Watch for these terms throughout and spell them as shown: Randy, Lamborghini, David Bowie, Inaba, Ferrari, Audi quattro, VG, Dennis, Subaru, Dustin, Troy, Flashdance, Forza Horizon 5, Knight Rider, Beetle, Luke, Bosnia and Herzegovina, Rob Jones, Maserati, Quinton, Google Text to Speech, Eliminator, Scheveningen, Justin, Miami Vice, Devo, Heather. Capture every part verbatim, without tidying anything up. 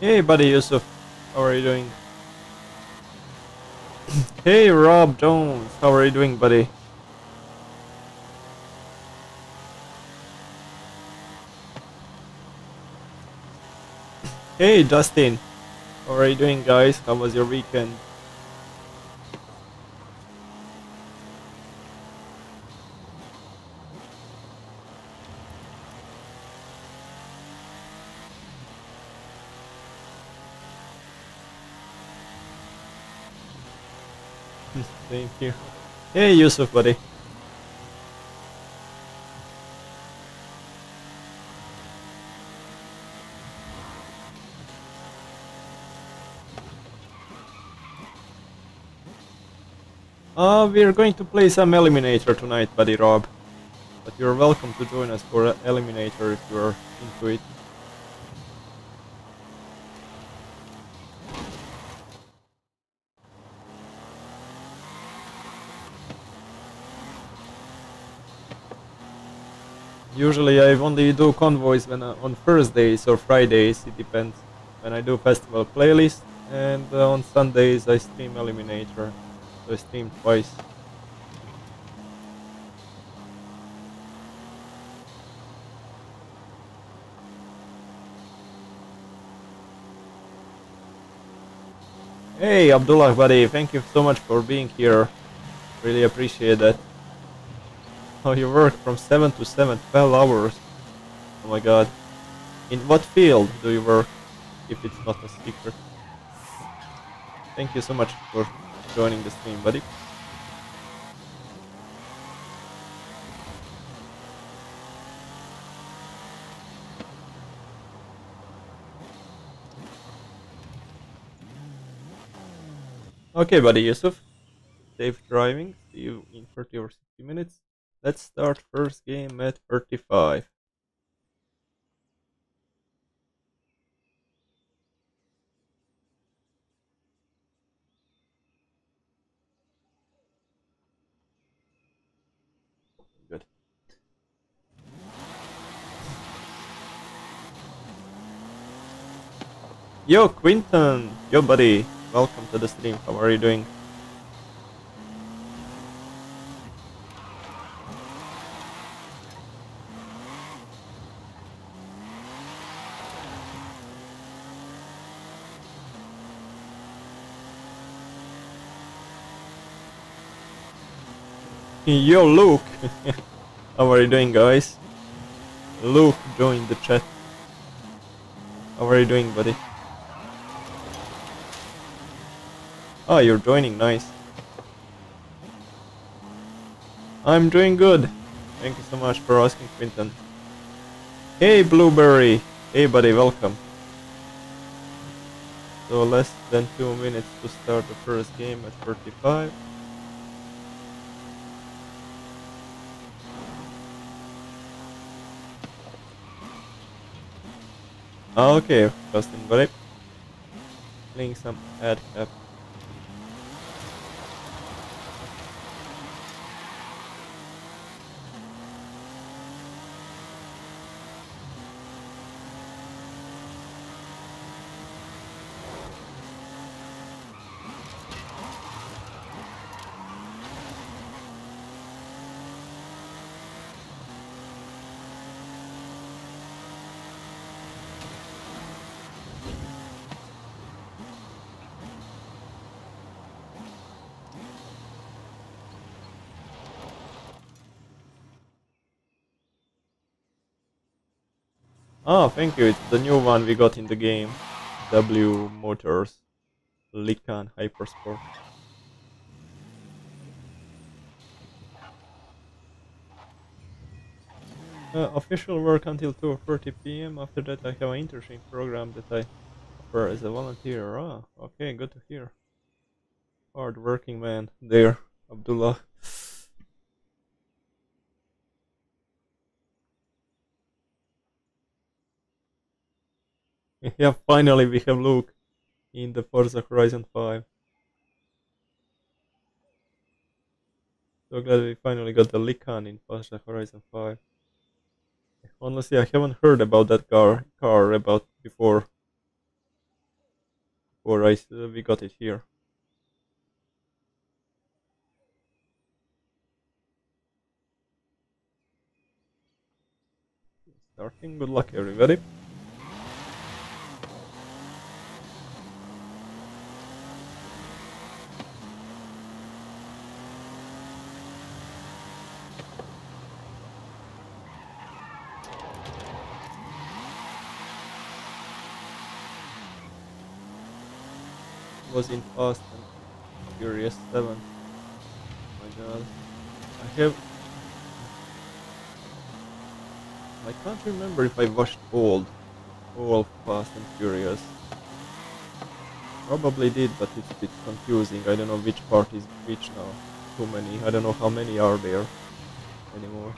Hey buddy Yusuf, how are you doing? Hey Rob Jones, how are you doing buddy? Hey Dustin, how are you doing guys? How was your weekend? Thank you. Hey Yusuf buddy. Uh, we are going to play some Eliminator tonight, buddy Rob. But you're welcome to join us for Eliminator if you're into it. Usually I only do convoys when, uh, on Thursdays or Fridays, it depends, when I do festival playlist, and uh, on Sundays I stream Eliminator. I streamed twice. Hey Abdullah buddy, thank you so much for being here. Really appreciate that. Oh, you work from seven to seven, twelve hours. Oh my god. In what field do you work? If it's not a secret. Thank you so much for joining the stream, buddy. Okay, buddy Yusuf. Safe driving. See you in thirty or sixty minutes. Let's start first game at thirty-five. Yo Quinton, yo buddy, welcome to the stream, how are you doing? Yo Luke, how are you doing guys? Luke joined the chat. How are you doing buddy? Oh, you're joining, nice. I'm doing good. Thank you so much for asking, Quinton. Hey, Blueberry. Hey, buddy, welcome. So, less than two minutes to start the first game at thirty-five. Okay, Justin, buddy. Playing some ad cap. Oh, thank you, it's the new one we got in the game, W Motors Lykan HyperSport. Uh, official work until two thirty p m After that I have an internship program that I offer as a volunteer. Ah, okay, good to hear. Hard working man there, Abdullah. Yeah, finally we have Luke in the Forza Horizon five. So glad we finally got the Lykan in Forza Horizon five. Honestly, I haven't heard about that car car about before. Before I uh, we got it here. Starting. Good luck, everybody. Was in Fast and Furious seven. Oh my god, I have. I can't remember if I watched all, all Fast and Furious. Probably did, but it's a bit confusing. I don't know which part is which now. Too many. I don't know how many are there anymore.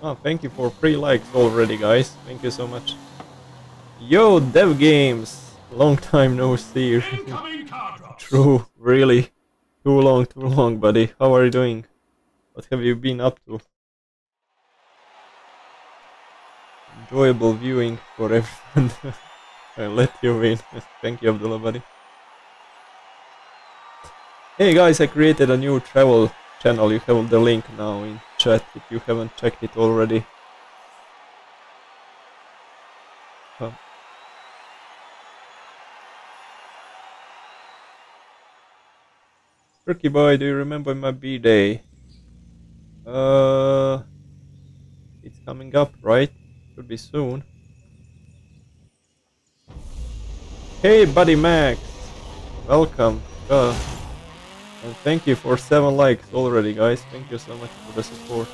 Oh, thank you for three likes already, guys. Thank you so much. Yo, Dev Games! Long time no see. True, really. Too long, too long, buddy. How are you doing? What have you been up to? Enjoyable viewing for everyone. I let you in. Thank you, Abdullah, buddy. Hey, guys, I created a new travel channel. You have the link now in chat if you haven't checked it already. Huh. Turkey boy, do you remember my b-day? Uh, it's coming up, right? Should be soon. Hey, buddy Max, welcome. Uh, And thank you for seven likes already, guys. Thank you so much for the support.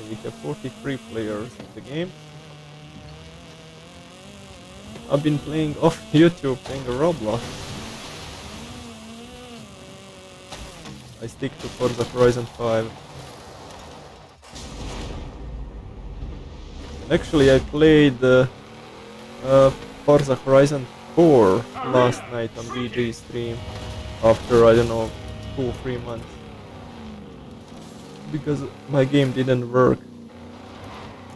And we have forty-three players in the game. I've been playing off YouTube, playing Roblox. I stick to Forza Horizon five. And actually, I played uh, uh, Forza Horizon four last night on V G stream. After, I don't know, two, three months, because my game didn't work,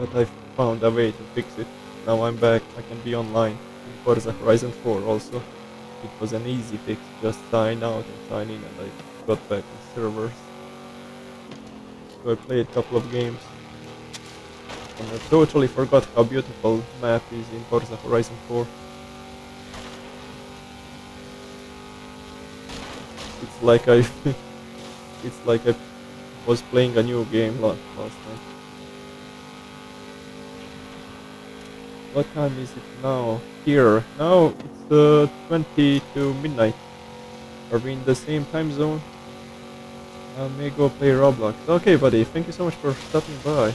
but I found a way to fix it. Now I'm back, I can be online in Forza Horizon four also. It was an easy fix, just sign out and sign in, and I got back on servers. So I played a couple of games, and I totally forgot how beautiful map is in Forza Horizon four. It's like I, it's like I was playing a new game last night. What time is it now? Here now it's uh, twenty to midnight. Are we in the same time zone? I may go play Roblox. Okay, buddy. Thank you so much for stopping by.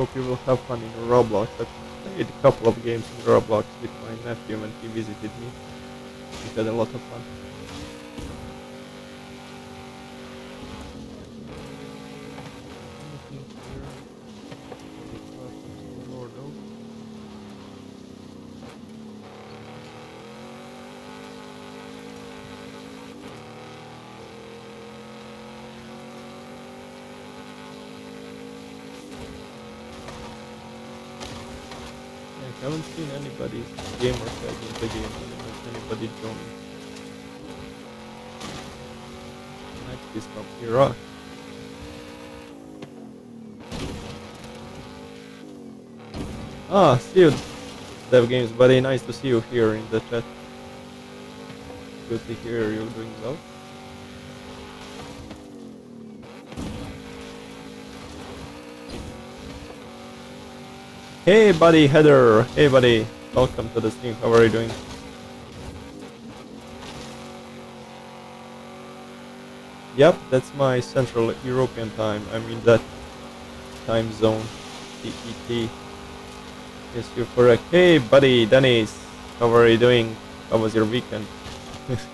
Hope you will have fun in Roblox. I played a couple of games in Roblox with my nephew when he visited me. We had a lot of fun. I haven't seen anybody's gamer tag in the game. I don't know if anybody joined. Next is from Iraq. Ah, see you, Dev Games, buddy. Nice to see you here in the chat. Good to hear you're doing well. Hey buddy, Heather! Hey buddy, welcome to the stream, how are you doing? Yep, that's my Central European time, I'm in that time zone, T E T. Yes, you're correct. Hey buddy, Dennis, how are you doing? How was your weekend? It's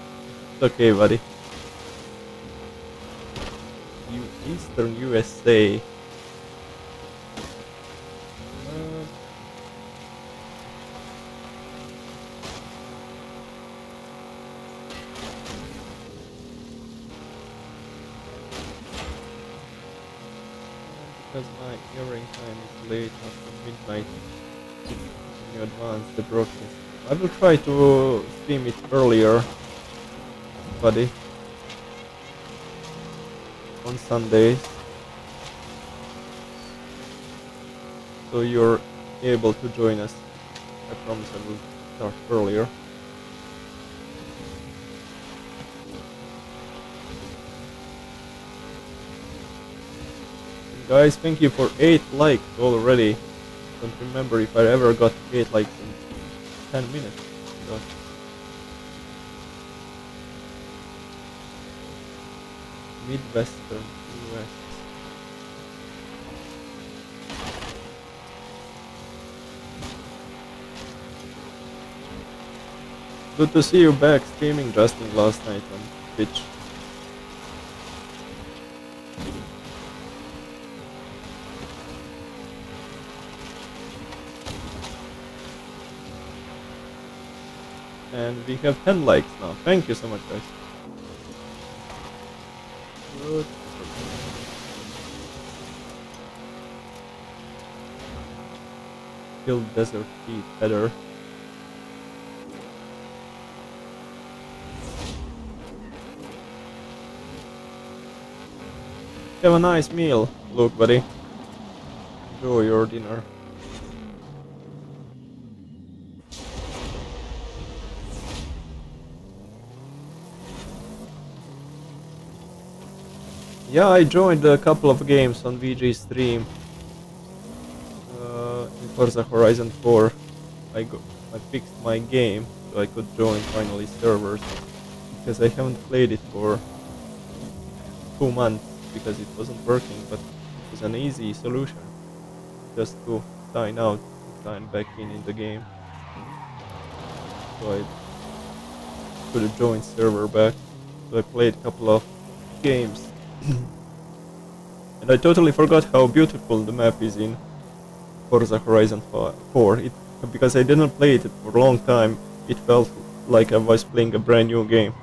okay buddy. Eastern U S A. Because my hearing time is late after midnight, can you advance the broadcast? I will try to stream it earlier, buddy, on Sundays, so you're able to join us. I promise I will start earlier. Guys, thank you for eight likes already. Don't remember if I ever got eight likes in ten minutes. God. Midwestern U S. Good to see you back streaming, Justin, last night on Twitch. And we have ten likes now. Thank you so much, guys. Good. Kill desert heat better. Have a nice meal, Luke, buddy. Enjoy your dinner. Yeah, I joined a couple of games on V G stream. Uh, in Forza Horizon four, I go, I fixed my game so I could join finally servers, because I haven't played it for two months because it wasn't working. But it was an easy solution, just to sign out, sign back in in the game, so I could join server back. So I played a couple of games. And I totally forgot how beautiful the map is in Forza Horizon four. It, because I didn't play it for a long time, it felt like I was playing a brand new game.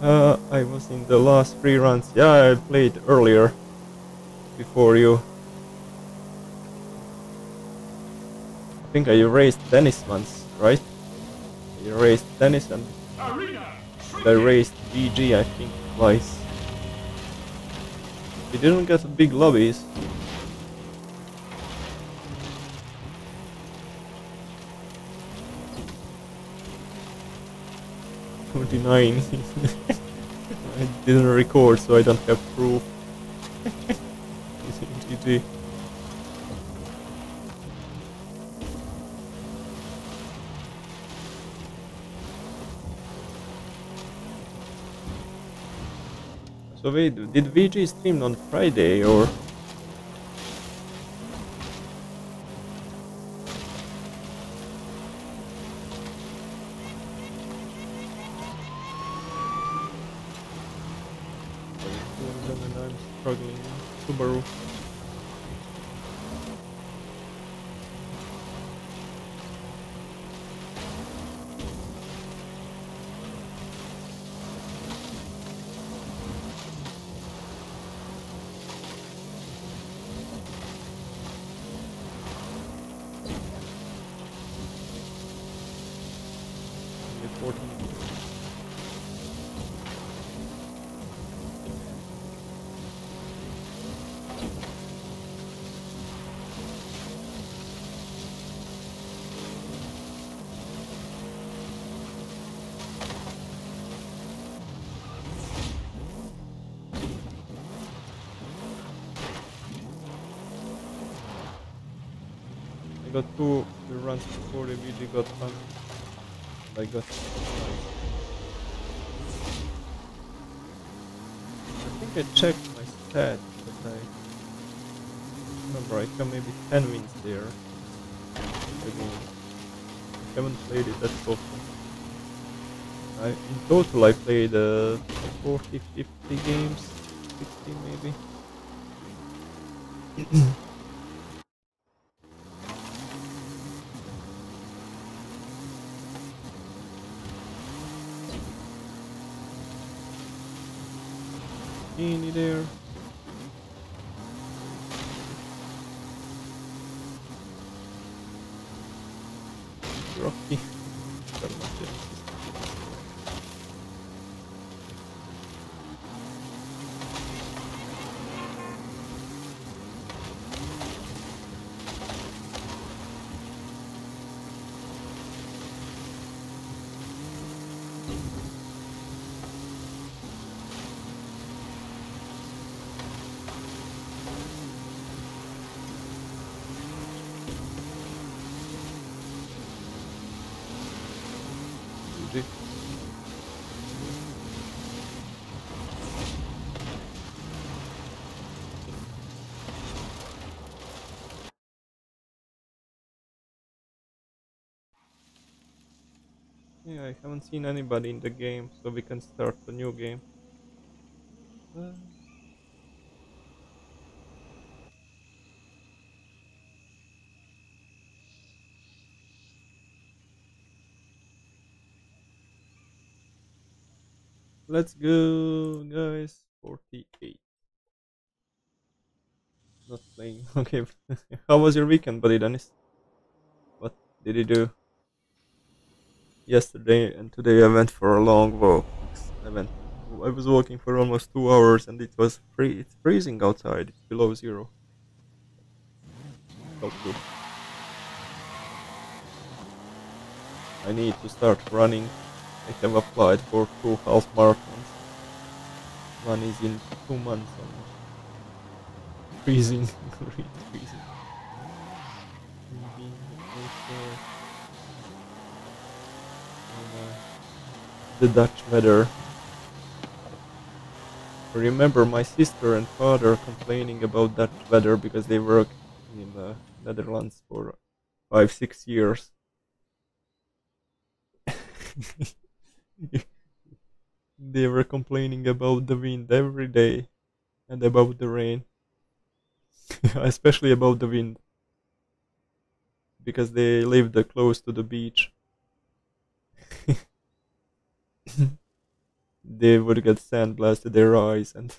Uh, I was in the last three runs. Yeah, I played earlier, before you. I think I erased Dennis once, right? I erased Dennis and I raised V G, I think, twice. We didn't get big lobbies. forty-nine. I didn't record, so I don't have proof. G G. So wait, did V G stream on Friday or? I'm struggling. Subaru. Got two runs before the V G got one. I got. I think I checked my stats, but I remember I got maybe ten wins there. I haven't played it that often. I, in total I played uh, forty, fifty games, sixty maybe. In there. Rocky. Yeah, I haven't seen anybody in the game, so we can start a new game. Uh. Let's go, guys. forty-eight. Not playing. Okay. How was your weekend, buddy Dennis? What did you do? Yesterday and today I went for a long walk. I went. I was walking for almost two hours, and it was free. It's freezing outside. It's below zero. Not good. I need to start running. I have applied for two half marathons. One is in two months. Almost. Freezing. Freezing. The Dutch weather. I remember my sister and father complaining about Dutch weather because they worked in the Netherlands for five, six years. They were complaining about the wind every day and about the rain, especially about the wind, because they lived close to the beach. They would get sand blasted their eyes, and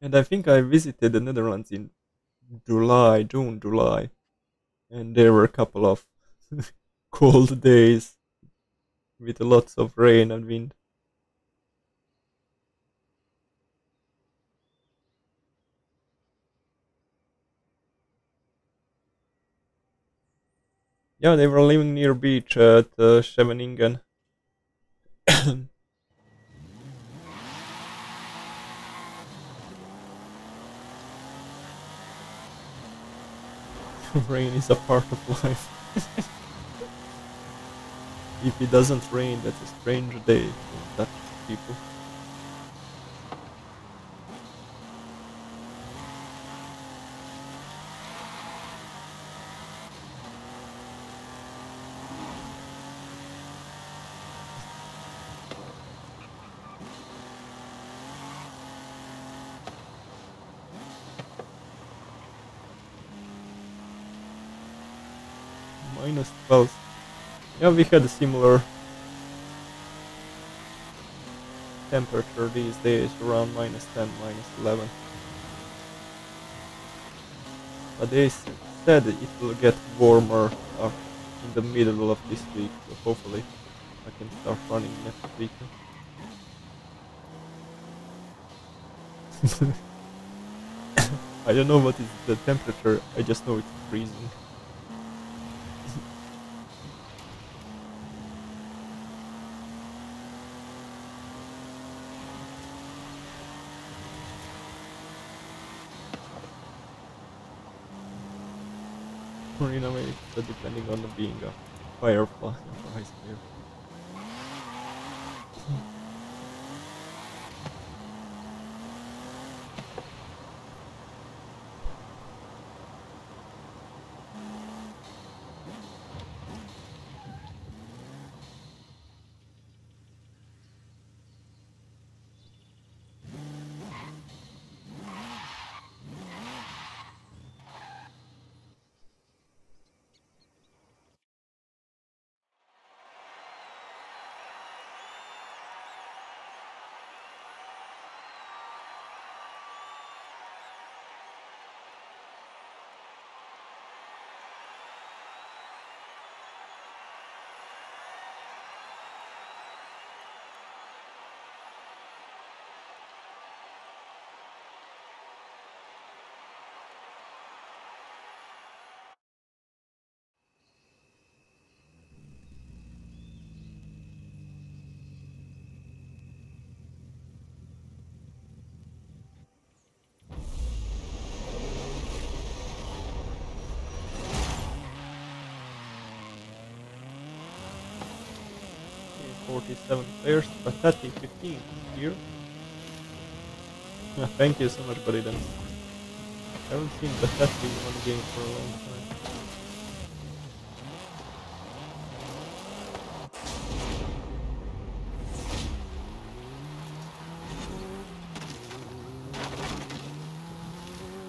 and I think I visited the Netherlands in July, June, July, and there were a couple of cold days with lots of rain and wind. Yeah, they were living near beach at uh, Scheveningen. Rain is a part of life. If it doesn't rain, that's a strange day for Dutch people. Minus twelve. Yeah, we had a similar temperature these days, around minus ten, minus eleven. But they said it will get warmer up in the middle of this week, so hopefully I can start running next weekend. I don't know what is the temperature, I just know it's freezing. In a way, but depending on the being a firefly or ice bear. forty-seven players, Patati fifteen here. Oh, thank you so much, buddy Dennis. I haven't seen Patati in one game for a long time.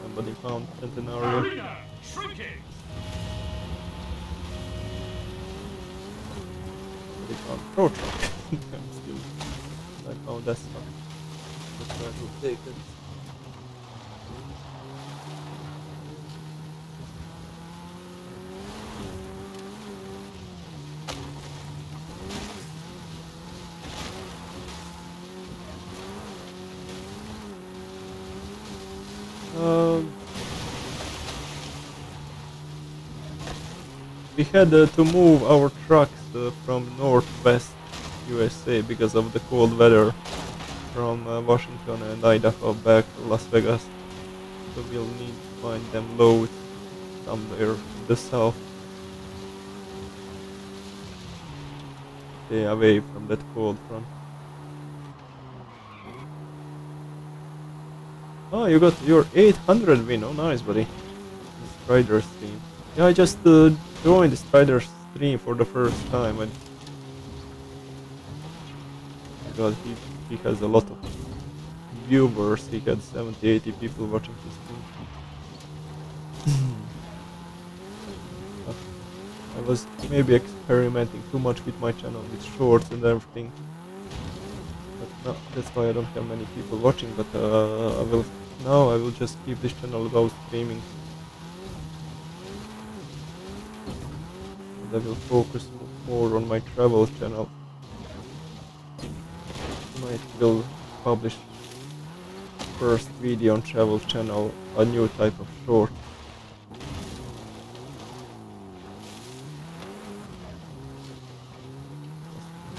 Somebody found Centenario. Somebody found Pro Truck. I'm still. I found that stuff. That's why I will take it. We had uh, to move our trucks uh, from northwest U S A because of the cold weather from uh, Washington and Idaho back to Las Vegas. So we'll need to find them loads somewhere in the south. Stay away from that cold front. Oh, you got your eight hundred win. Oh, nice, buddy. The Strider stream. Yeah, I just uh, joined the Strider stream for the first time, and God, he, he has a lot of viewers. He had seventy, eighty people watching his stream. I was maybe experimenting too much with my channel, with shorts and everything. But no, that's why I don't have many people watching, but uh, I will now I will just keep this channel without streaming. I will focus more on my travel channel. Might will publish first video on travel channel, a new type of short.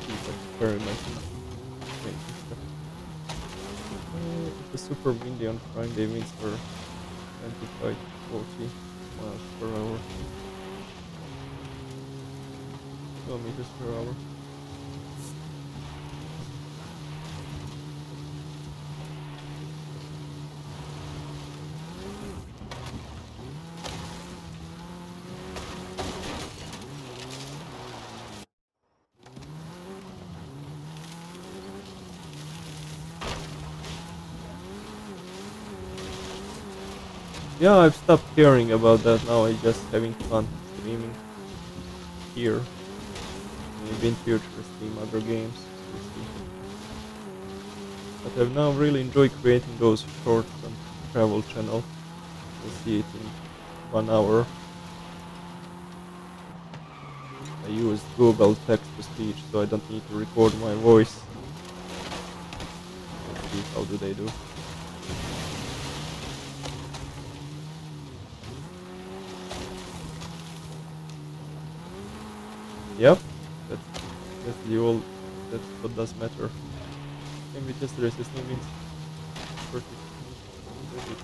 Keep experimenting. Uh, the super windy on Friday means for twenty-five to forty miles per hour. Meters per hour. Yeah, I've stopped caring about that now. I'm just having fun streaming here. In future stream other games, but I've now really enjoyed creating those shorts on travel channel. You'll see it in one hour. I use Google Text to Speech, so I don't need to record my voice. Let's see how do they do. Yep. That's the old, that's what does matter. Can we just resist the means? Perfect. Perfect.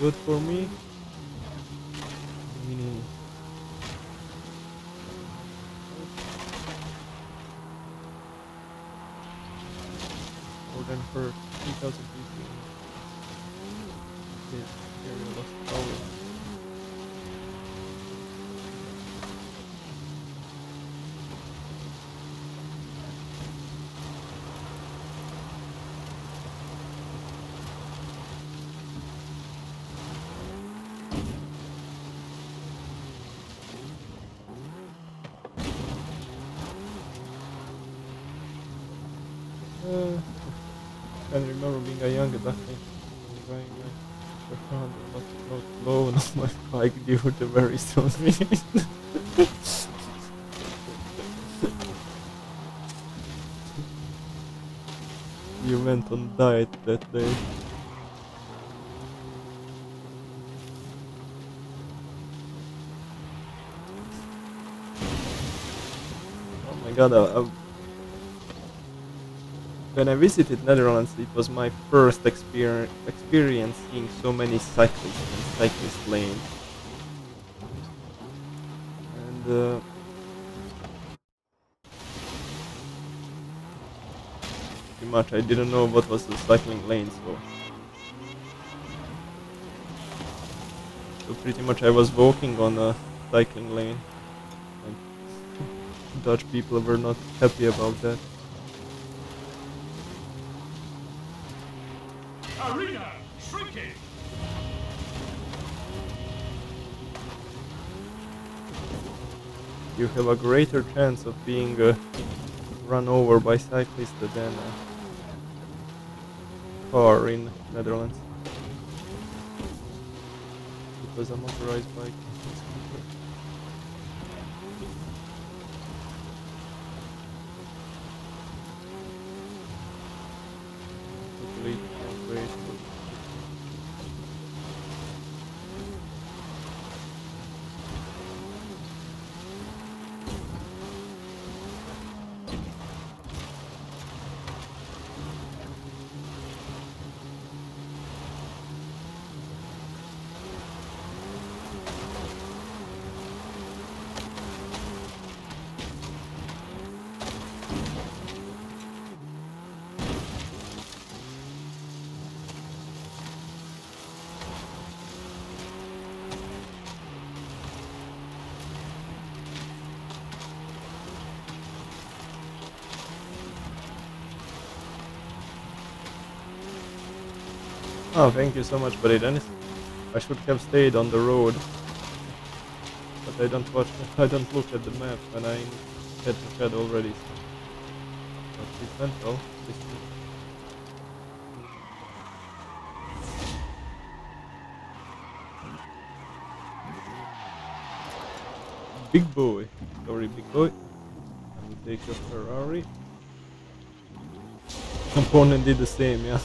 Good for me. Meaning, more than for three thousand people. This area lost power. I remember being a young Dustin driving uh, around the road alone on my bike due to very strong wind. You went on diet that day. god, I, I, when I visited Netherlands, it was my first experience experience seeing so many cyclists and cyclist lanes. And uh, pretty much, I didn't know what was the cycling lane, so. So pretty much I was walking on a cycling lane, and Dutch people were not happy about that. Arena shrinking. You have a greater chance of being uh, run over by cyclists than a car in Netherlands. Was a motorized bike. Totally great. Oh, thank you so much, buddy Dennis. I should have stayed on the road, but I don't watch. I don't look at the map when I had to head already. So. That's central. Big boy, sorry, big boy. I will take your Ferrari. Component did the same, yeah.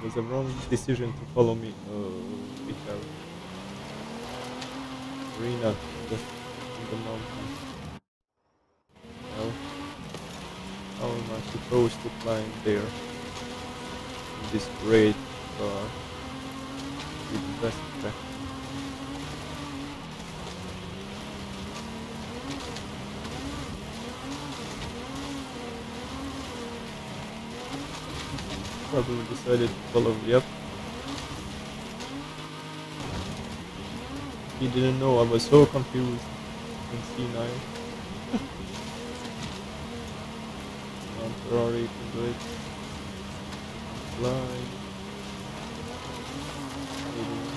It was a wrong decision to follow me. Oh, we have arena just in the mountain. Well, how am I supposed to climb there? This great car with the best track. Probably decided to follow me up. He didn't know I was so confused and senile. Now Ferrari can do it. Fly. Maybe.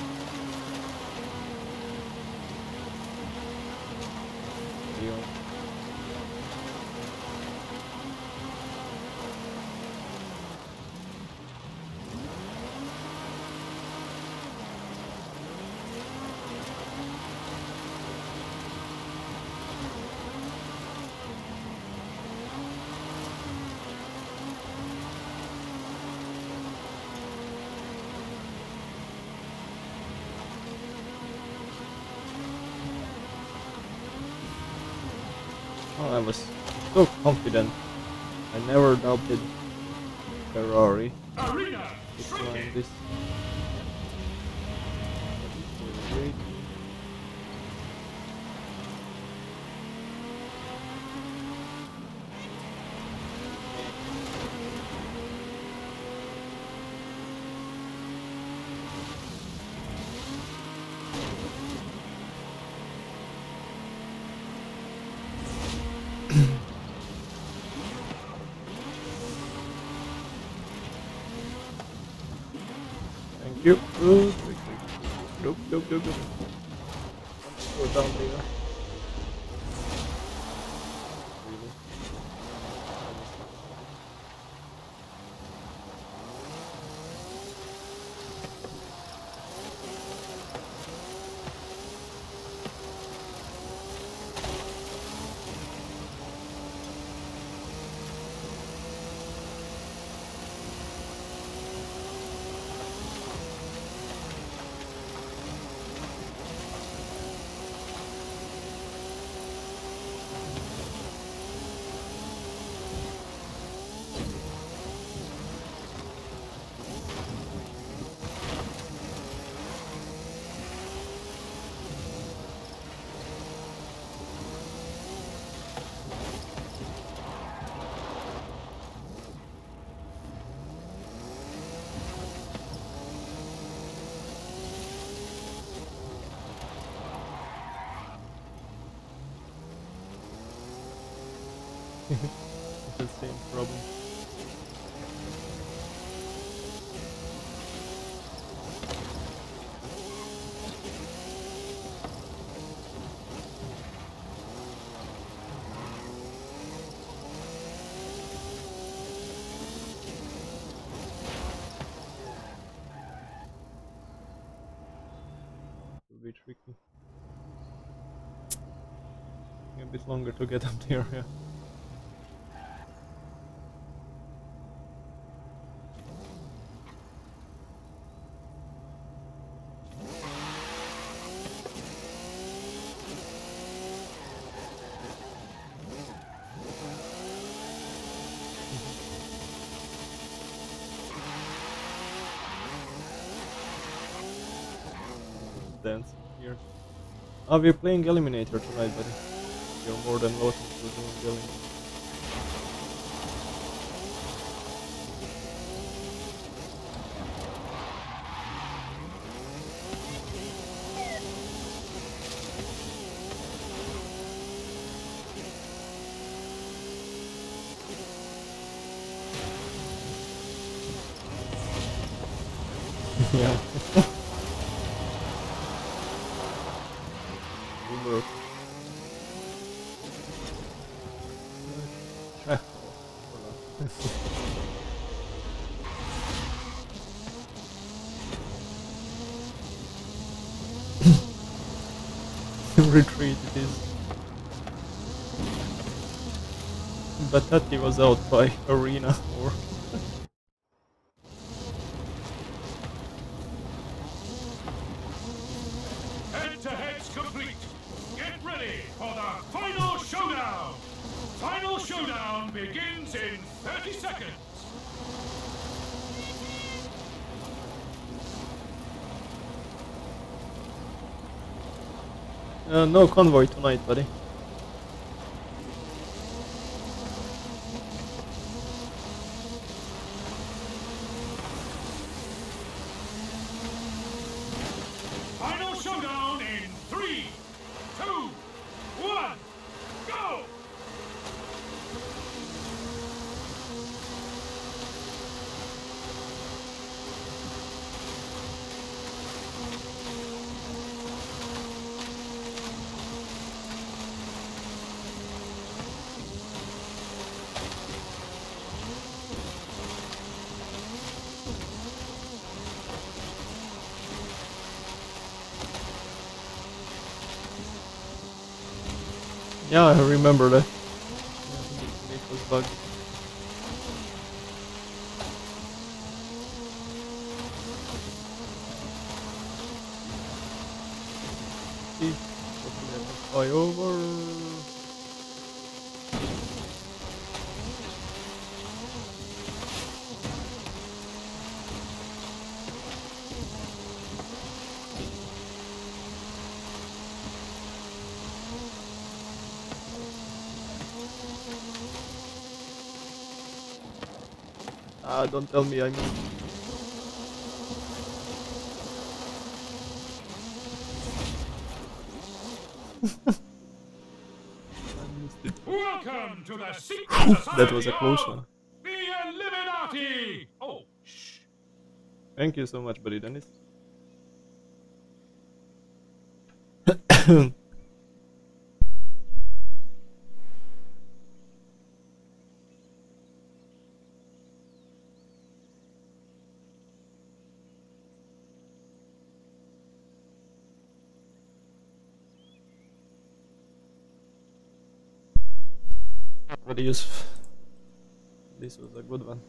I was so confident. I never doubted Ferrari. It's like this. Nope, nope, nope, nope, nope. Go down there. The same problem. Tricky. A bit longer to get up there, yeah. Dance here. Oh, we're playing Eliminator tonight, buddy. You're more than welcome to do Eliminator. Retreat it is. But that he was out by Arena or head-to-head's complete. Get ready for the final showdown. Final showdown begins in thirty seconds. Uh, no convoy tonight, buddy. Final showdown in three, two, one, go! Yeah, I remember that. Yeah, it was bugged. See, fly over. Ah, don't tell me I mean. Welcome to the secret society. That was a close one. The Eliminati. Oh, shh. Thank you so much, buddy Dennis. But Yusuf, this was a good one.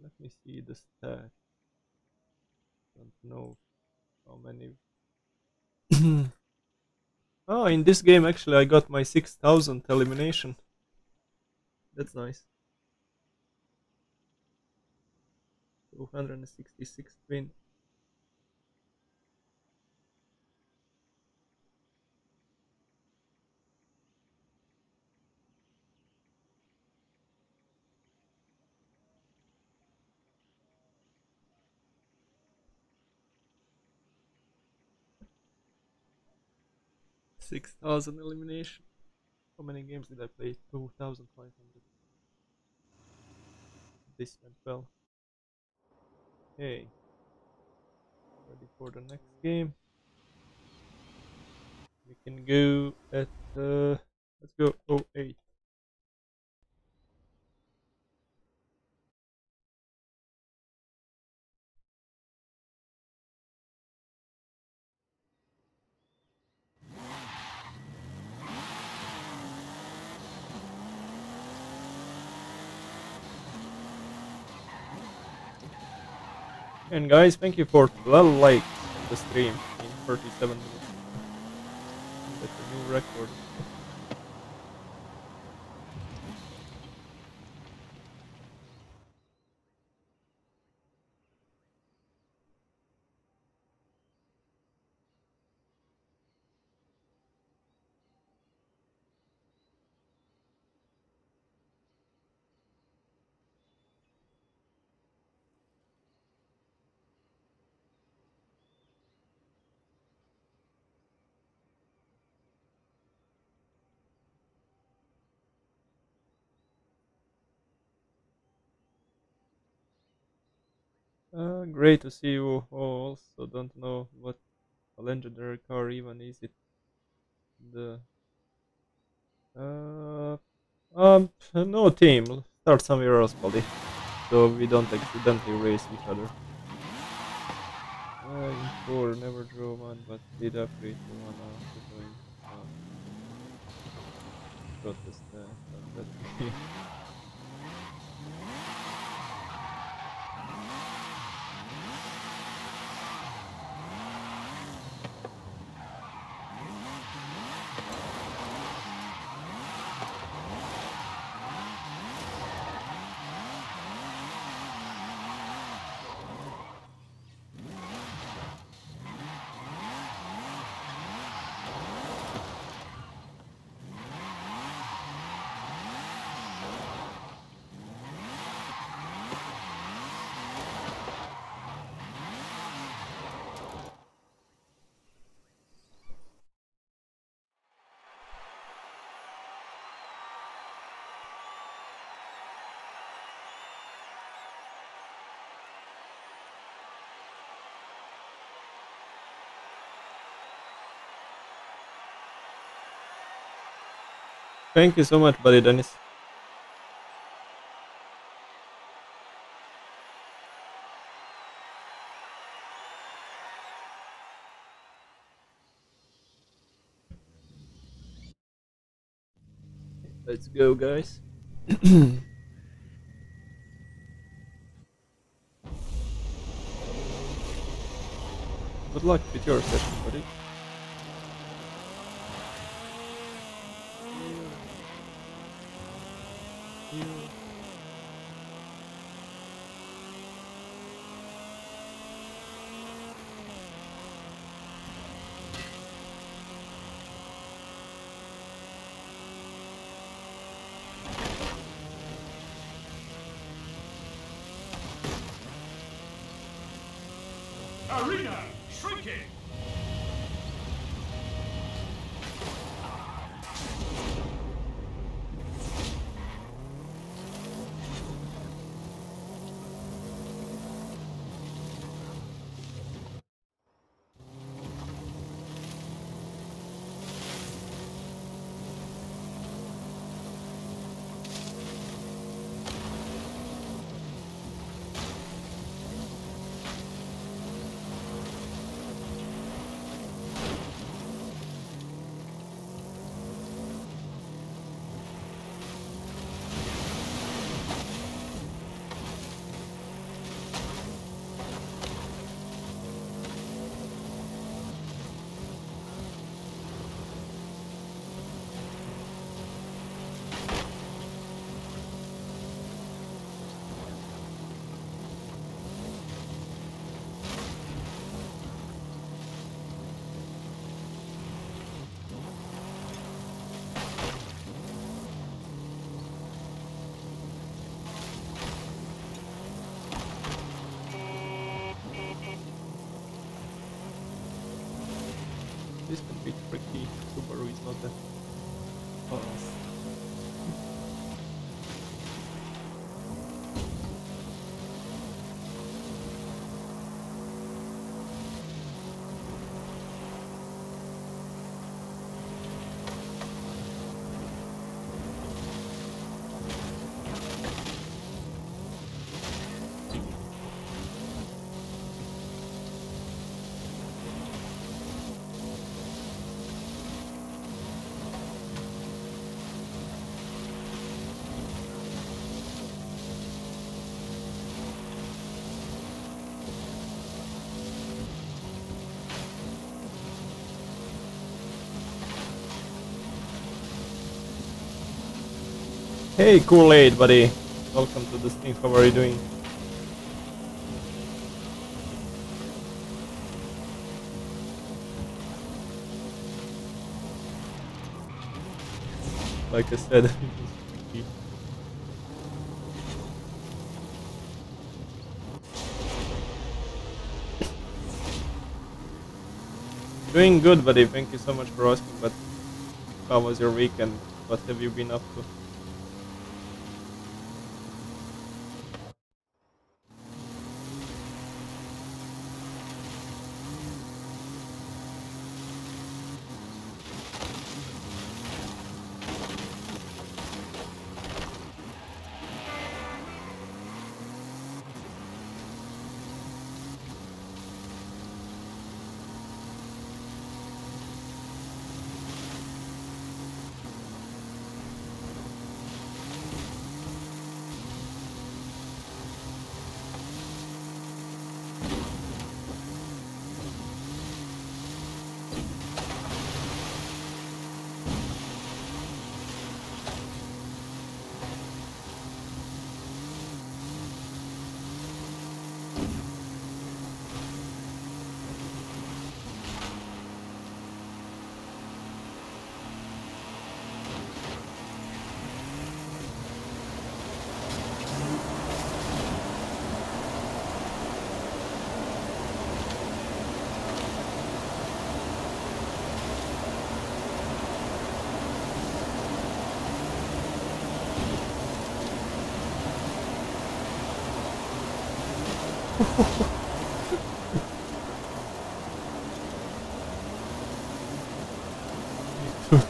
Let me see the stat. Don't know how many. Oh, in this game actually I got my six thousandth elimination. That's nice. two hundred sixty-sixth win. six thousand elimination. How many games did I play? two thousand five hundred. This went well. Okay. Ready for the next game. We can go at uh, let's go oh eight. And guys, thank you for twelve likes on the stream in thirty-seven minutes. That's a new record. Uh, great to see you all. Also don't know what a legendary car even is. It the uh, um no team, start somewhere else, buddy, so we don't accidentally race each other. Uh, before never drew one, but did upgrade to one after doing um, protest uh, on that game. Thank you so much, buddy Dennis. Let's go, guys. Good luck with your session, buddy. This could be tricky. Subaru is not that fast. Hey Kool-Aid buddy, welcome to the stream, how are you doing? Like I said, doing good buddy, thank you so much for asking, but how was your weekend? What have you been up to?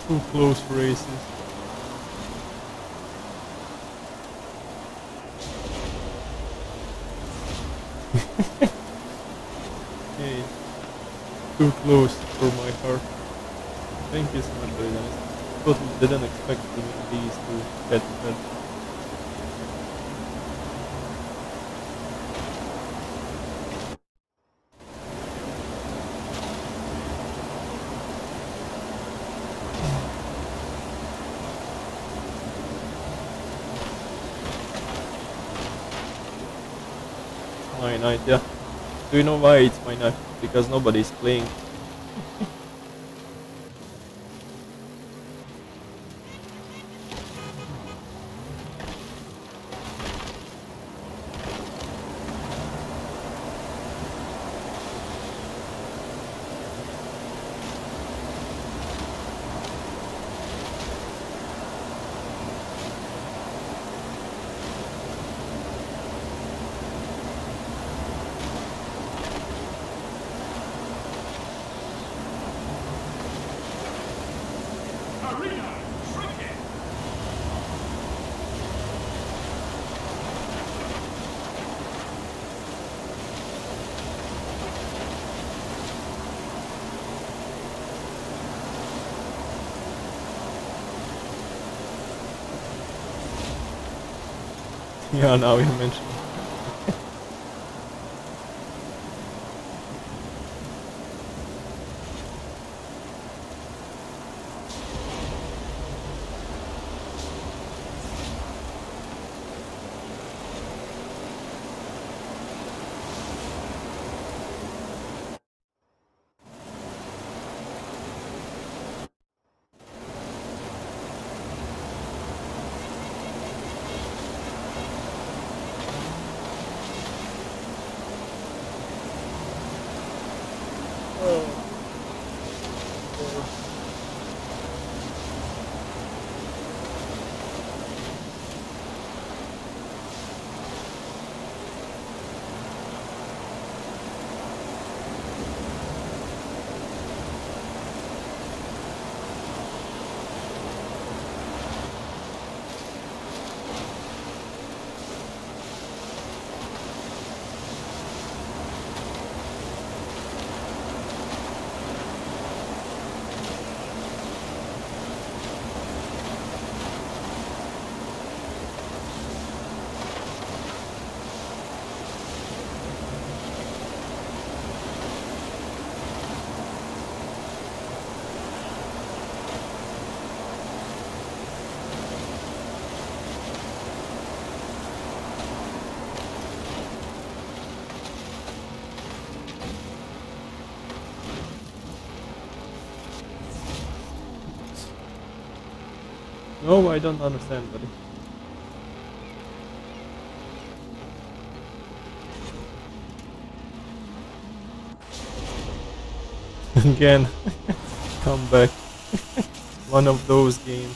Two close races. Hey, too close for my heart. Thank you so much, very nice. Totally didn't expect these two head to head. Night, yeah. Do you know why it's my night? Because nobody's playing. Yeah, now you mentioned it. No, I don't understand, buddy. Again, come back. One of those games.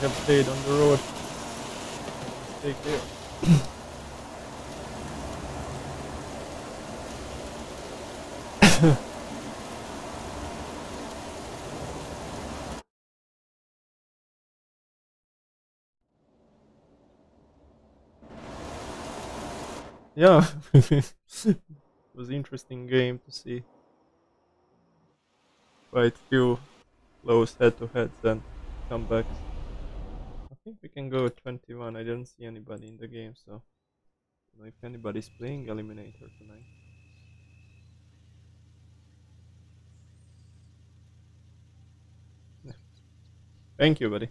Have stayed on the road. Take care. Yeah, it was an interesting game to see. Quite few close head-to-heads and comebacks. I think we can go at twenty-one. I don't see anybody in the game, so I don't know if anybody's playing Eliminator tonight. Yeah. Thank you, buddy.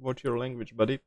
What's your language, buddy?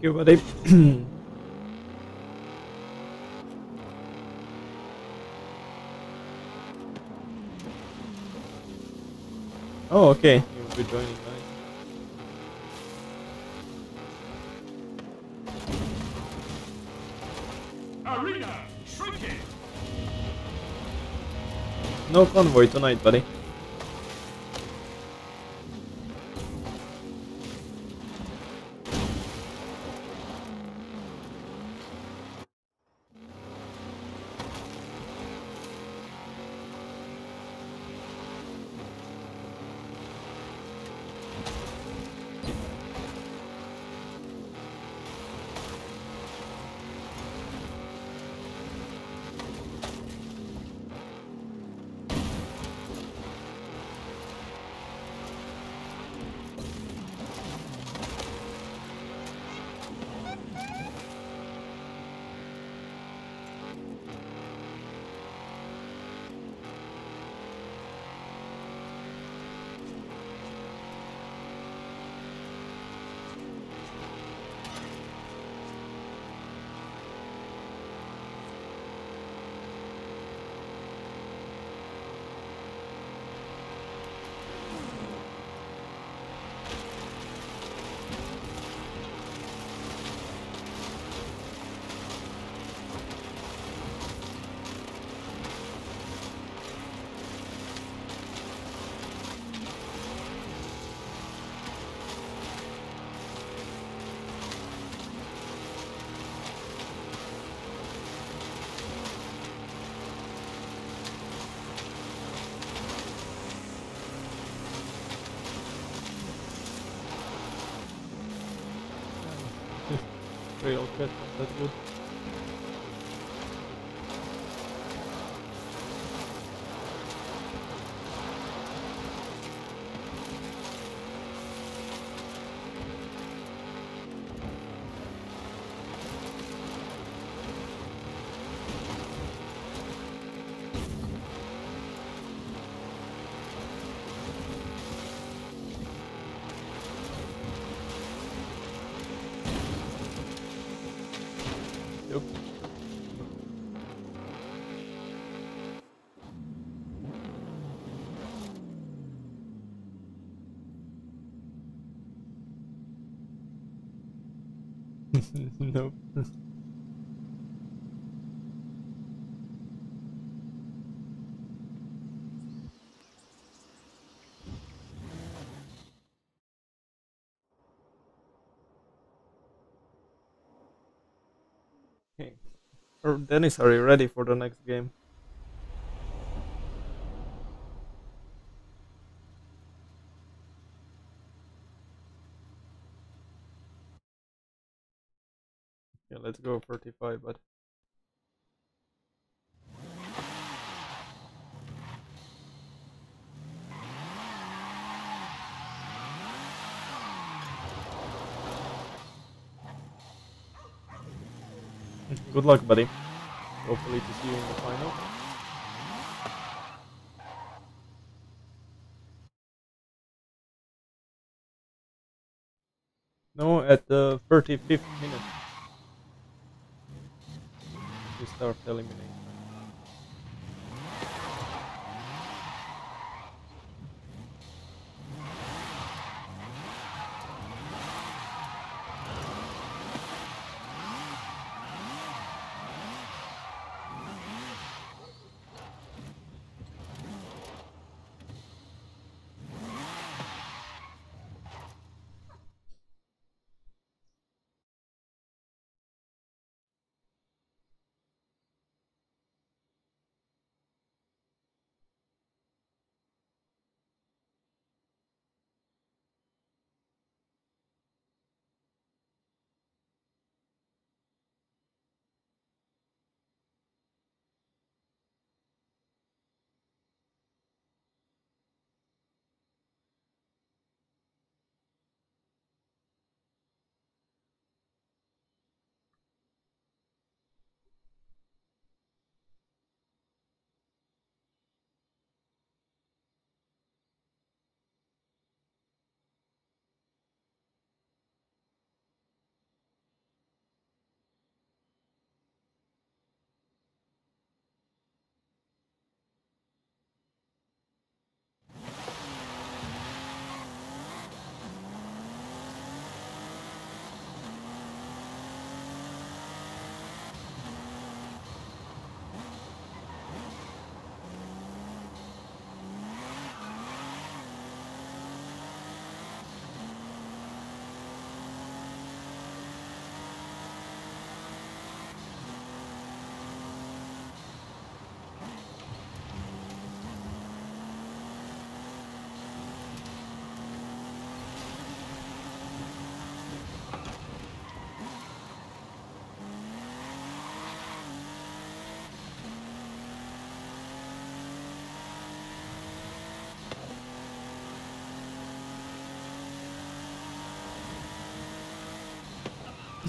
Thank you, buddy. Oh, okay. You'll be joining, guys. Arena, shrinking. No convoy tonight, buddy. That's good. Nope. Okay. Dennis, are you ready for the next game? Let's go thirty-five, but good luck, buddy. Hopefully to see you in the final. No, at the thirty-fifth minute. We start eliminating.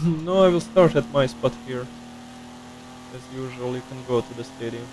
No, I will start at my spot here. As usual, you can go to the stadium.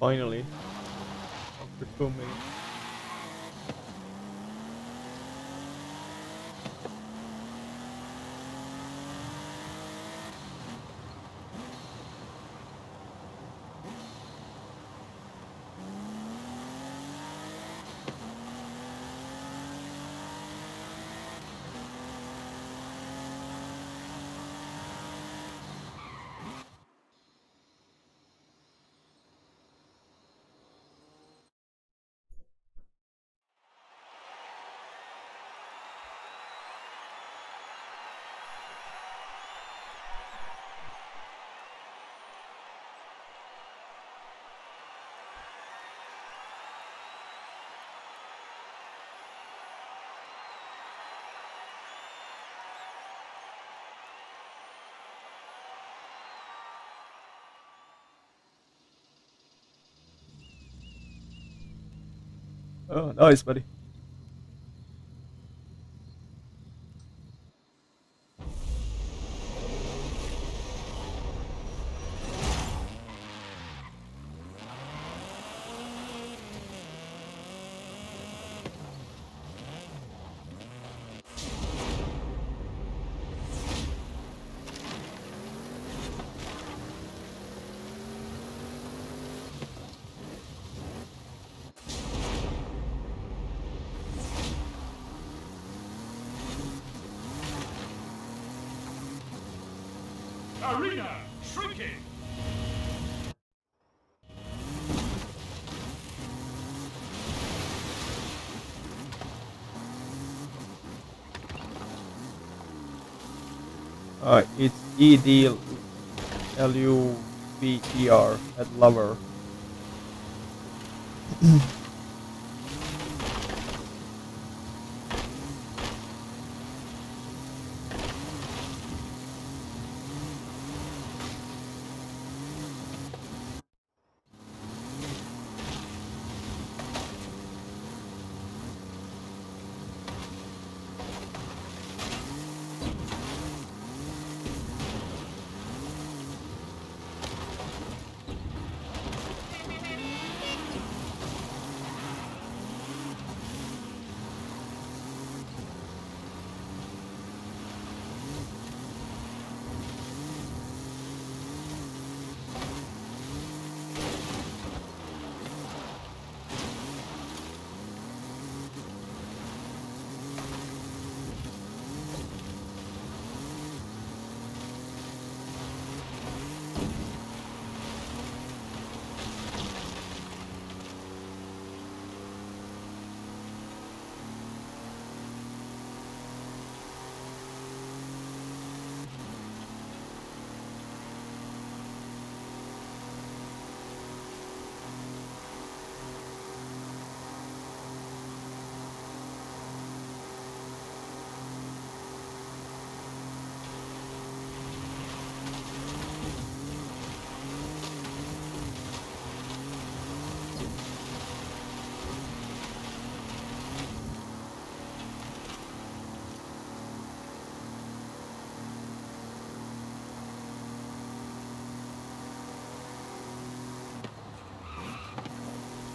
Finally, after two minutes. Oh, nice, buddy. Arena shrinking. Uh, it's E D L U V E R at lover.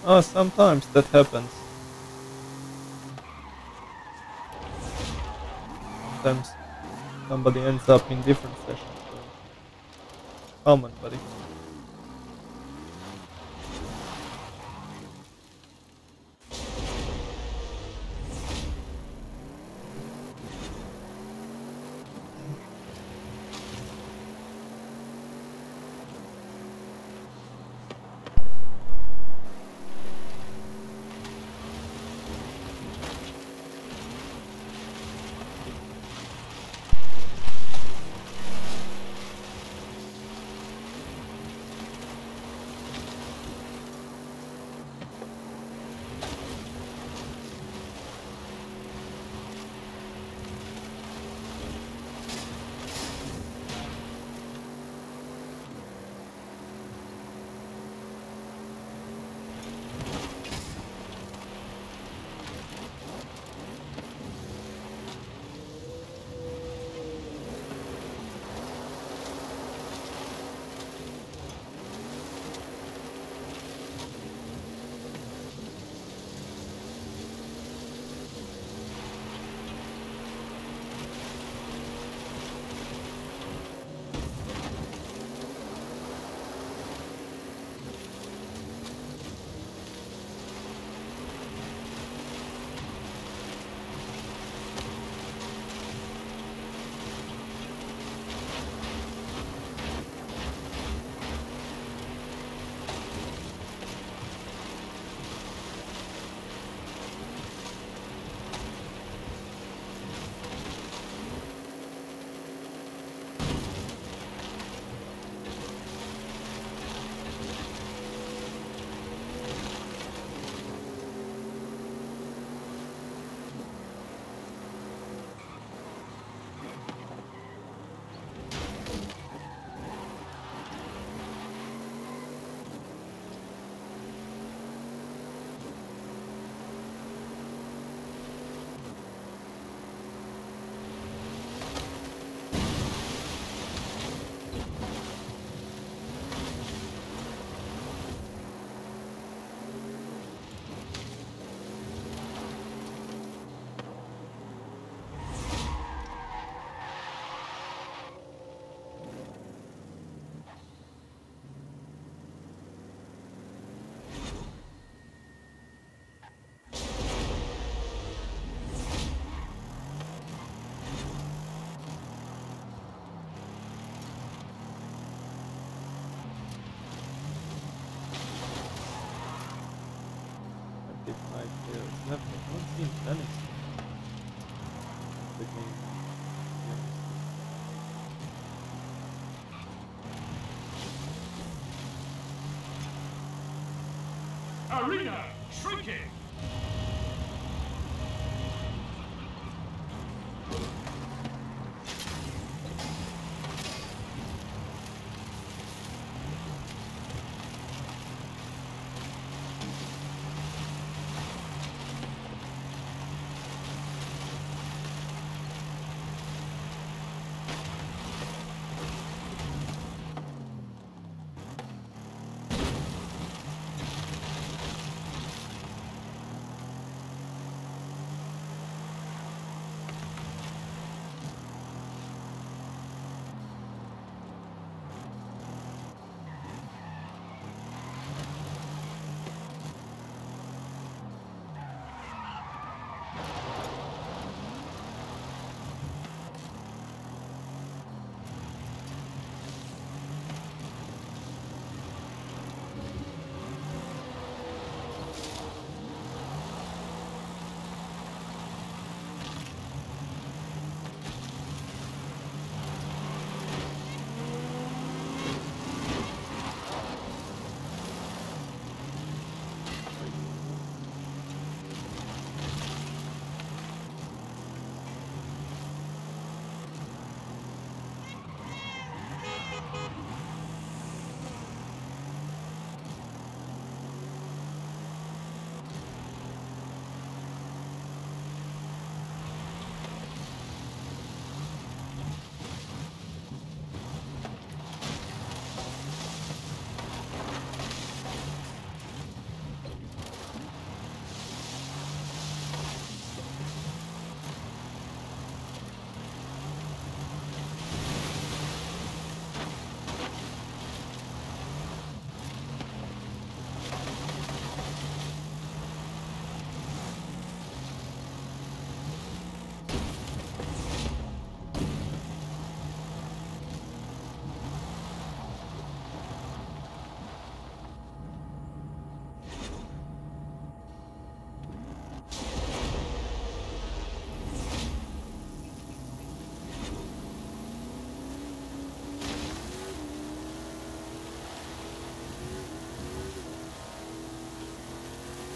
Oh, sometimes that happens. Sometimes somebody ends up in different sessions. Common, buddy. Arena shrinking.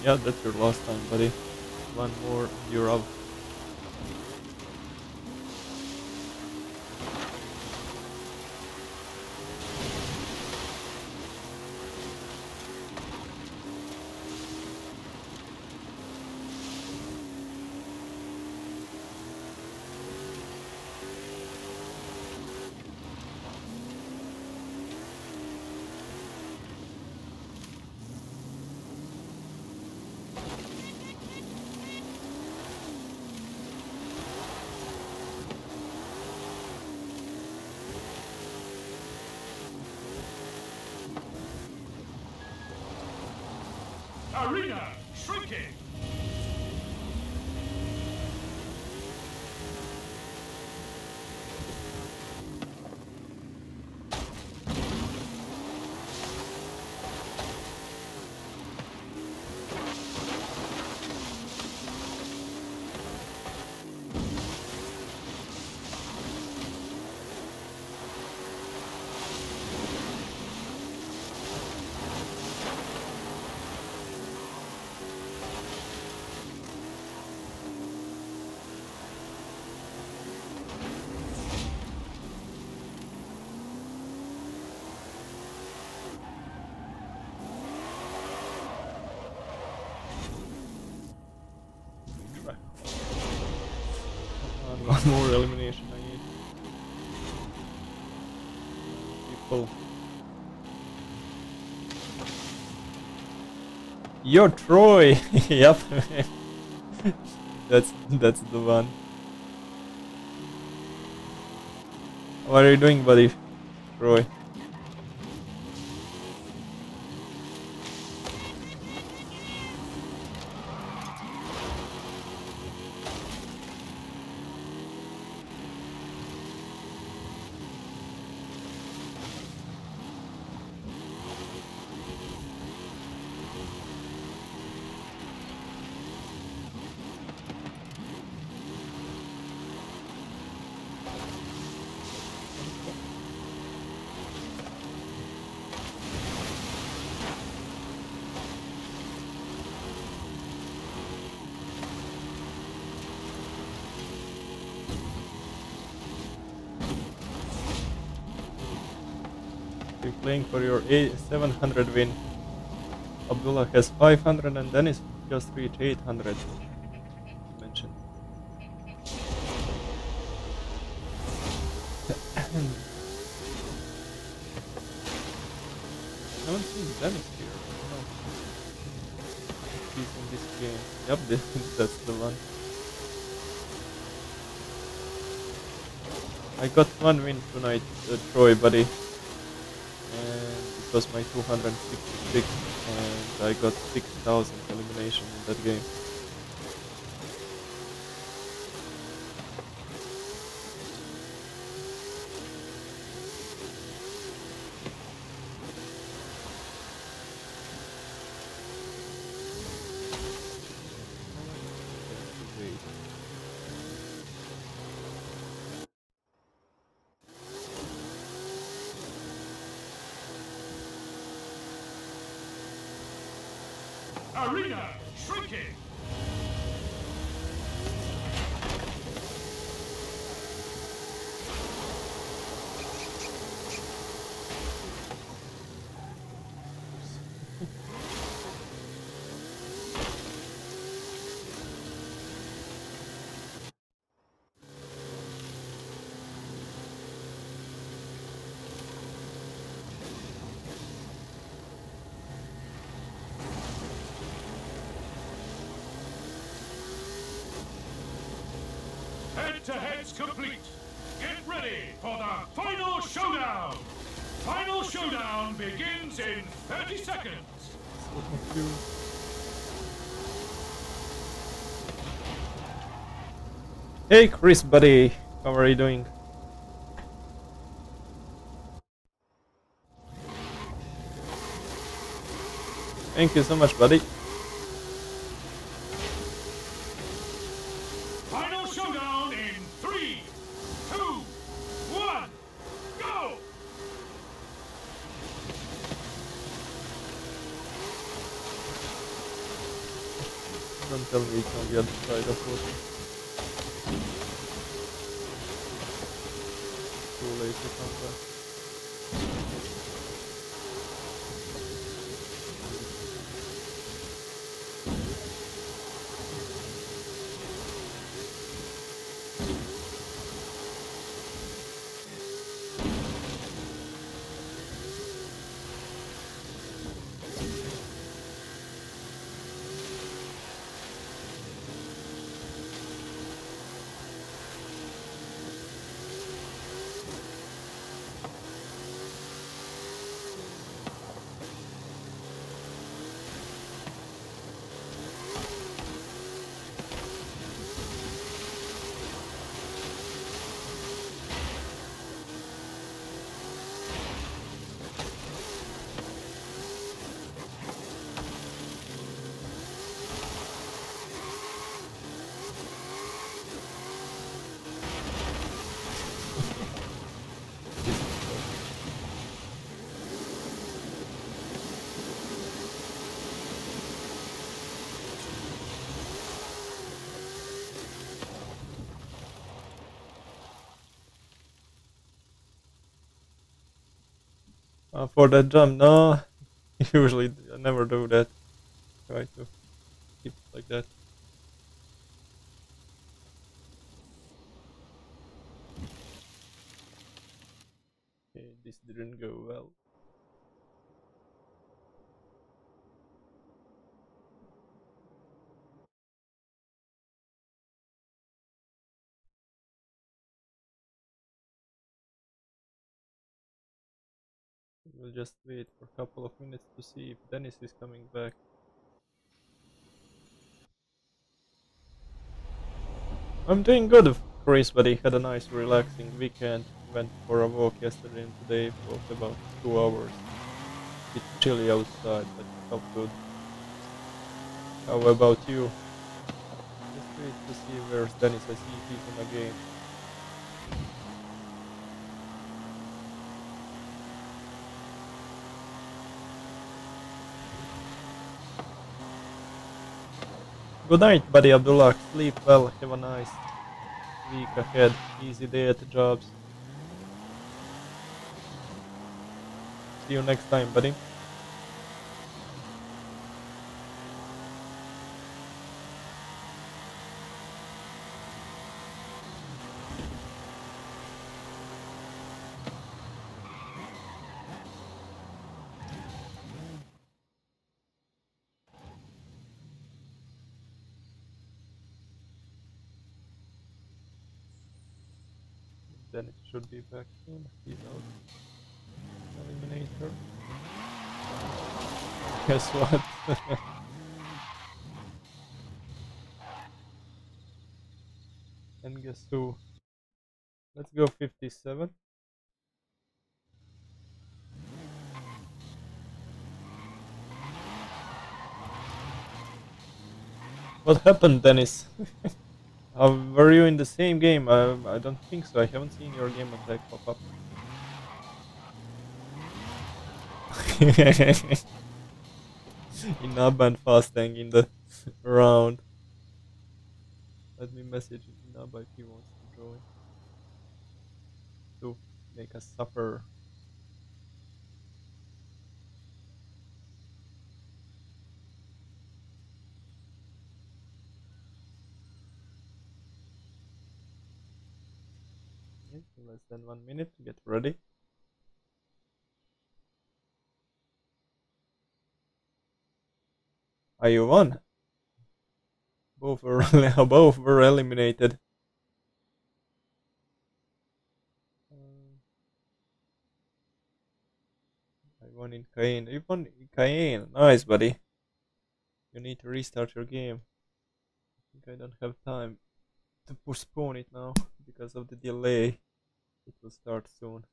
Yeah, that's your last time, buddy. One more, you're out. Arena shrinking. One more elimination I need. People. Yo, Troy! Yep. that's that's the one. What are you doing, buddy? Troy. Playing for your seven hundred win. Abdullah has five hundred and Dennis just reached eight hundred. Mention. I haven't seen Dennis here. No. He's in this game. Yep, this, that's the one. I got one win tonight, uh, Troy, buddy. It was my two hundred sixty-six and I got six thousand elimination in that game. Arena shrinking. Head-to-head's complete. Get ready for the final showdown. Final showdown begins in thirty seconds. Hey, Chris, buddy, how are you doing? Thank you so much, buddy. don't tell me it's on the other side of what. Too late to come back. Uh, for that jump, no, usually I never do that, try to keep it like that. Okay, this didn't go well. We'll just wait for a couple of minutes to see if Dennis is coming back. I'm doing good, Chris, but I had a nice relaxing weekend. Went for a walk yesterday and today for about two hours. It's chilly outside, but it felt good. How about you? Just wait to see where's Dennis. I see he's in a game. Good night, buddy Abdullah. Sleep well. Have a nice week ahead. Easy day at the jobs. See you next time, buddy. Dennis should be back soon. He's out. Eliminator. Guess what? And guess who? Let's go fifty-seven. What happened, Dennis? Uh, were you in the same game? Uh, I don't think so. I haven't seen your game attack pop up. Inaba and Fastang in the round. Let me message Inaba if he wants to join. To make us suffer. Less than one minute to get ready. Are you on? Both were both were eliminated. Um, I won in Cain. You won in Cain. Nice, buddy. You need to restart your game. I think I don't have time to postpone it now because of the delay. It will start soon. I'm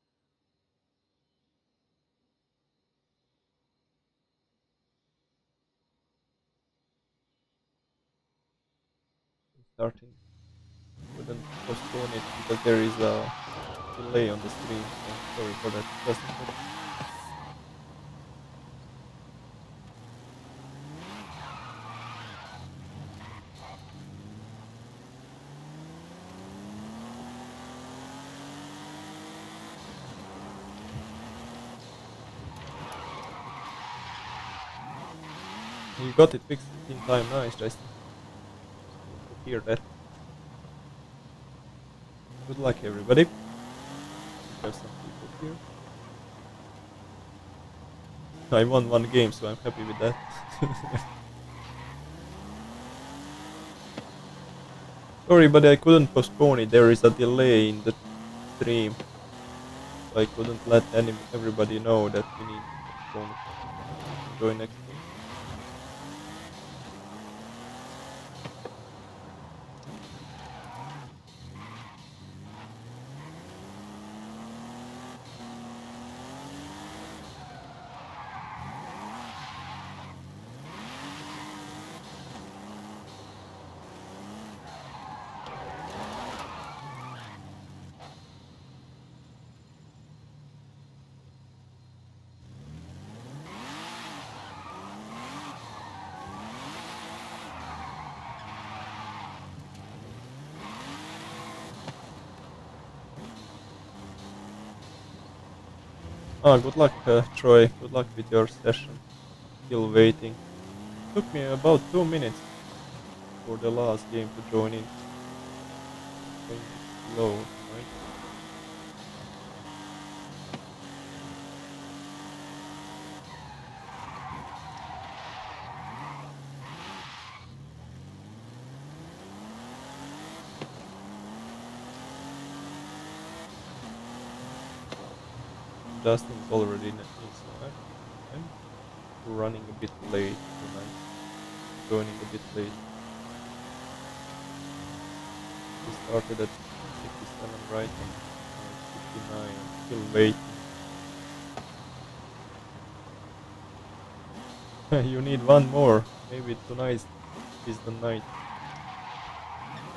starting. Couldn't postpone it because there is a delay on the screen. I'm sorry for that. Justin. You got it fixed in time, nice Justin. Hear that. Good luck everybody. There's some people here. I won one game, so I'm happy with that. Sorry, but I couldn't postpone it. There is a delay in the stream. So I couldn't let any everybody know that we need to postpone it. Enjoy next game. Ah, good luck uh, Troy, good luck with your session. Still waiting. Took me about two minutes for the last game to join in. Low, right? Dustin's already in inside. I'm running a bit late tonight. Joining a bit late. We started at sixty-seven, right? sixty-nine. I'm still waiting. You need one more. Maybe tonight is the night.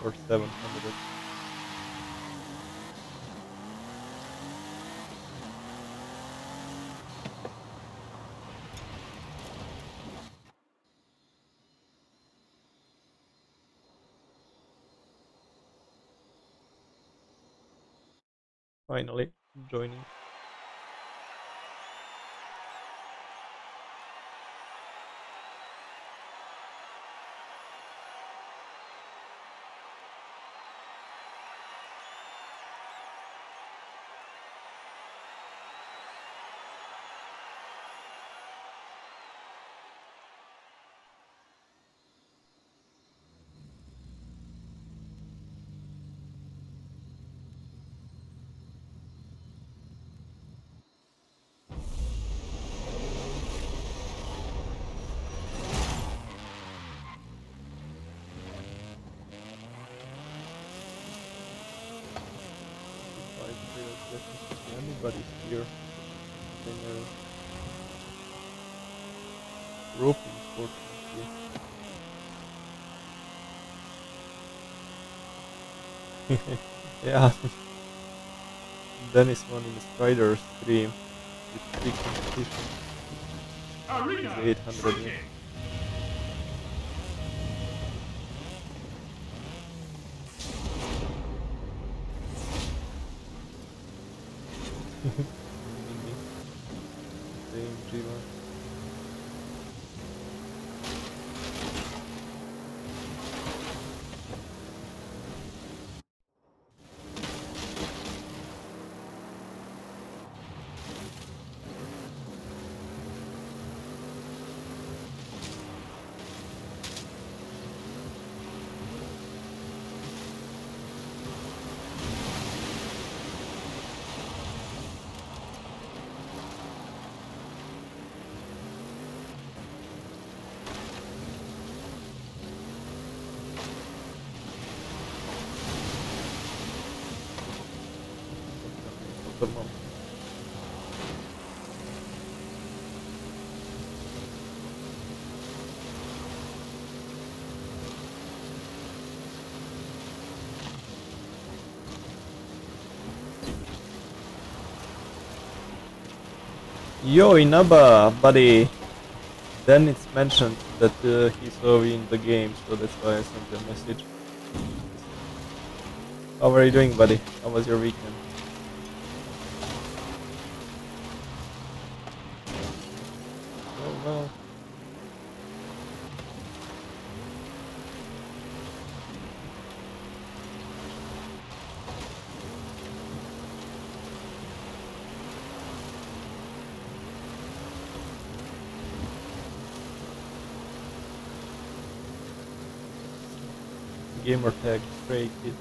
Or seven hundred. Finally joining. Yeah, Dennis won in the Strider stream with three competitions. eight hundred. Yo Inaba, buddy! Dennis mentioned that uh, he saw you in the game, so that's why I sent a message. How are you doing, buddy? How was your weekend? Oh well. Gamertag Stray Kids.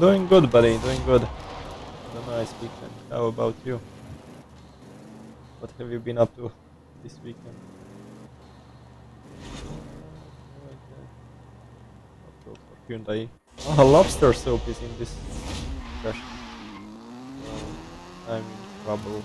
Doing good, buddy, doing good. I don't know, I speak French. How about you? What have you been up to this weekend? Hyundai. Oh, lobster soup is in this discussion. I'm in trouble.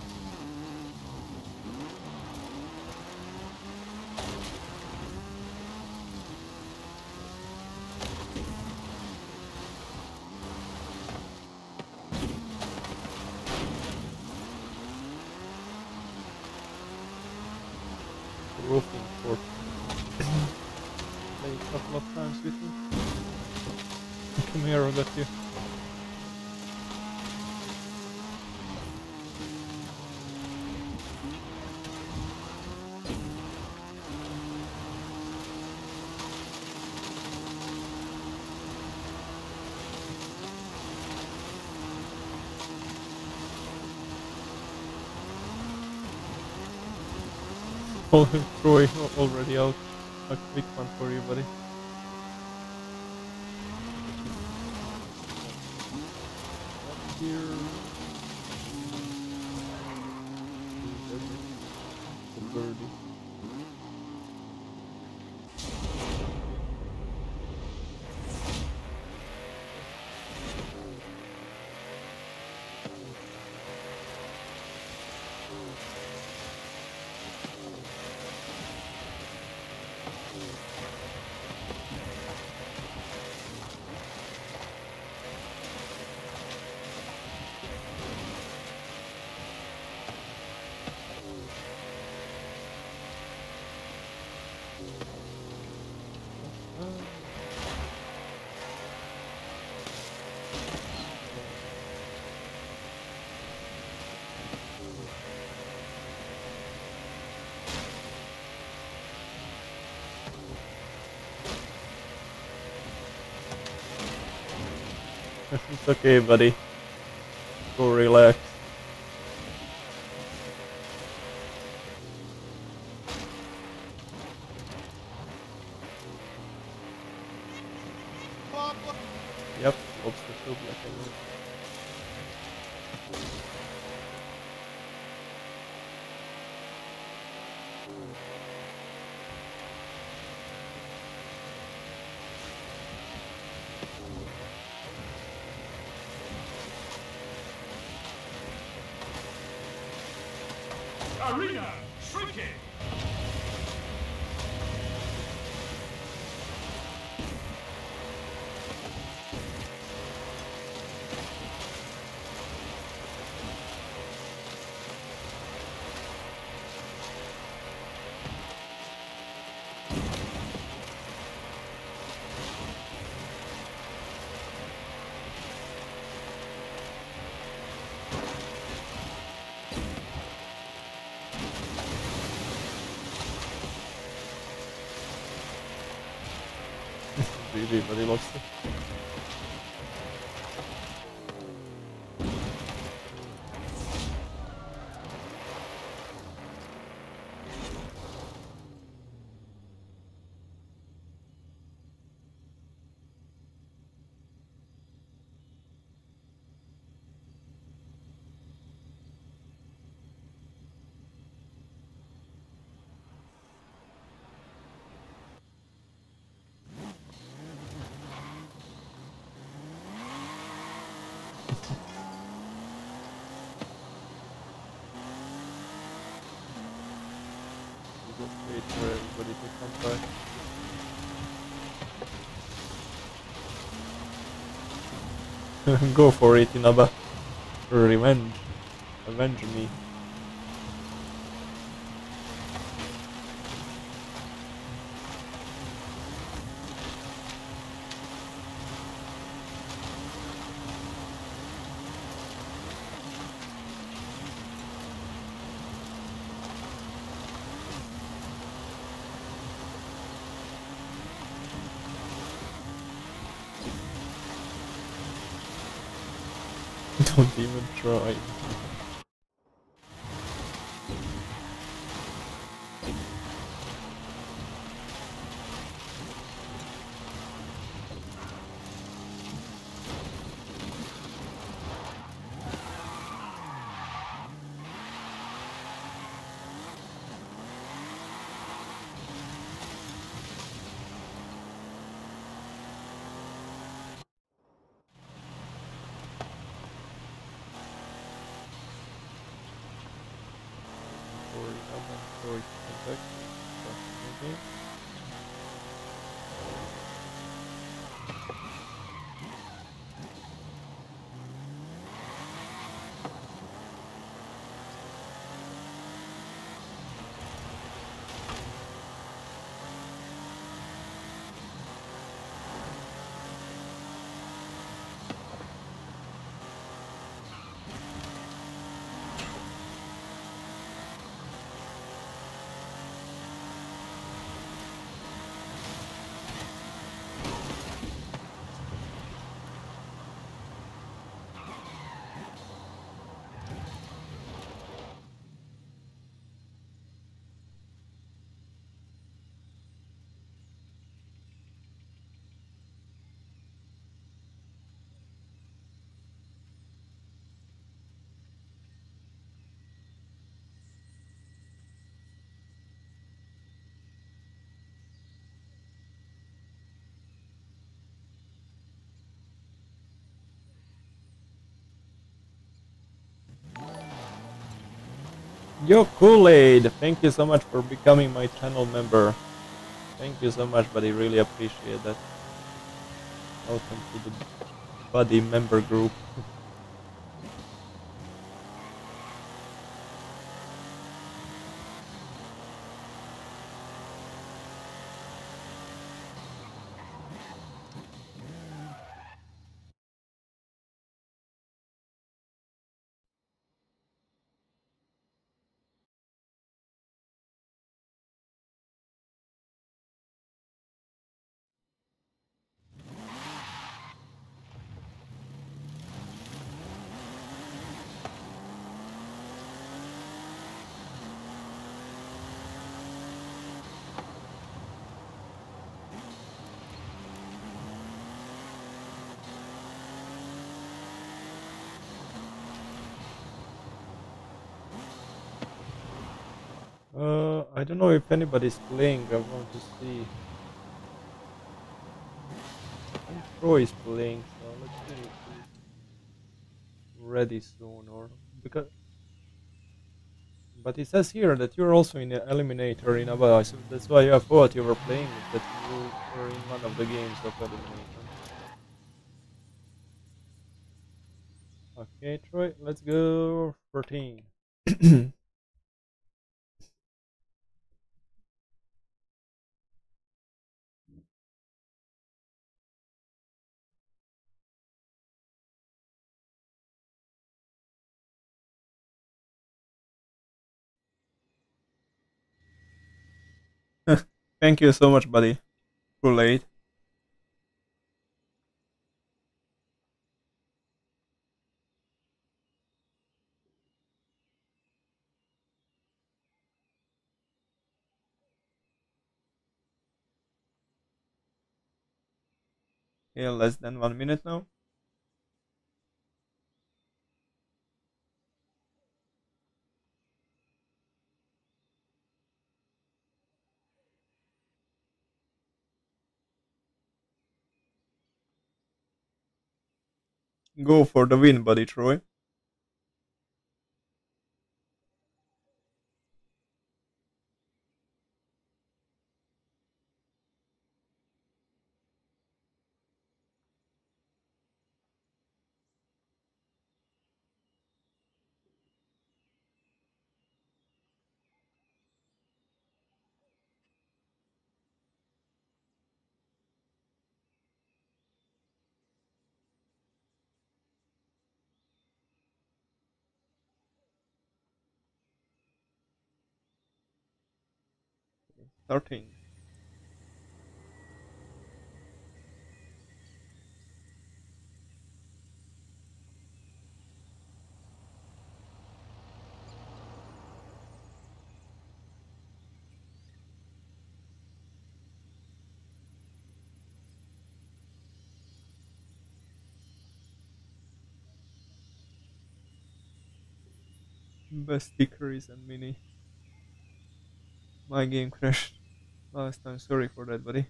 Troy already out. A quick one for you, buddy. It's okay, buddy. Go relax. Yep, lobster soup like I need. But he lost it. Go for it, Inaba. Revenge. Avenge me. Don't even try. Yo, Kool-Aid! Thank you so much for becoming my channel member. Thank you so much, buddy. Really appreciate that. Welcome to the buddy member group. Uh, I don't know if anybody's playing. I want to see. Troy is playing, so let's see if he's ready soon, or because. But it says here that you're also in the Eliminator in Inaba, so that's why I thought you were playing it, that you were in one of the games of Eliminator. Okay, Troy, let's go fourteen. Thank you so much, buddy. Kool-Aid. Okay, less than one minute now. Go for the win, buddy Troy. thirteen. Best sticker is a mini. My game crashed last time, sorry for that, buddy.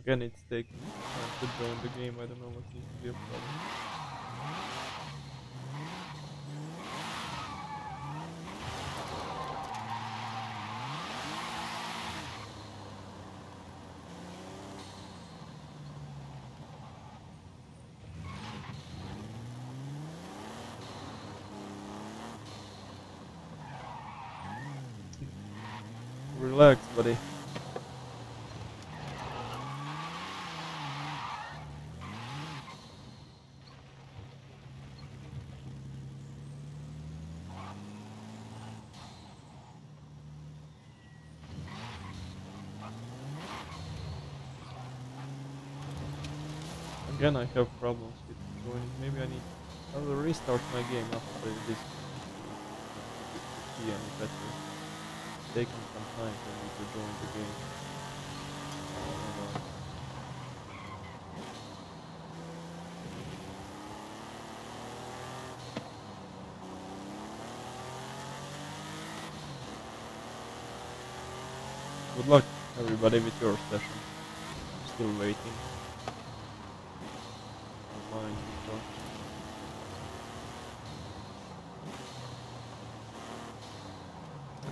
Again, it's taking time to join the game. I don't know what seems to be a problem. Again, I have problems with joining. Maybe I need. I will restart my game after this. Yeah, better. It's taking some time for me to join the game. I don't know. Good luck, everybody, with your session. I'm still waiting.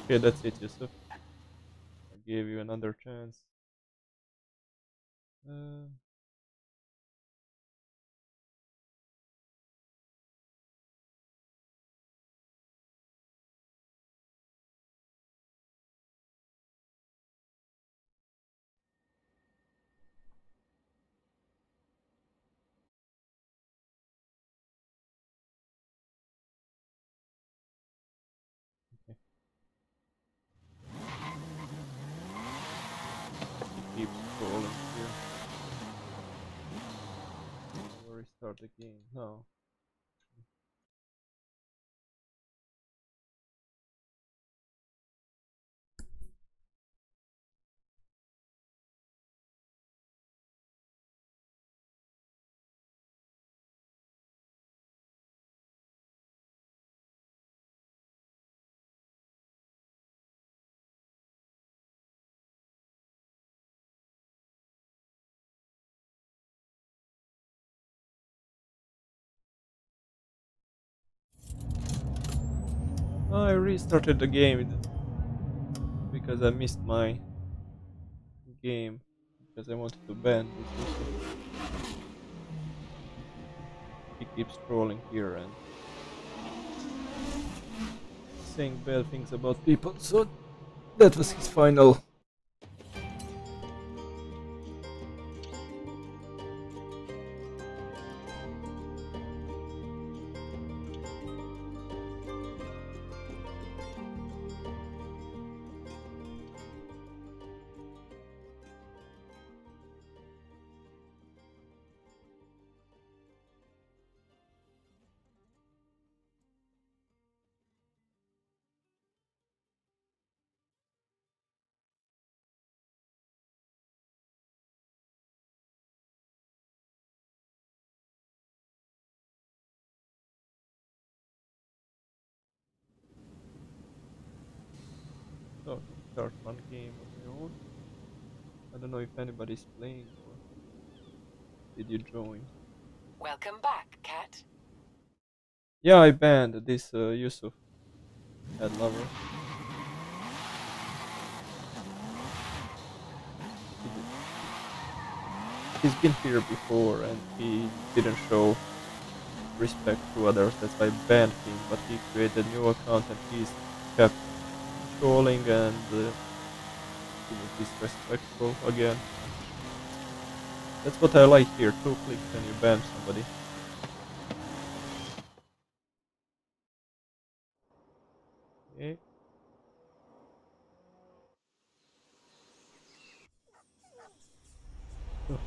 Okay, that's it, Yusuf. I gave you another chance. Uh, Start the game now. I restarted the game because I missed my game because I wanted to ban this issue. He keeps scrolling here and saying bad things about people, so that was his final. Start one game of your own. I don't know if anybody's playing or did you join? Welcome back, Cat. Yeah, I banned this uh, Yusuf, Cat Lover. He's been here before and he didn't show respect to others, that's why I banned him, but he created a new account and he's kept trolling and uh, he was disrespectful again. That's what I like here, two clicks and you ban somebody. Okay.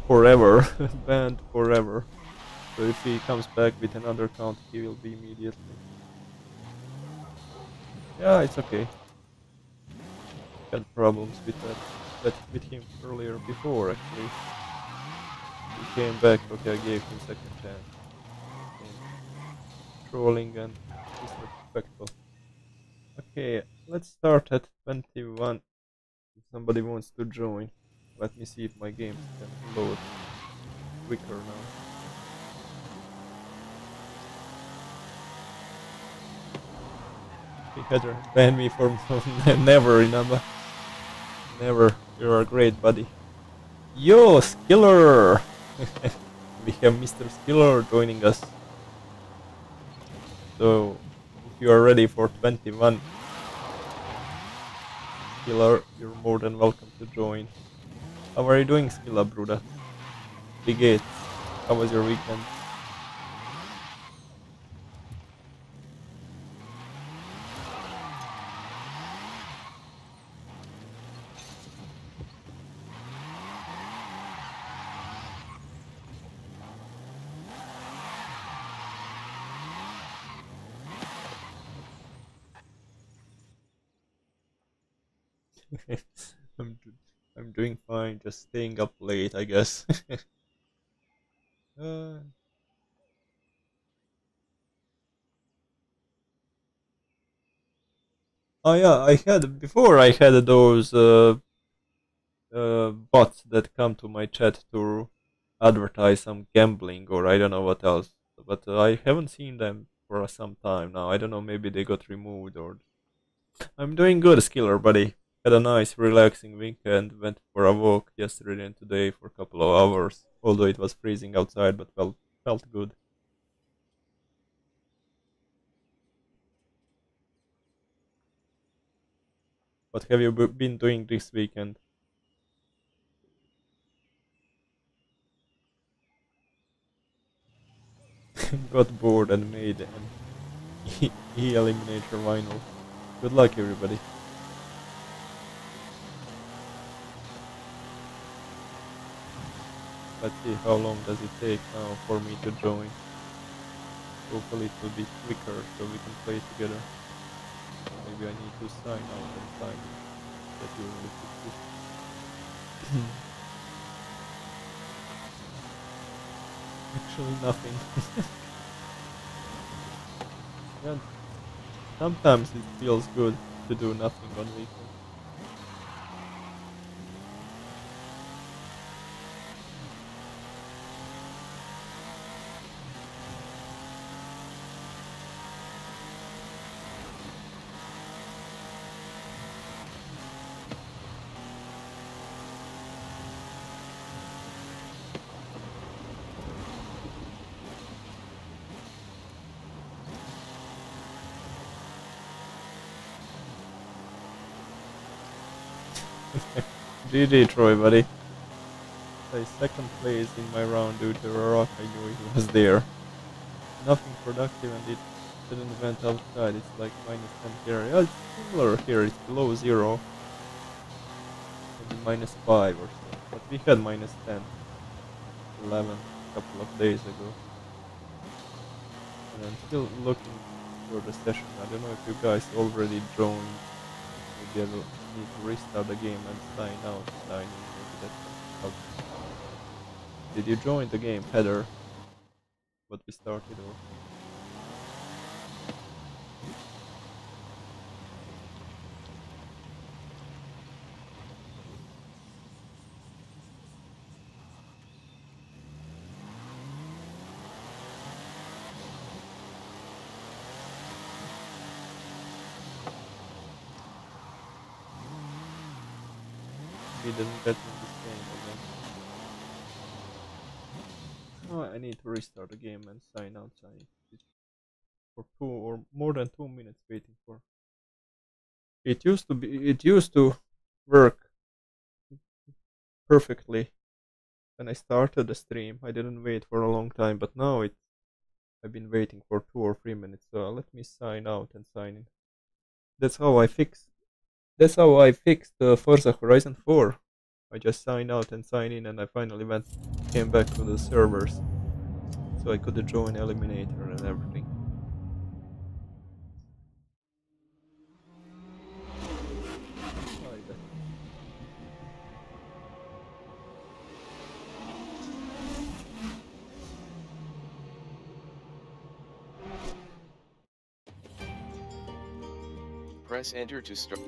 Forever, banned forever. So if he comes back with another count, he will be immediately. Yeah, it's okay. Had problems with that, but with him earlier before actually. He came back, okay, I gave him second chance. And trolling and disrespectful. Okay, let's start at twenty-one. If somebody wants to join, let me see if my games can load quicker now. Heather, ban me for never, Inaba. Never. You're a great buddy. Yo, Skiller! We have Mister Skiller joining us. So, if you are ready for twenty-one, Skiller, you're more than welcome to join. How are you doing, Skilla Bruda? Big eight. How was your weekend? I'm, do I'm doing fine, just staying up late, I guess. uh. Oh yeah, I had before I had those uh, uh, bots that come to my chat to advertise some gambling or I don't know what else, but uh, I haven't seen them for some time now. I don't know, maybe they got removed or... I'm doing good, Skiller buddy. Had a nice relaxing weekend, went for a walk yesterday and today for a couple of hours, although it was freezing outside, but felt, felt good. What have you been doing this weekend? Got bored and made an Eliminator vinyl. Good luck everybody. Let's see how long does it take now for me to join. Hopefully it will be quicker so we can play together. Maybe I need to sign out and sign that you will fix this. Actually nothing. And sometimes it feels good to do nothing on weekends. G G Troy buddy. I second place in my round due to a rock I knew he was there. Nothing productive and it didn't vent outside, it's like minus ten here. Yeah, it's similar here, it's below zero. Maybe minus five or so. But we had minus ten, eleven a couple of days ago. And I'm still looking for the session. I don't know if you guys already joined. Maybe I will need to restart the game and sign out. Sign in. Maybe that's Did you join the game, Heather? What we started or? Doesn't get in this game again. Oh, I need to restart the game and sign out. Sign for two or more than two minutes waiting for. It used to be. It used to work perfectly when I started the stream. I didn't wait for a long time, but now it I've been waiting for two or three minutes. So let me sign out and sign in. That's how I fixed. That's how I fixed uh, Forza Horizon four. I just signed out and signed in, and I finally went came back to the servers, so I could join Eliminator and everything. Press enter to start.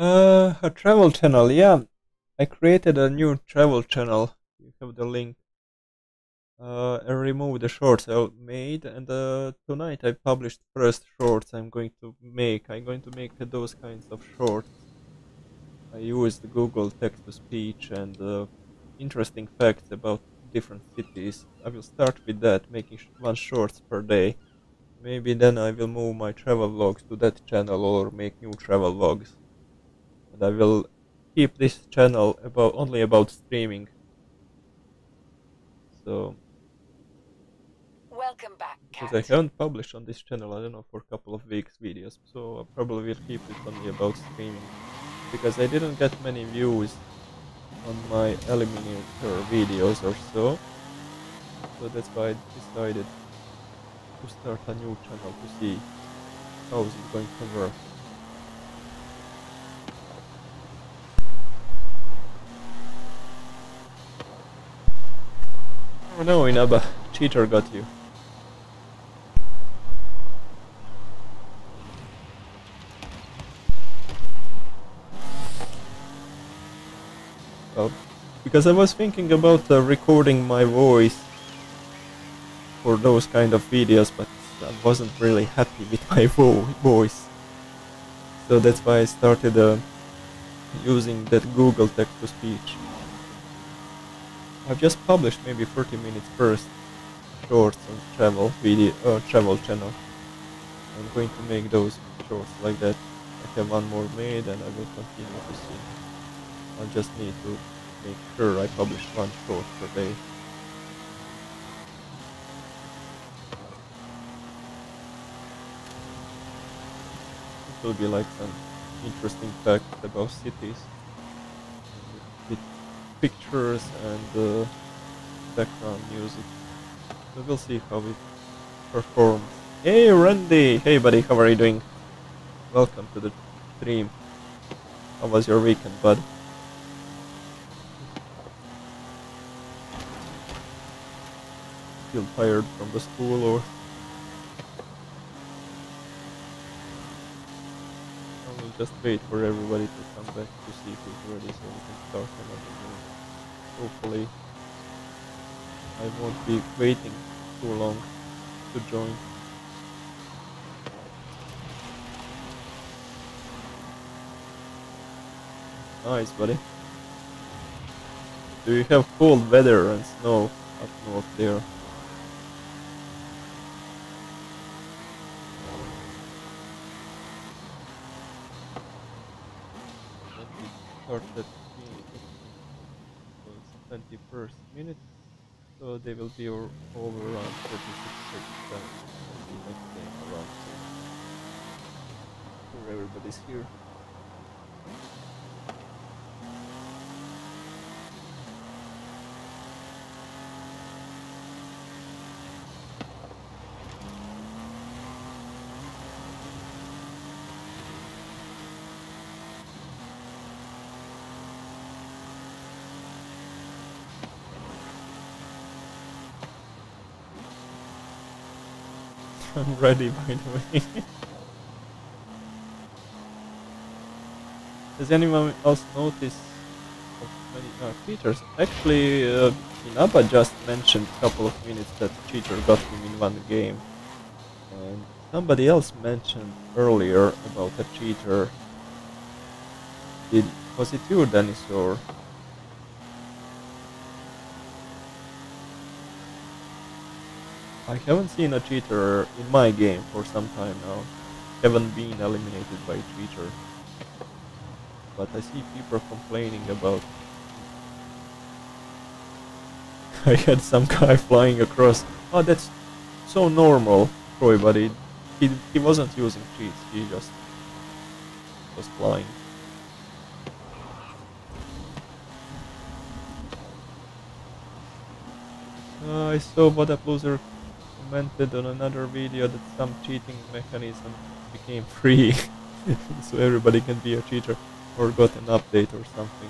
Uh, a travel channel, yeah. I created a new travel channel. You have the link. Uh, I removed the shorts I made, and uh, tonight I published first shorts I'm going to make. I'm going to make those kinds of shorts. I used Google Text to Speech and uh, interesting facts about different cities. I will start with that, making sh one shorts per day. Maybe then I will move my travel vlogs to that channel or make new travel vlogs. I will keep this channel about only about streaming. So, welcome back, because I haven't published on this channel, I don't know, for a couple of weeks videos, so I probably will keep it only about streaming, because I didn't get many views on my Eliminator videos or so. So that's why I decided to start a new channel to see how is it going to work. Oh no, Inaba, cheater got you. Well, because I was thinking about uh, recording my voice for those kind of videos, but I wasn't really happy with my vo voice. So that's why I started uh, using that Google Text to Speech. I've just published maybe thirty minutes first shorts on travel video uh, travel channel. I'm going to make those shorts like that. I have one more made, and I will continue to see. I just need to make sure I publish one short per day. It will be like some interesting facts about cities. Pictures and uh, background music. So we'll see how it performs. Hey Randy! Hey buddy, how are you doing? Welcome to the stream. How was your weekend, bud? Still tired from the school or? I will just wait for everybody to come back to see if it's ready so we can start another. Hopefully, I won't be waiting too long to join. Nice, buddy. Do you have cold weather and snow up north there? heard that the twenty-first minute, so they will be over around forty-six seconds the next game around. So everybody's here. I'm ready, by the way. Does anyone else notice many uh, cheaters? Actually, uh, Inaba just mentioned a couple of minutes that cheater got him in one game. And somebody else mentioned earlier about a cheater. Did, was it you, Dennis, or...? I haven't seen a cheater in my game for some time now. Haven't been eliminated by a cheater. But I see people complaining about... I had some guy flying across. Oh, that's so normal, Troy, but he, he, he wasn't using cheats, he just was flying. Uh, I saw what a loser commented on another video that some cheating mechanism became free, so everybody can be a cheater, or got an update or something.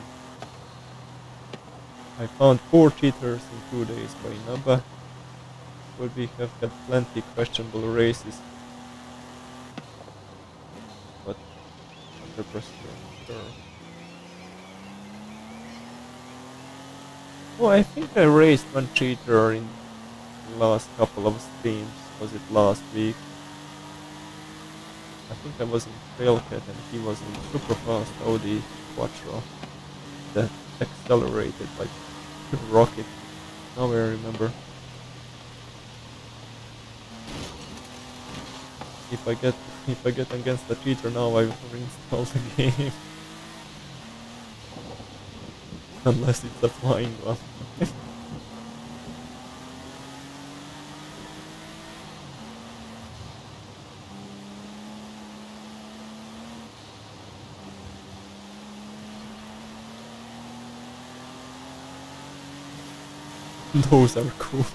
I found four cheaters in two days by Inaba. Would we have had plenty questionable races? But one hundred percent sure. Oh, I think I raced one cheater in last couple of streams. Was it last week? I think I was in Trailcat and he was in super fast Audi Quattro that accelerated like a rocket. Now I remember. If I get if I get against the cheater now, I will reinstall the game. Unless it's a flying one. Those are cool.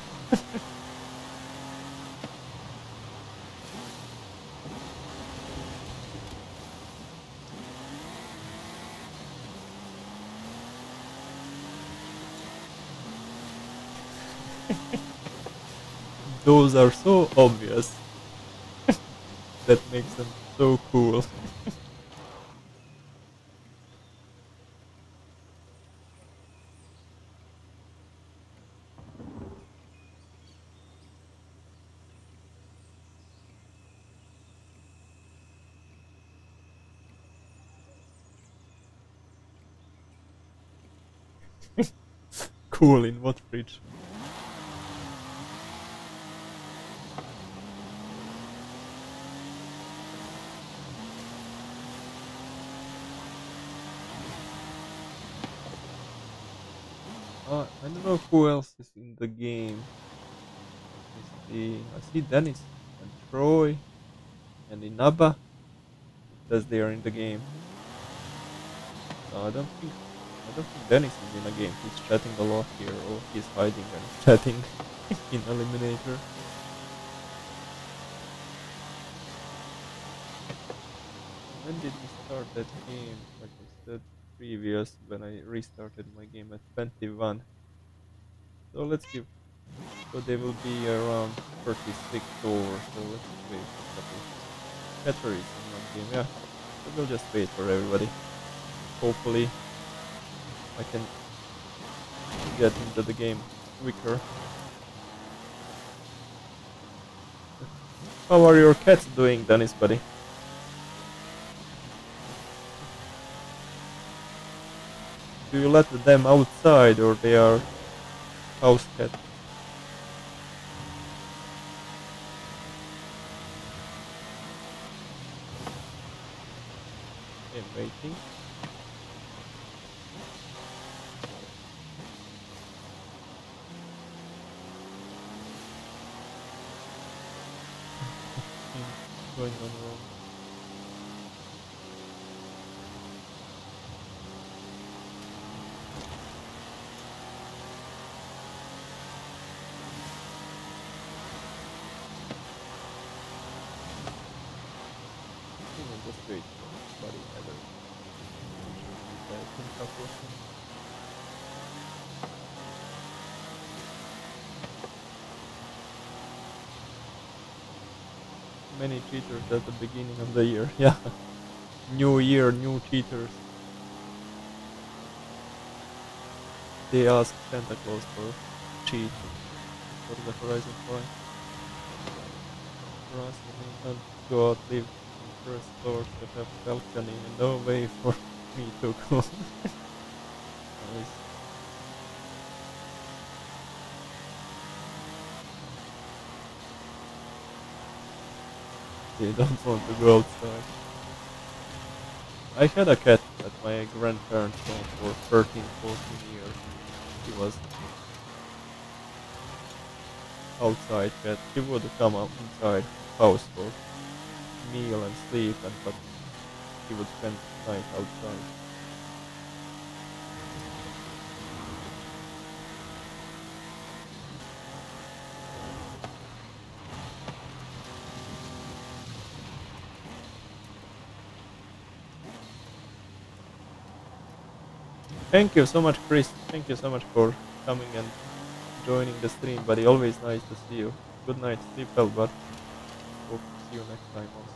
Those are so obvious. That makes them so cool. Cool in what fridge? Uh, I don't know who else is in the game. Let's see. I see Dennis and Troy and Inaba. Because they are in the game. No, I don't think. I don't think Dennis is in a game, he's chatting a lot here, or he's hiding and chatting in Eliminator. When did we start that game? Like I said previous, when I restarted my game at twenty-one. So let's give... So they will be around thirty-six hours, so let's wait for a couple. Batteries in one game, yeah. So we'll just wait for everybody. Hopefully I can get into the game quicker. How are your cats doing, Dennis, buddy? Do you let them outside or they are house cats? I'm waiting. going on wrong? Many cheaters at the beginning of the year, yeah. New year, new cheaters. They asked Santa Claus for cheat for the Horizon five. For us, we can't go out, live in first floors that have balcony and no way for me to go. Nice. They don't want to go outside. I had a cat at my grandparents' home for thirteen, fourteen years. She was outside cat. She would come up inside house for meal and sleep, and but she would spend the night outside. Thank you so much, Chris. Thank you so much for coming and joining the stream, buddy. Always nice to see you. Good night, sleep well, but hope to see you next time also.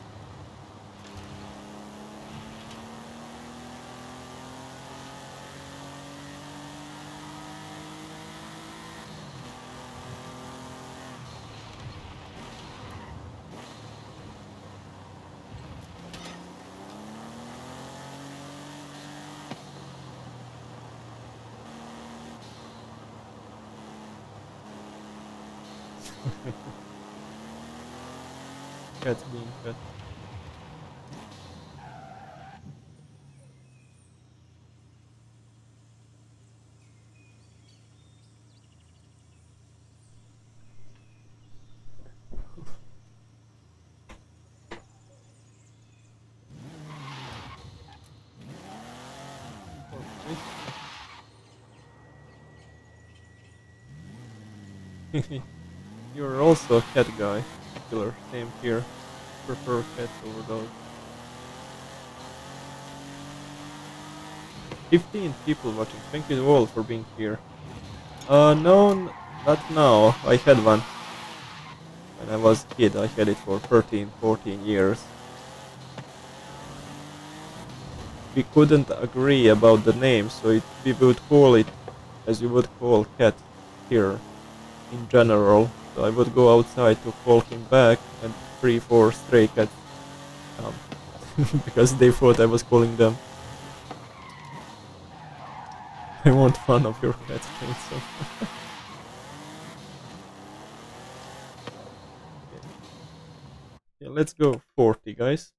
That's being cut. You're also a cat guy. Killer. Same here. Prefer cats over dogs. fifteen people watching. Thank you all for being here. Uh, no, not now. I had one. When I was a kid, I had it for thirteen, fourteen years. We couldn't agree about the name, so it, we would call it as you would call cat here in general. So I would go outside to call him back, and three, four stray cats um, because they thought I was calling them. I want fun of your cats, so. Yeah, let's go forty, guys.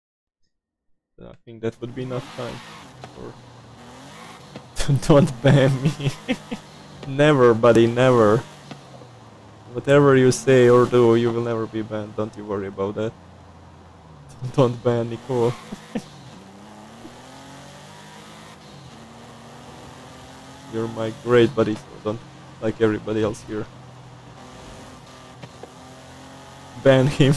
I think that would be enough time for... Don't ban me. Never, buddy, never. Whatever you say or do, you will never be banned. Don't you worry about that. Don't ban Nico. You're my great buddy, so don't like everybody else here. Ban him.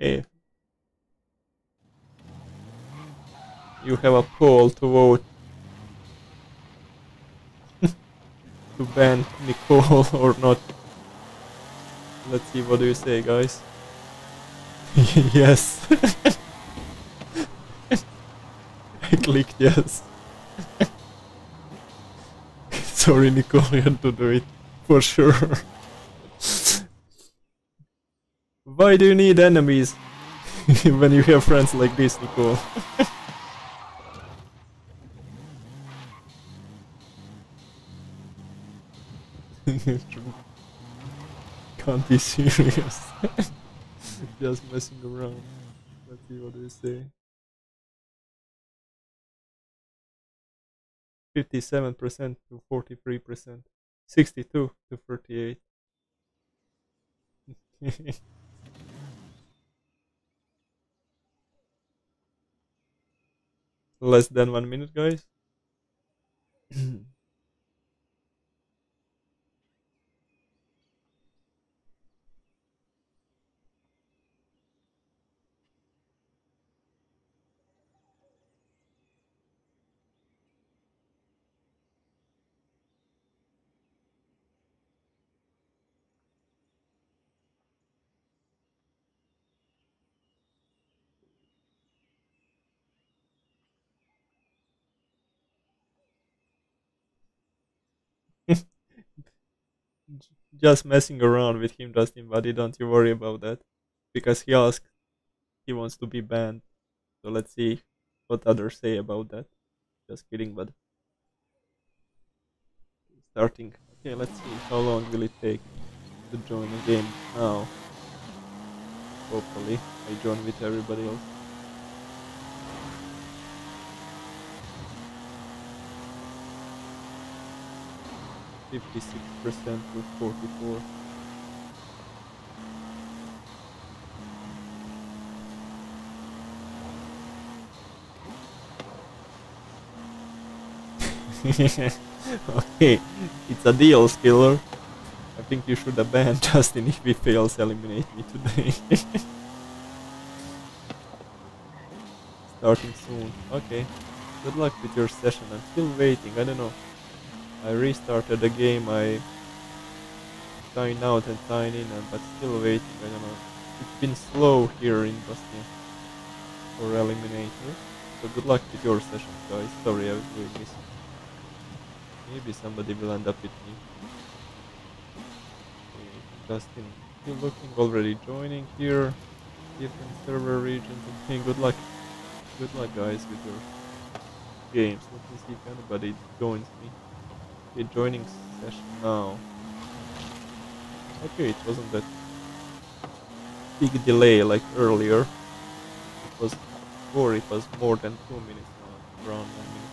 Hey. You have a poll to vote to ban Nicole or not. Let's see, what do you say, guys? Yes. I clicked yes. Sorry, Nicole, you had to do it for sure. Why do you need enemies when you have friends like this, Nicole? Can't be serious. Just messing around. Let's see what they say. fifty-seven percent to forty-three percent. sixty-two to thirty-eight. Less than one minute, guys. Just messing around with him, Justin, buddy, don't you worry about that. Because he asked, he wants to be banned. So let's see what others say about that. Just kidding, but starting. Okay, let's see how long will it take to join the game now. Hopefully I join with everybody else. Fifty-six percent to forty-four. Okay, it's a deal, Skiller. I think you should have banned Justin. If he fails, eliminate me today. Starting soon. Okay. Good luck with your session. I'm still waiting. I don't know. I restarted the game, I sign out and sign in, and, but still waiting, I don't know. It's been slow here in Bosnia for Eliminator. So good luck with your session, guys. Sorry I was doing this. Maybe somebody will end up with me. Okay, Dustin, still looking, already joining here. Different server regions. Okay, good luck. Good luck, guys, with your games. Let me see if anybody joins me. Okay, joining session now. Okay, it wasn't that big delay like earlier. It was four, it was more than two minutes now, around one minute.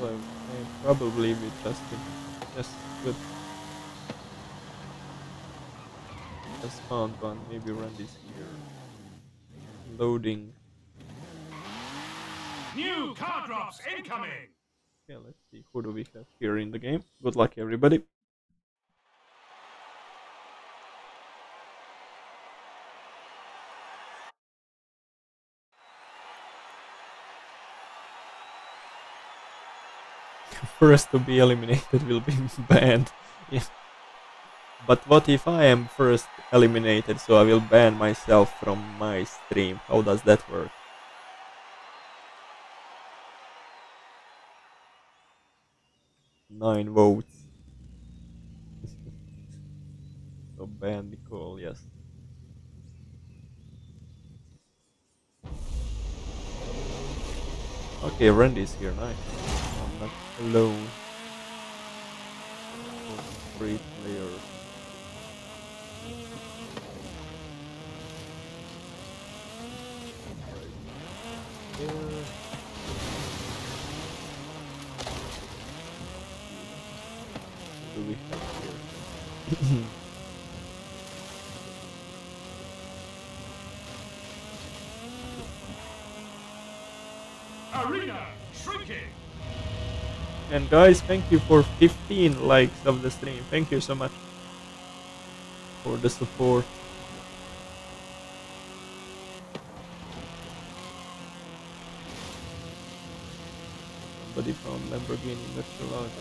I'm, I'm probably with Justin. Yes, good. Just found one, maybe Randy's here. Loading. New car drops incoming. Yeah, let's see who do we have here in the game. Good luck, everybody. First to be eliminated will be banned. Yeah. But what if I am first eliminated, so I will ban myself from my stream? How does that work? Nine votes. So ban the call, yes. Okay, Randy's here, nice. I'm not alone. Three players. Yeah. Do we have here? Arena shrinking. And guys, thank you for fifteen likes of the stream. Thank you so much for the support. From Lamborghini Metro Lodge.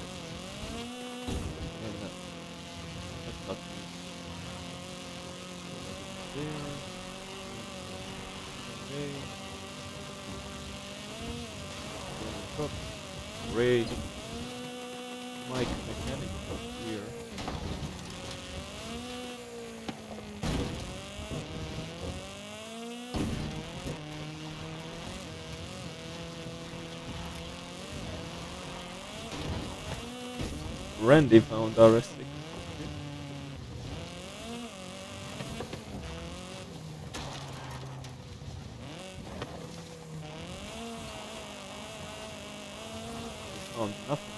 That's not me. Okay. Okay. Ray. Mike Mechanic up here. Randy found our rest. Oh, nothing.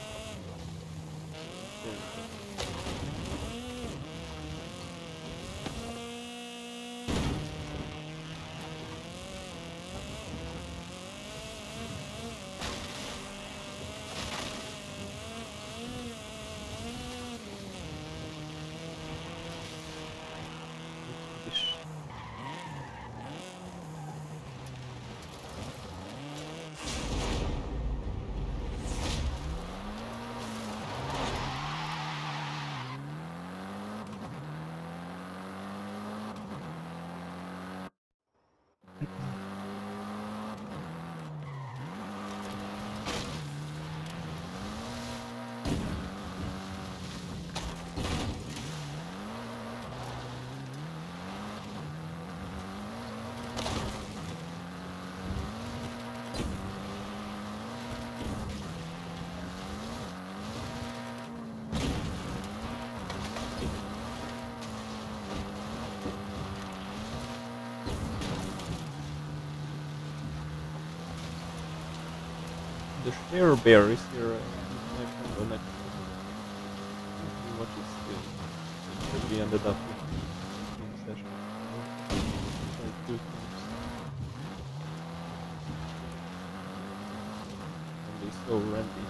The Hair Bear is here. My friend on Metro. What is still? We ended up with session. Like two times. And they so Randy.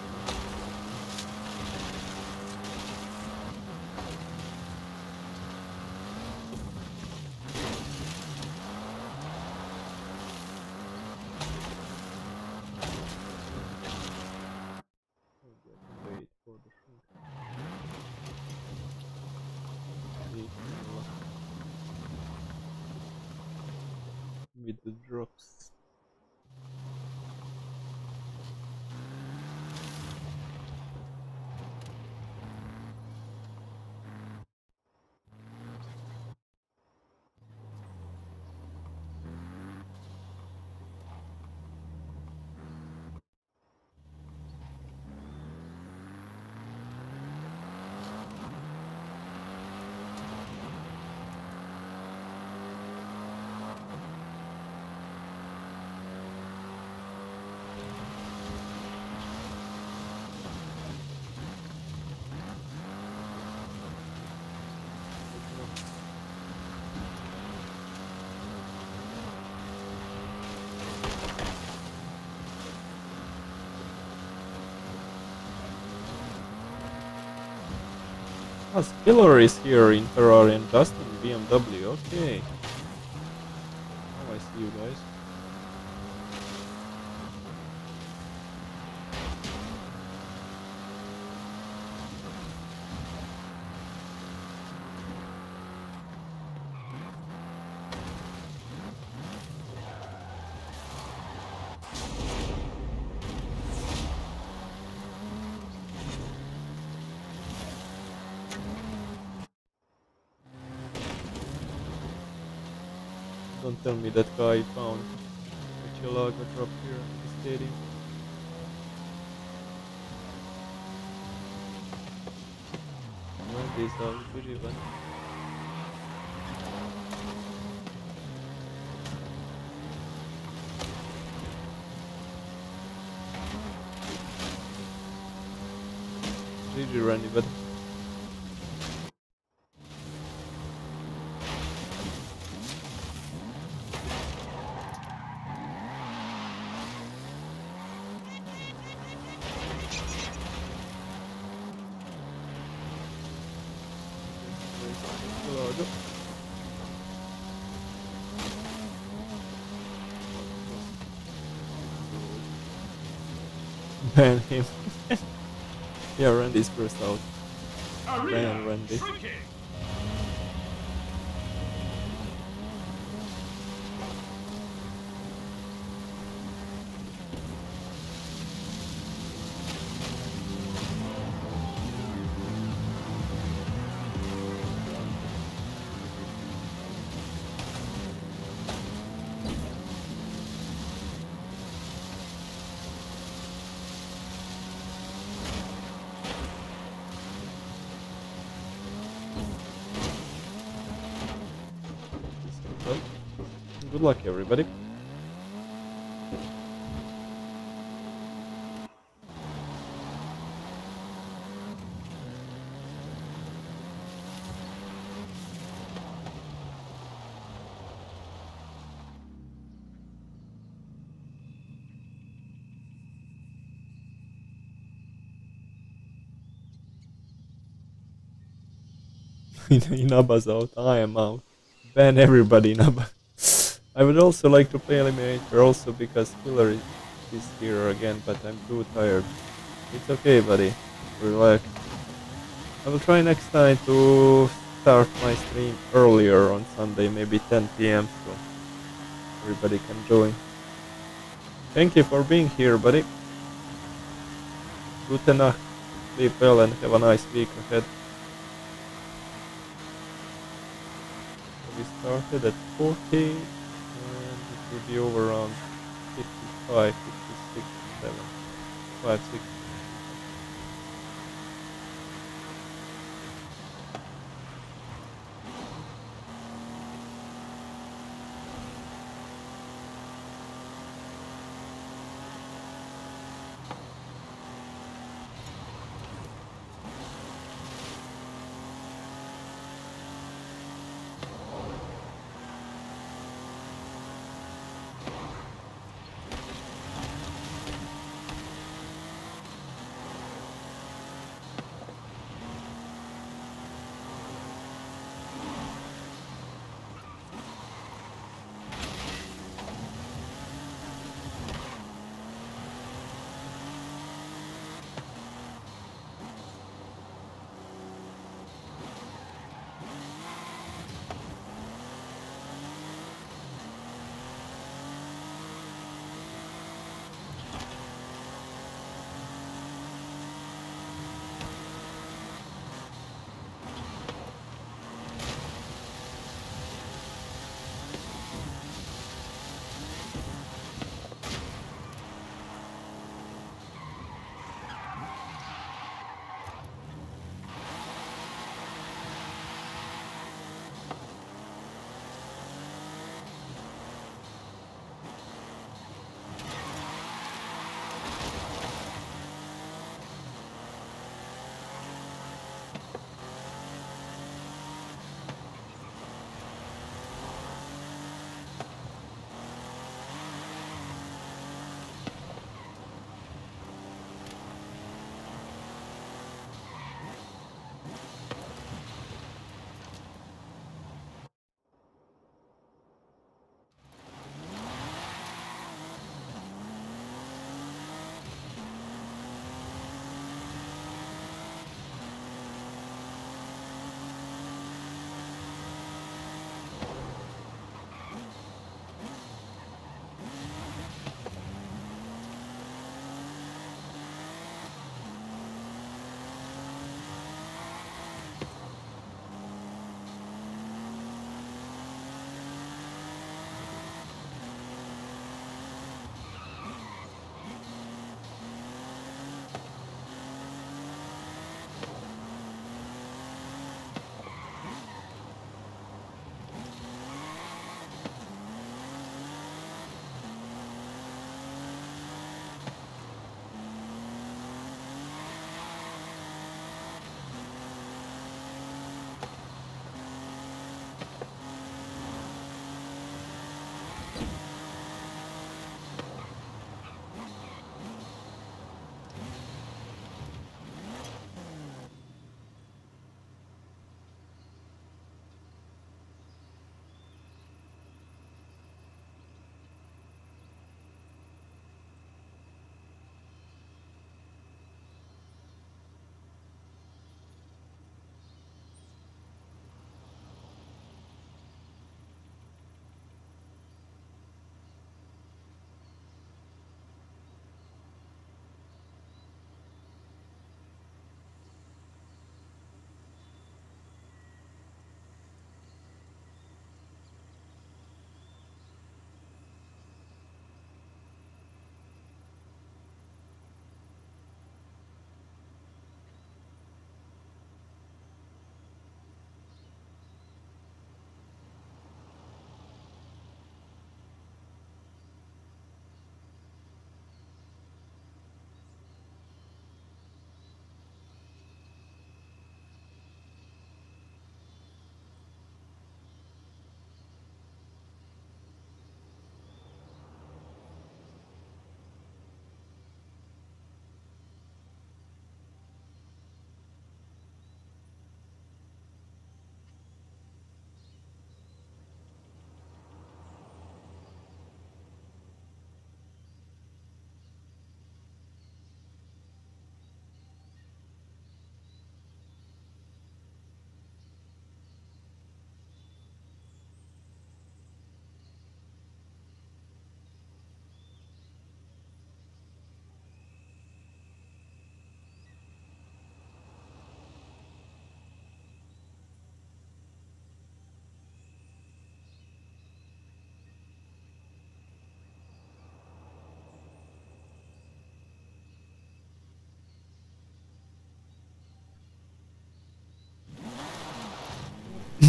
Spiller is here in Ferrari and Dustin B M W, okay. Oh, I see you guys. Don't tell me that guy found a chillaga drop here in the stadium. Monday's out, good event. G G Randy, but ban him. Yeah, Randy's first out. Ban Randy. Well, good luck, everybody. Inaba's out, I am out. Ban everybody, Inaba. I would also like to play Eliminator also because Killer is, is here again, but I'm too tired. It's okay, buddy. Relax. I will try next time to start my stream earlier on Sunday, maybe ten p m so everybody can join. Thank you for being here, buddy. Gute Nacht. Sleep well and have a nice week ahead. We started at forty and it will be over around fifty-five, fifty-six, fifty-seven, fifty-six.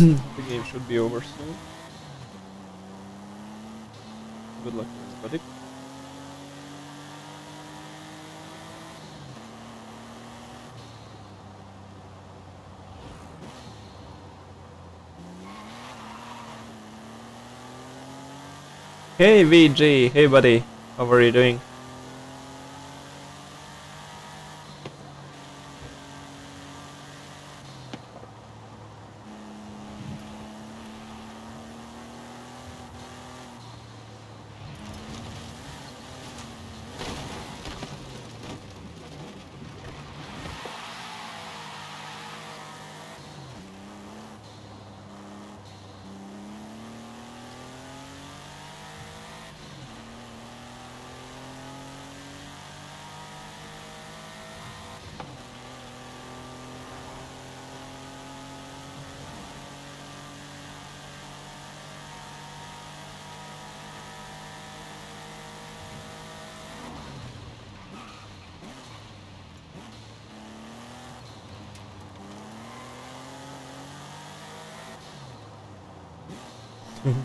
The game should be over soon. Good luck to everybody. Hey V G, hey buddy, how are you doing?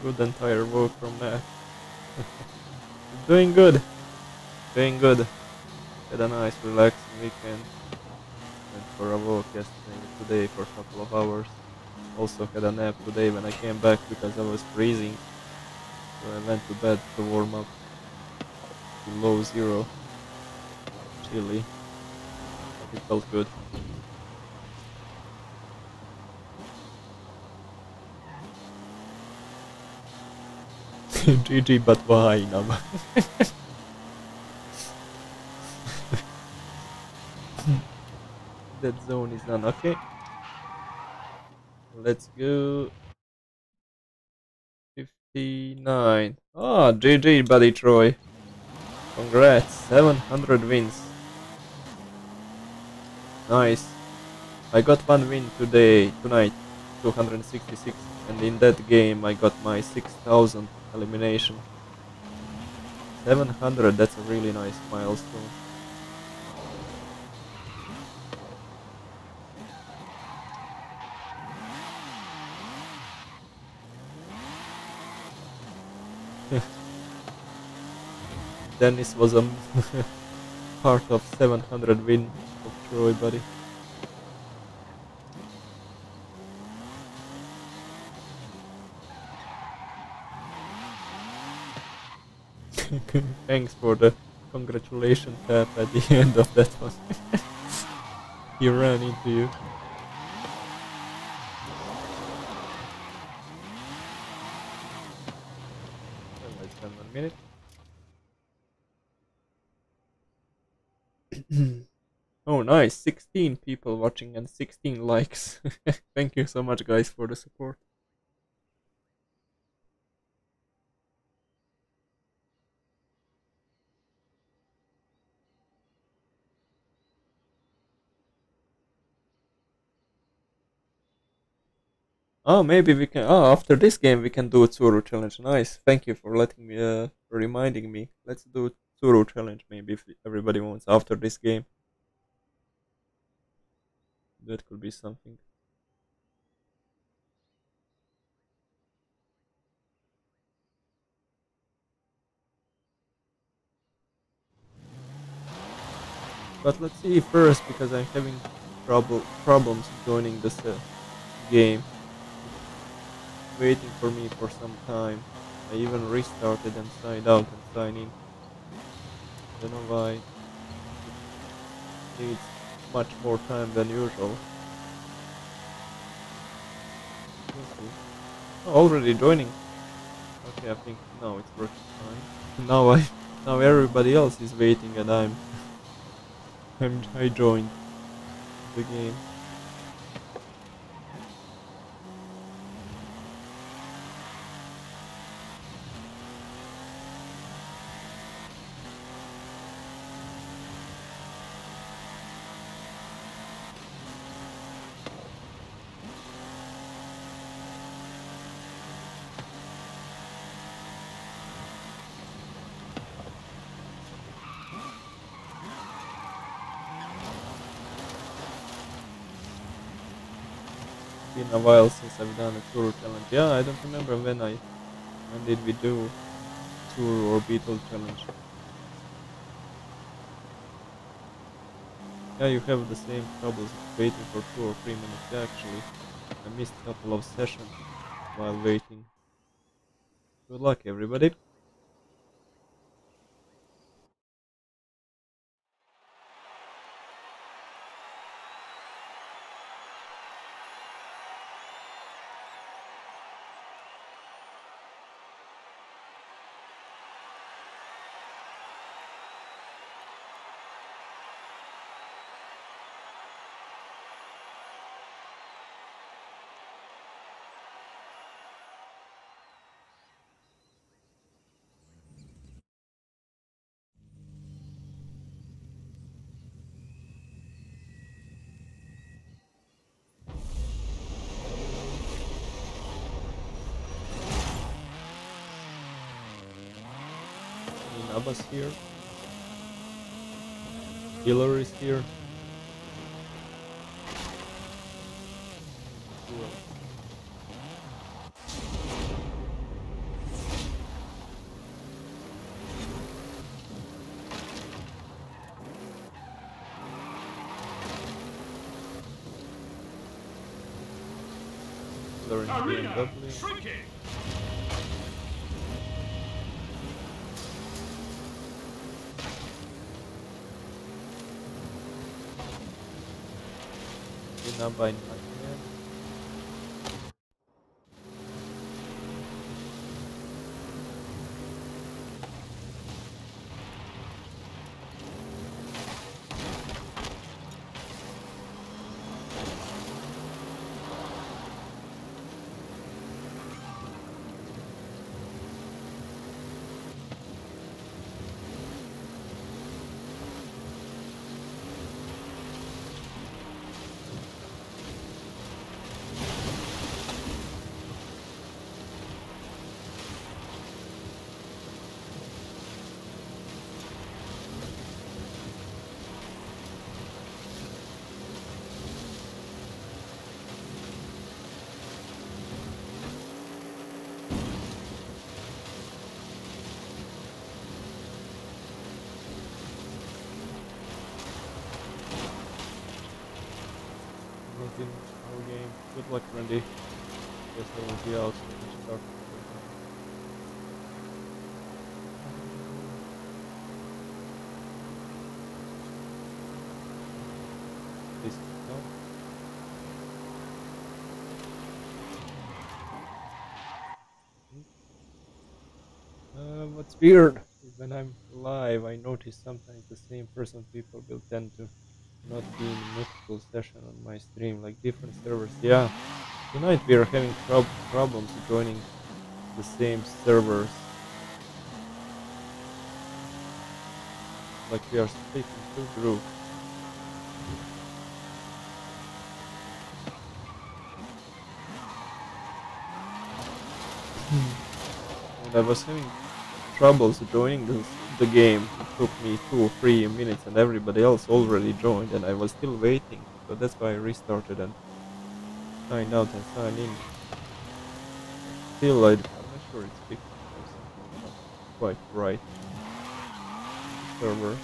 Good entire walk from there. Doing good, doing good. Had a nice relaxing weekend. Went for a walk yesterday and today for a couple of hours. Also had a nap today when I came back because I was freezing. So I went to bed to warm up to low zero. Chilly. But it felt good. G G, but why, Inaba? That zone is done, okay. Let's go. fifty-nine. Ah, oh, G G, buddy Troy. Congrats, seven hundred wins. Nice. I got one win today, tonight, two hundred sixty-six. And in that game, I got my six thousand. Elimination. seven hundred, that's a really nice milestone. Dennis was a part of seven hundred win of Troy, buddy. Thanks for the congratulation tap at the end of that one. He ran into you. Let's spend one minute. Oh nice, sixteen people watching and sixteen likes. Thank you so much guys for the support. Oh, maybe we can. Oh, after this game we can do a Tsuru challenge. Nice. Thank you for letting me, uh, for reminding me. Let's do a Tsuru challenge. Maybe if everybody wants after this game, that could be something. But let's see first because I'm having trouble problems joining this uh, game. Waiting for me for some time. I even restarted and signed out and signed in. I don't know why. It needs much more time than usual. Oh, already joining. Okay, I think now it's working fine. Now I, now everybody else is waiting and I'm, I'm I joined the game. been a while since I've done a Tsuru challenge. Yeah, I don't remember when I when did we do Tsuru or Beetle challenge. Yeah, you have the same troubles waiting for two or three minutes. Yeah, actually, I missed a couple of sessions while waiting. Good luck, everybody. Inaba's here. Killer is here. Cool. Arena shrinking. By nine, in our game. Good luck, Randy. Guess I won't be out when we start. This no. Uh, what's weird is when I'm live, I notice sometimes the same person people will tend to not be in multiple session on my stream, like different servers. Yeah, tonight we are having prob problems joining the same servers. Like we are splitting two groups. And I was having troubles joining this. The game it took me two or three minutes and everybody else already joined and I was still waiting, so that's why I restarted and signed out and signed in. Still I, I'm not sure it's fixed or something, but quite right server.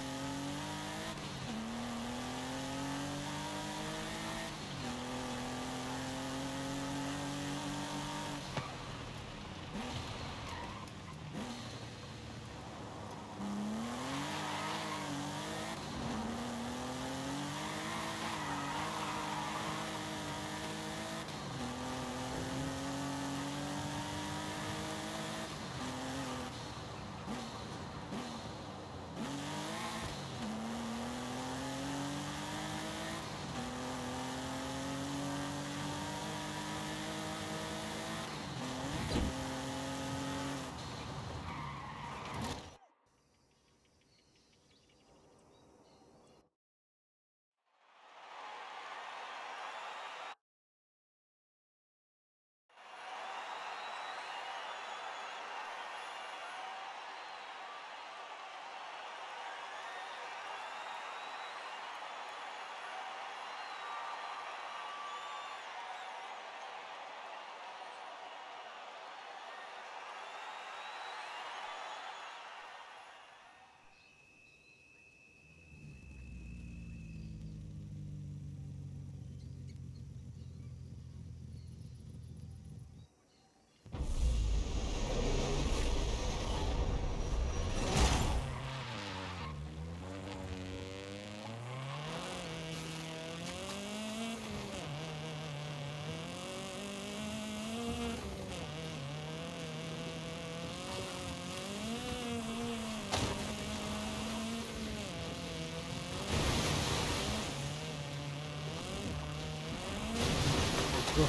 go.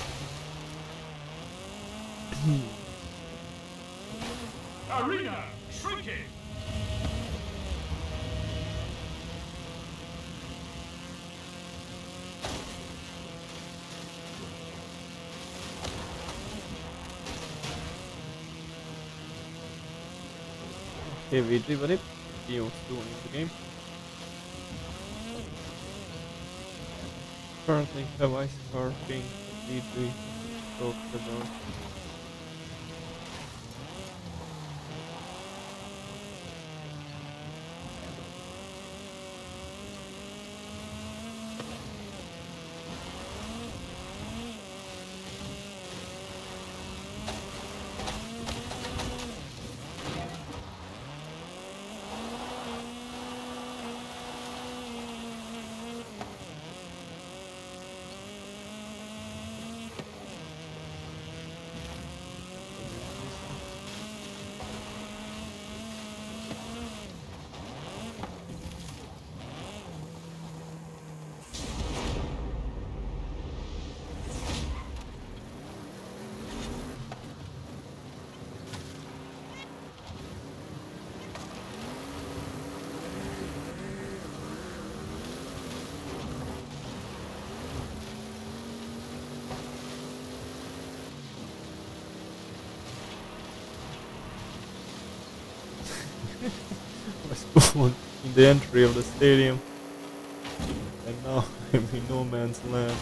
Arena shrinking. Hey V G, buddy. You still in the game? Currently, the vice are being V G talked about. In the entry of the stadium, and now I'm in no man's land.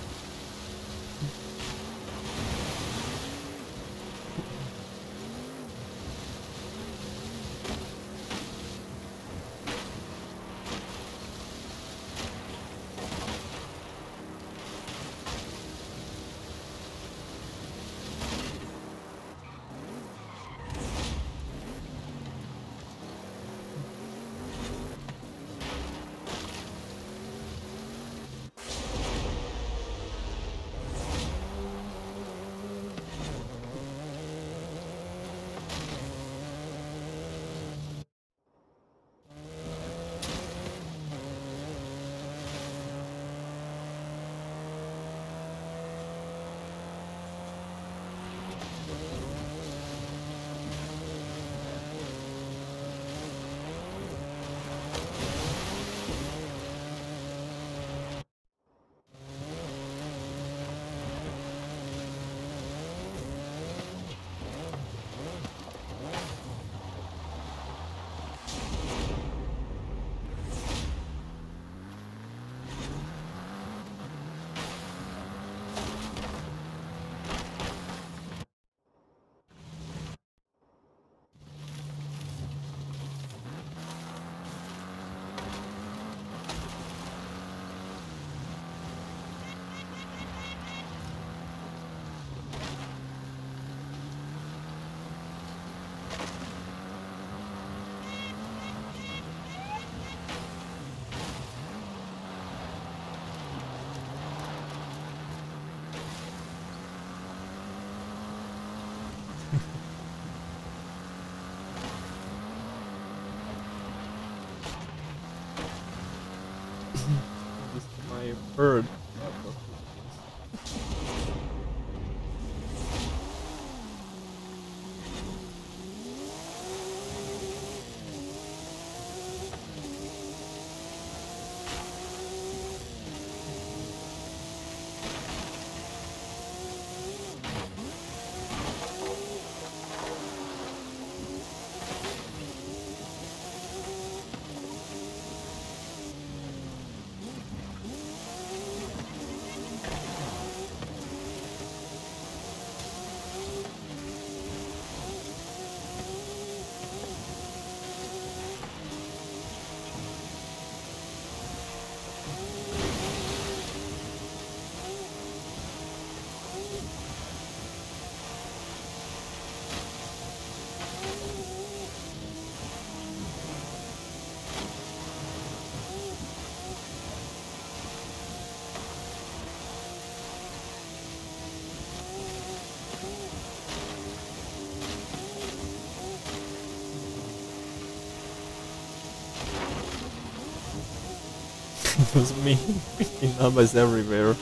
Bird. It was me. Inaba's everywhere.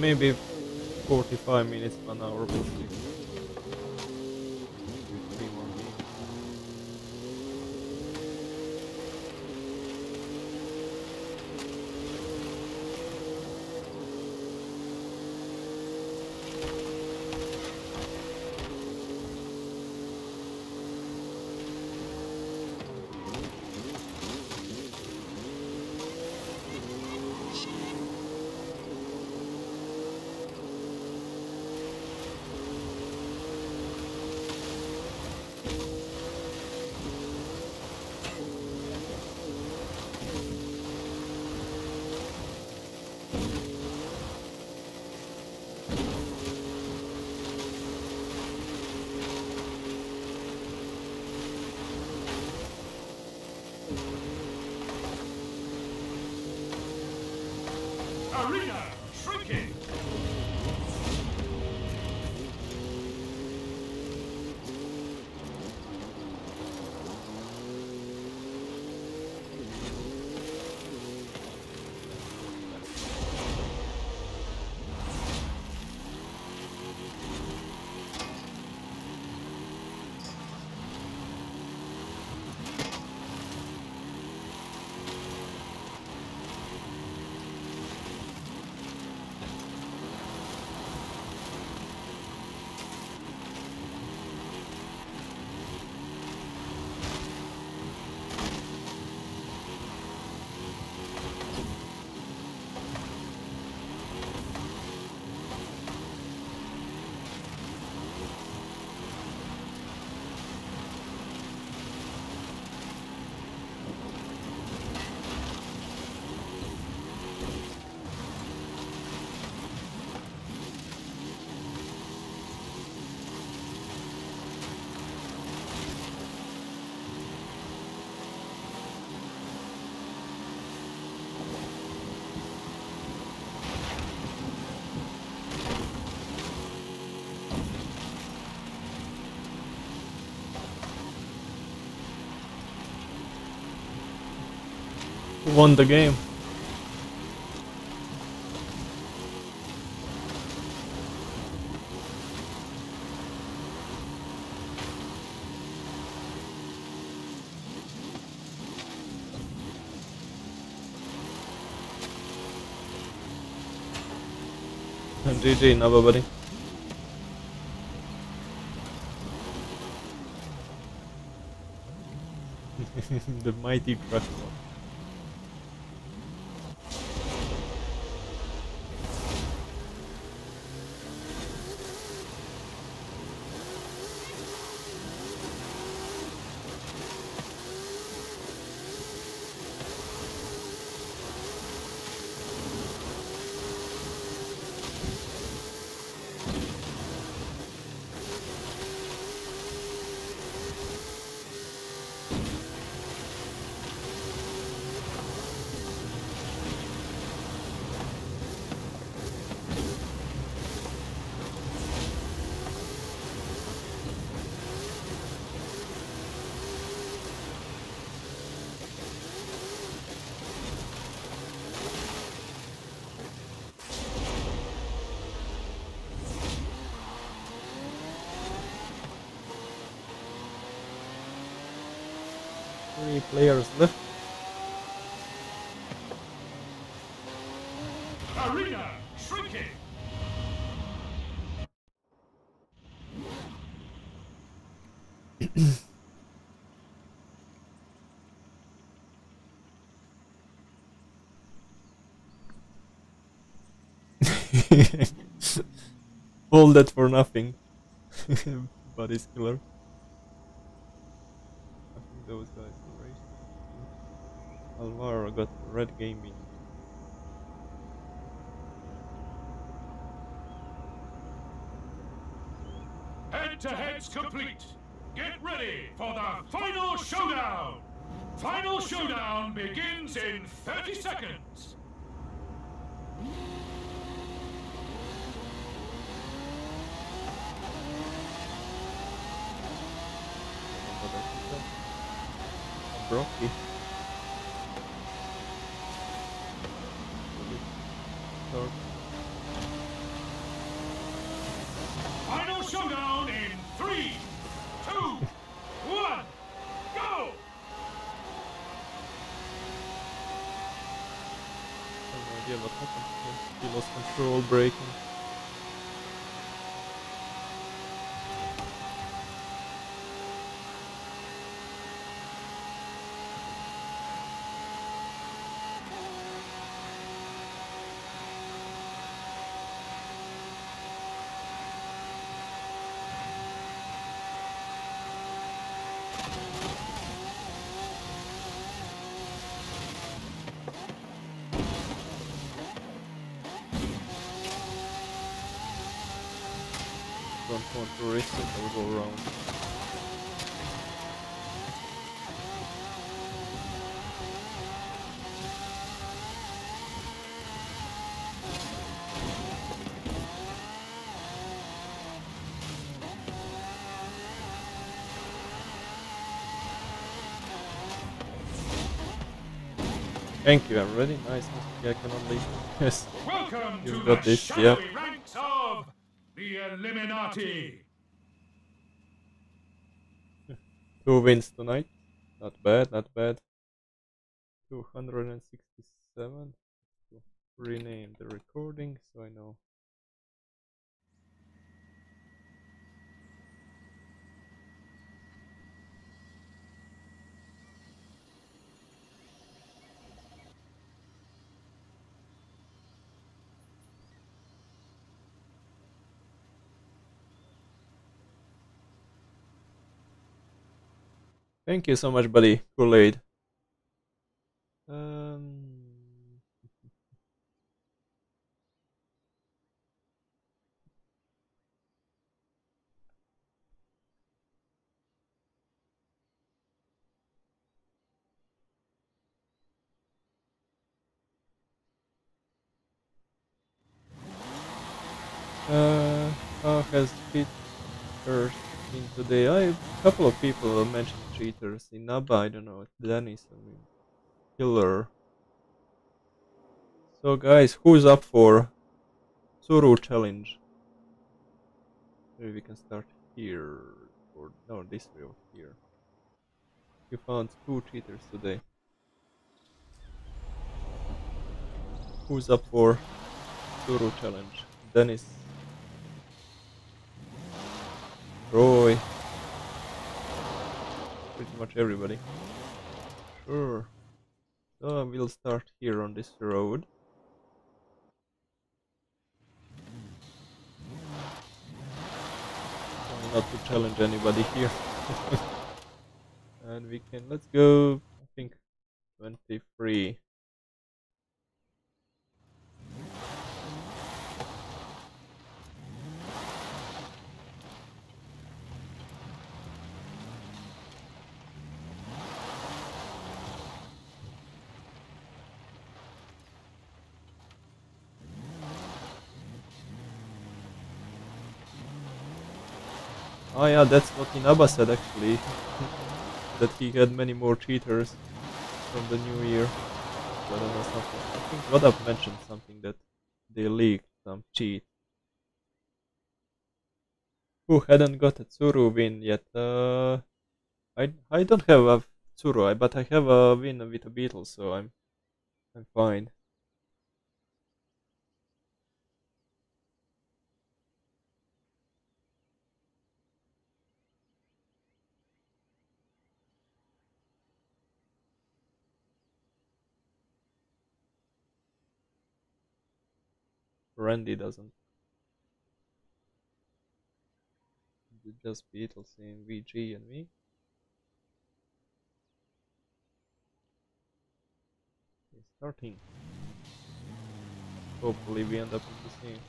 maybe forty-five minutes, one hour, we'll see. Won the game. G G, Inaba, buddy. The mighty crush. Three players left. Arena shrinking. All that for nothing. Body killer. I think those guys. Alvaro got red gaming. Head to heads complete. Get ready for the final showdown. Final showdown begins in thirty seconds. Brocky. rule breaking. Thank you, I'm ready. Nice, I can only. Yes. Welcome You've to got the this, shadowy yeah. ranks of the Eliminator. Two wins tonight. Not bad, not bad. two hundred sixty-seven. Rename the recording so I know. Thank you so much, buddy. Kool-Aid. Um, uh, how has features been today? I a couple of people mentioned. Cheaters, Inaba, I don't know, Dennis, I mean, killer. So guys, who's up for Tsuru challenge? Maybe we can start here, or no, this way over here. You found two cheaters today. Who's up for Tsuru challenge? Dennis, Troy. Pretty much everybody. Sure. So we'll start here on this road. Try not to challenge anybody here. And we can, let's go, I think, twenty-three. Oh yeah, that's what Inaba said actually, that he had many more cheaters from the new year. I don't know, something. I think Rob mentioned something that they leaked some cheat. Who hadn't got a Tsuru win yet? Uh, I I don't have a Tsuru, but I have a win with a Beetle, so I'm I'm fine. Randy doesn't. Just Beetle, same V G and me. Okay, starting. Hopefully we end up with the same.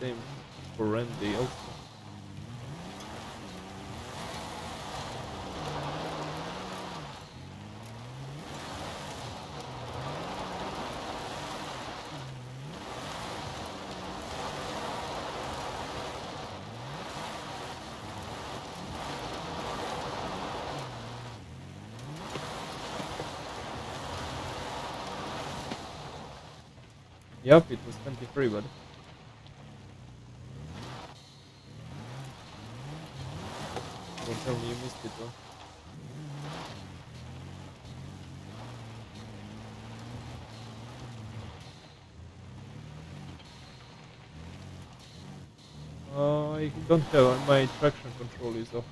Same for Randy also. Yep, it was twenty-three, but don't tell me you missed it though. I don't have, my traction control is off.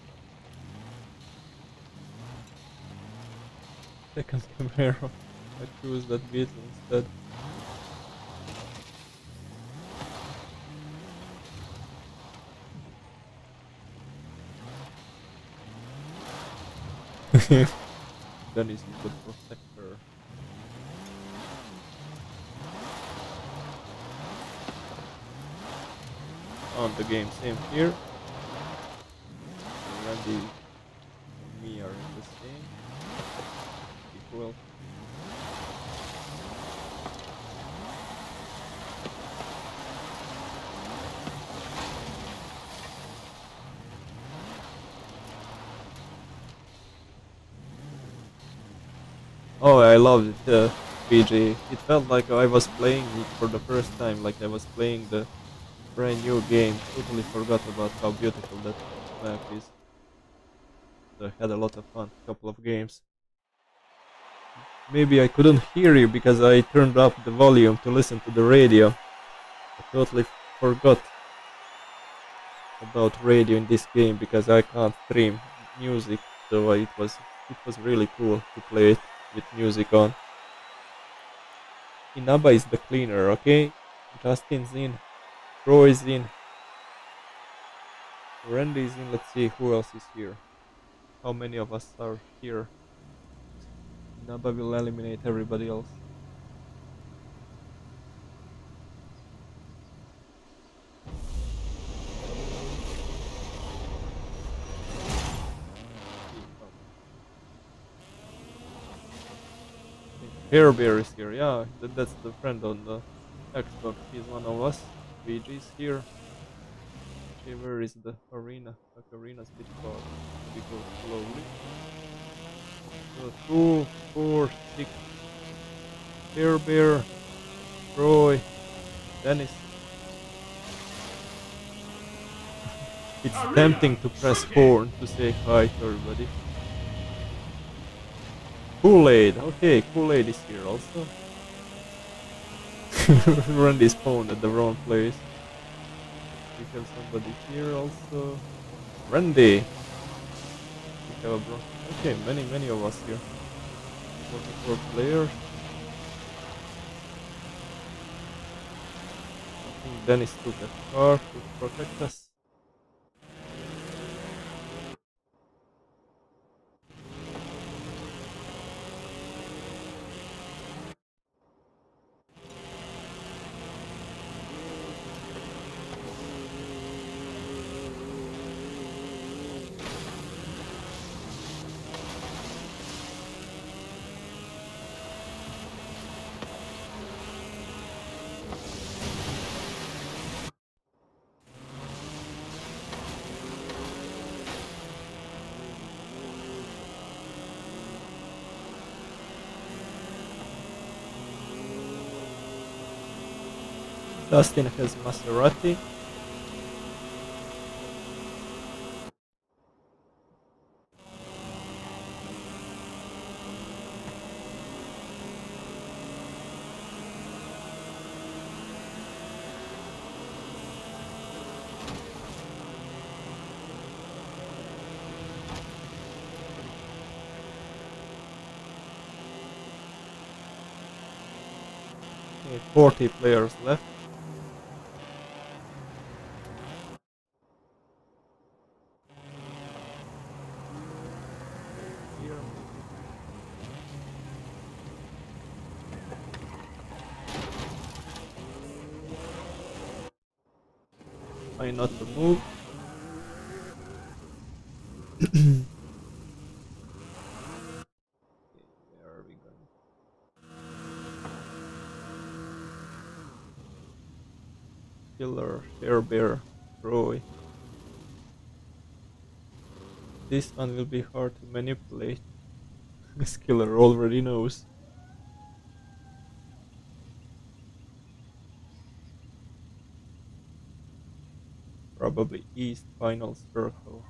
Second Camaro, I choose that Beetle instead. Dennis is the protector. On the game, same here. Randy and me are in the same. Equal. Oh, I loved it, uh, V G. It felt like I was playing it for the first time, like I was playing the brand new game. Totally forgot about how beautiful that map is. So I had a lot of fun, couple of games. Maybe I couldn't hear you because I turned up the volume to listen to the radio. I totally forgot about radio in this game because I can't stream music, so it was it was really cool to play it with music on. Inaba is the cleaner, okay? Justin's in. Troy's in. Randy's in. Let's see who else is here. How many of us are here? Inaba will eliminate everybody else. Hair Bear is here, yeah, th that's the friend on the Xbox, he's one of us. V G is here. Where is the arena? The arena's a bit far. We go slowly. So two, four, six. Hair Bear, Troy, Dennis. It's arena. Tempting to press porn to say hi to everybody. Kool-Aid, okay, Kool-Aid is here also. Randy spawned at the wrong place. We have somebody here also. Randy! We have a bro. Okay, many, many of us here. forty-four players. I think Dennis took a car to protect us. Dustin has Maserati. Okay, forty players left. Not to move. There we go. Killer, Hair Bear, Roy. This one will be hard to manipulate. This killer already knows. Probably East Final Circle.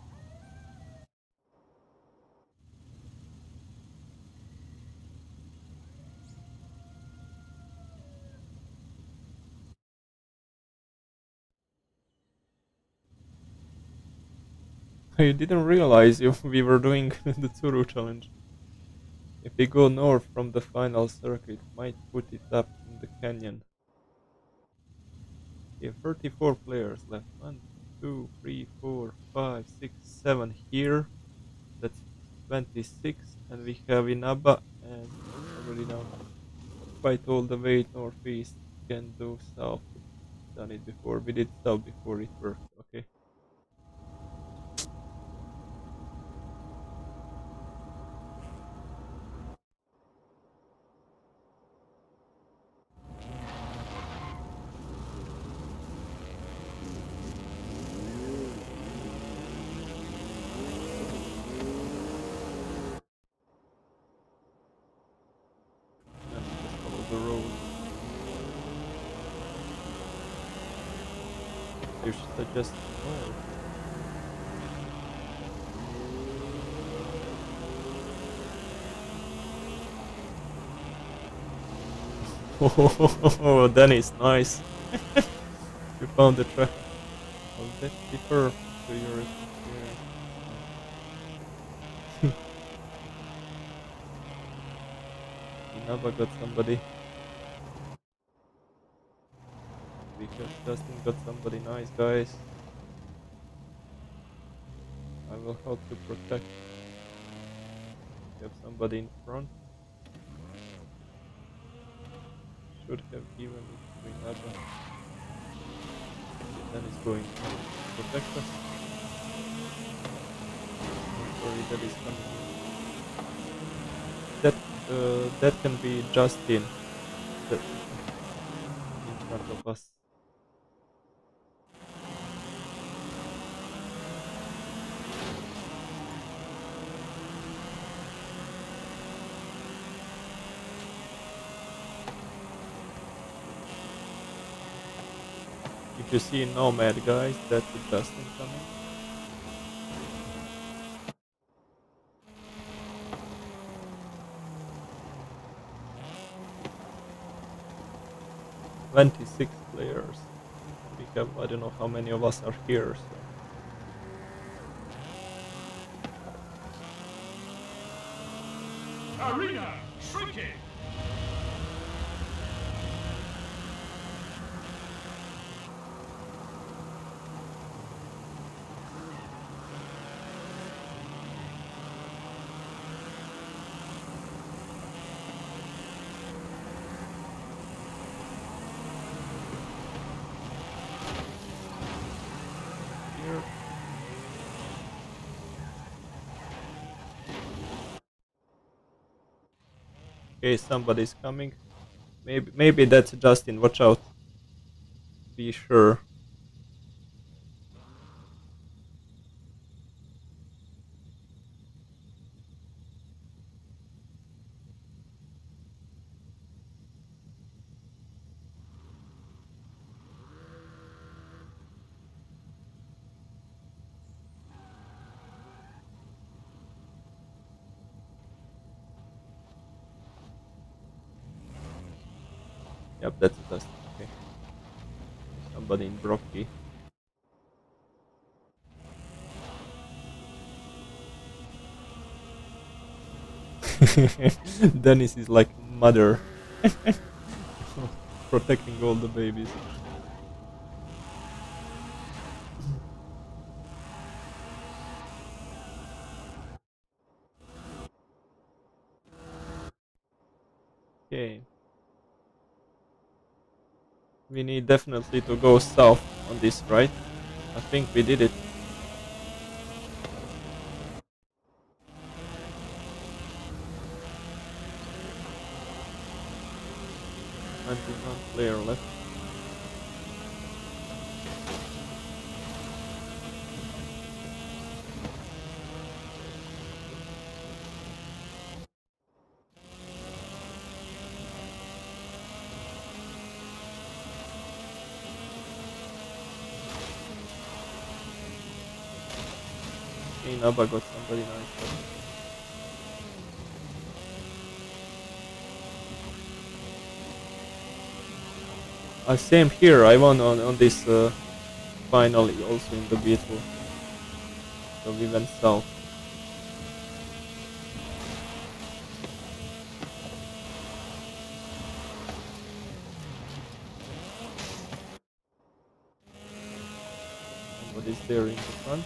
I didn't realize if we were doing the Tsuru challenge. If they go north from the final circuit, might put it up in the canyon. Okay, thirty-four players left. one, two, three, four, five, six, seven here. That's twenty-six. And we have Inaba and already now quite all the way northeast. Can do south. Done it before. We did south before it worked. Okay. Just oh. Oh, Dennis, nice. You found the track. I'll get deeper to your experience. Inaba got somebody. Because Dustin got somebody nice, guys. I will help to protect. We have somebody in front. Should have given it to another. Then it's going to protect us. Sorry, that is coming. That uh, that can be Justin. That in front of us. You see Nomad, guys, that's the Dustin coming. twenty-six players. We have, I don't know how many of us are here, so. Arena shrinking! Okay, somebody's coming. Maybe, maybe that's Justin. Watch out. Be sure. Yep, that's a test. Okay. Somebody in Brocky. Dennis is like mother, protecting all the babies. Okay. We need definitely to go south on this, right? I think we did it. ninety-one player left. Inaba got somebody nice. Uh, same here, I won on, on this uh, final also in the Beetle. so we went south. What is there in the front?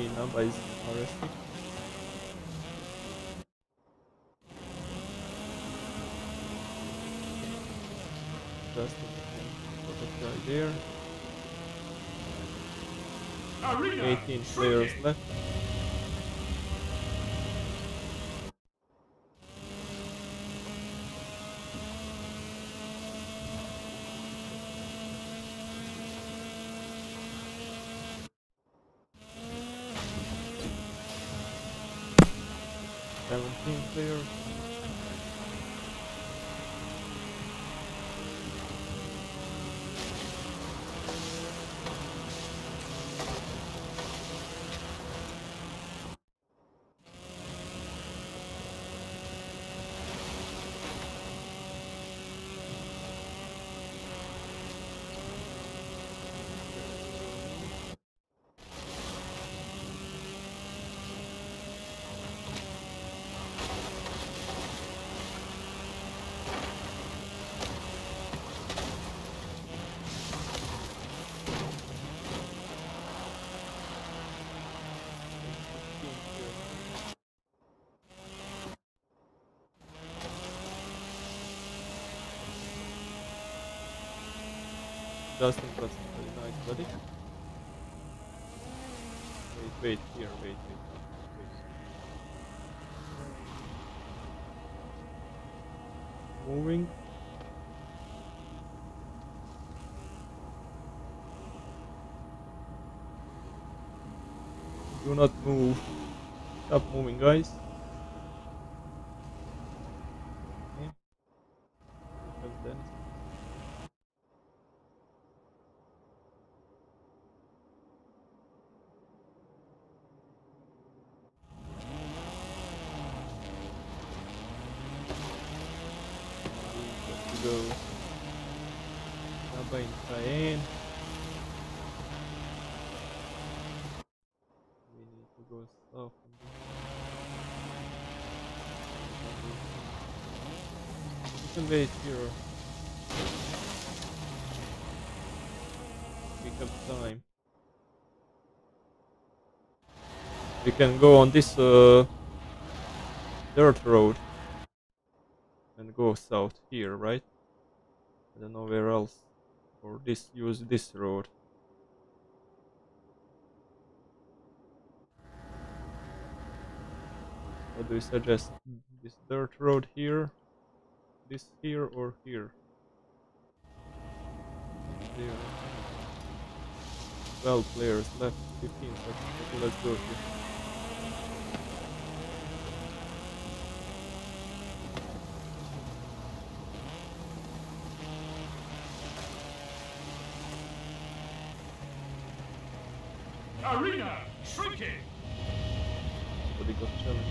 Inaba is arrested. Just put it right there. eighteen players left. Dustin, that's very nice, buddy. Wait, wait, here, wait, wait. wait. Moving. Do not move. Stop moving, guys. Okay. That's Dennis. Go. Inaba in Cain. We need to go south. We can wait here. Pick up time. We can go on this uh, dirt road and go south here, right? I don't know where else, or this, use this road. What do you suggest? This dirt road here, this here, or here? There. twelve players left, fifteen seconds, okay, let's go here. Arena shrinking. What do you got challenge?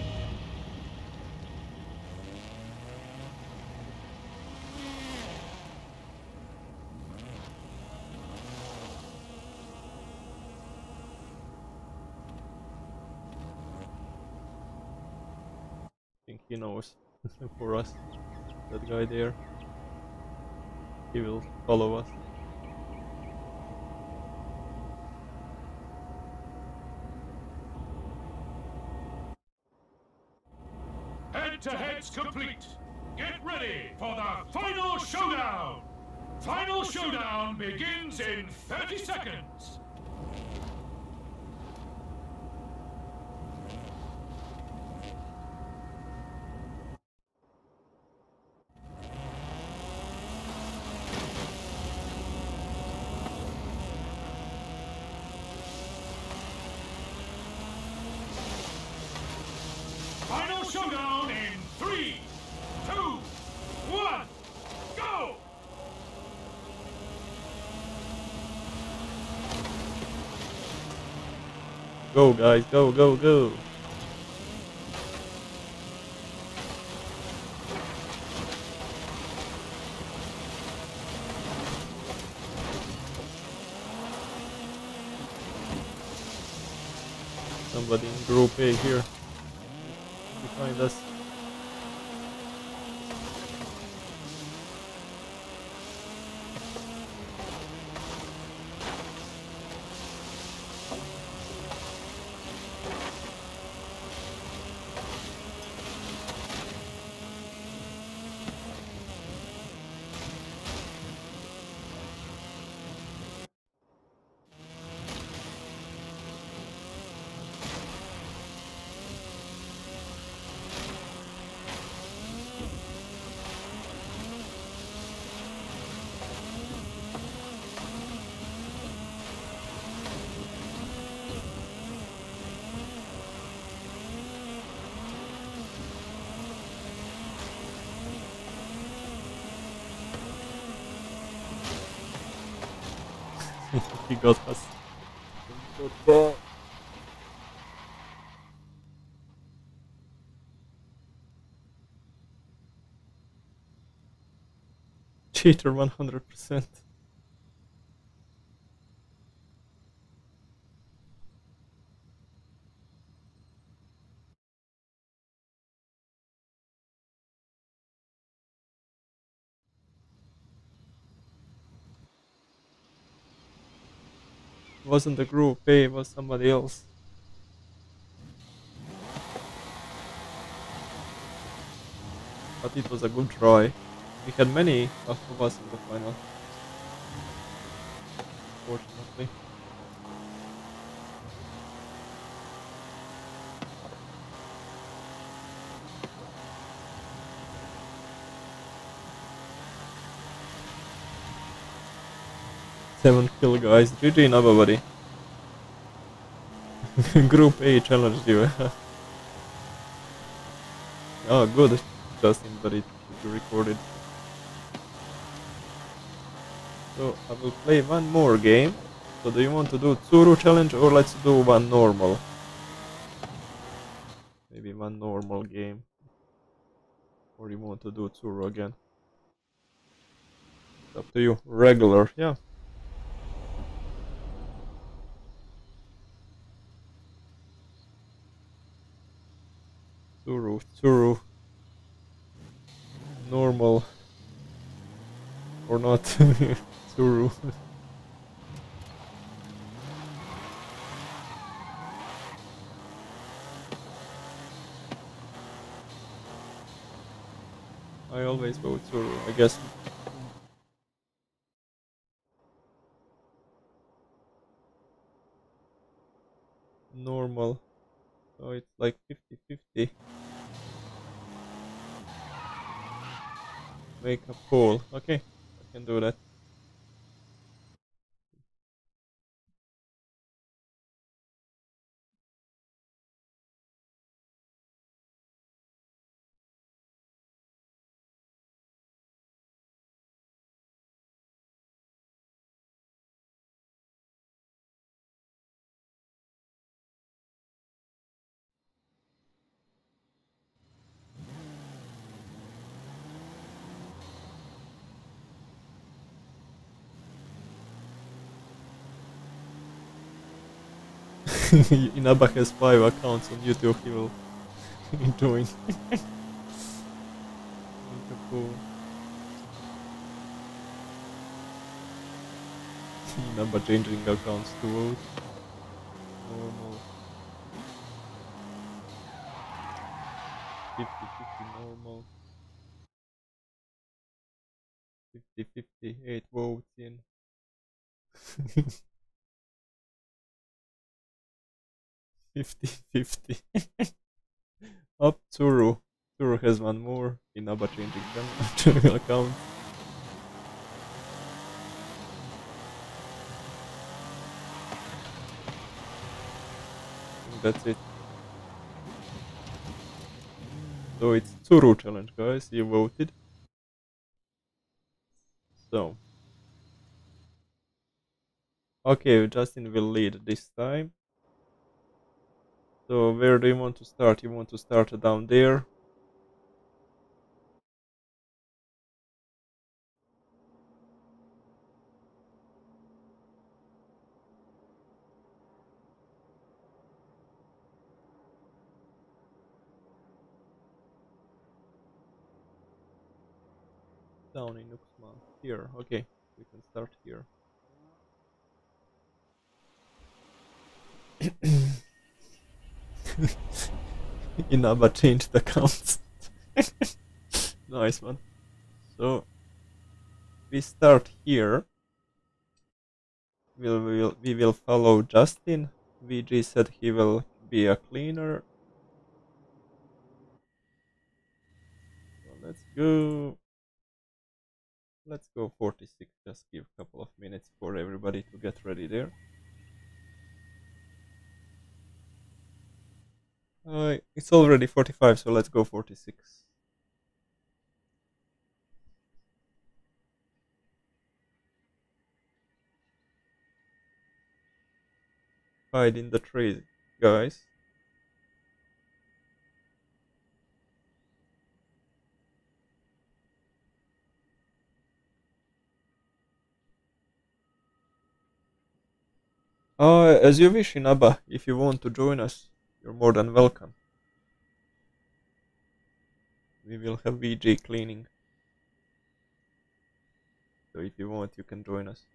I think he knows for us. That guy there. He will follow us. Head-to-head's complete. Get ready for the final showdown. Final showdown begins in thirty seconds. Showdown in three, two, one, go! Go, guys. Go, go, go. Somebody in Group A here. Behind us. He got us. Cheater one hundred percent. Wasn't the Group A, it was somebody else. But it was a good try. We had many of us in the final. Fortunately. seven kill guys, G G Inaba buddy. Group A challenged you. Oh good, Justin, but it recorded. So I will play one more game. So do you want to do Tsuru challenge or let's do one normal? Maybe one normal game. Or you want to do Tsuru again? It's up to you, regular, yeah. Tsuru, Tsuru, normal or not, Tsuru. I always vote Tsuru, I guess. Normal, so it's like fifty fifty. Make a poll. Okay, I can do that. Inaba has five accounts on YouTube, he will join. Inaba changing accounts to vote. Normal. fifty fifty normal. fifty fifty, eight votes in. fifty fifty. Up Tsuru. Tsuru has one more. Inaba changing channel account. And that's it. So it's Tsuru challenge, guys. You voted. So. Okay, Justin will lead this time. So where do you want to start? You want to start down there? Down in Uxma. Here, okay, we can start here. Inaba changed the counts. Nice one. So we start here. We'll, we'll, we will follow Justin. V G said he will be a cleaner. So let's go. Let's go forty-six. Just give a couple of minutes for everybody to get ready there. Uh, it's already forty-five, so let's go forty-six. Hide in the trees, guys. Uh, as you wish, Inaba, if you want to join us. You're more than welcome. We will have V G cleaning. So if you want, you can join us.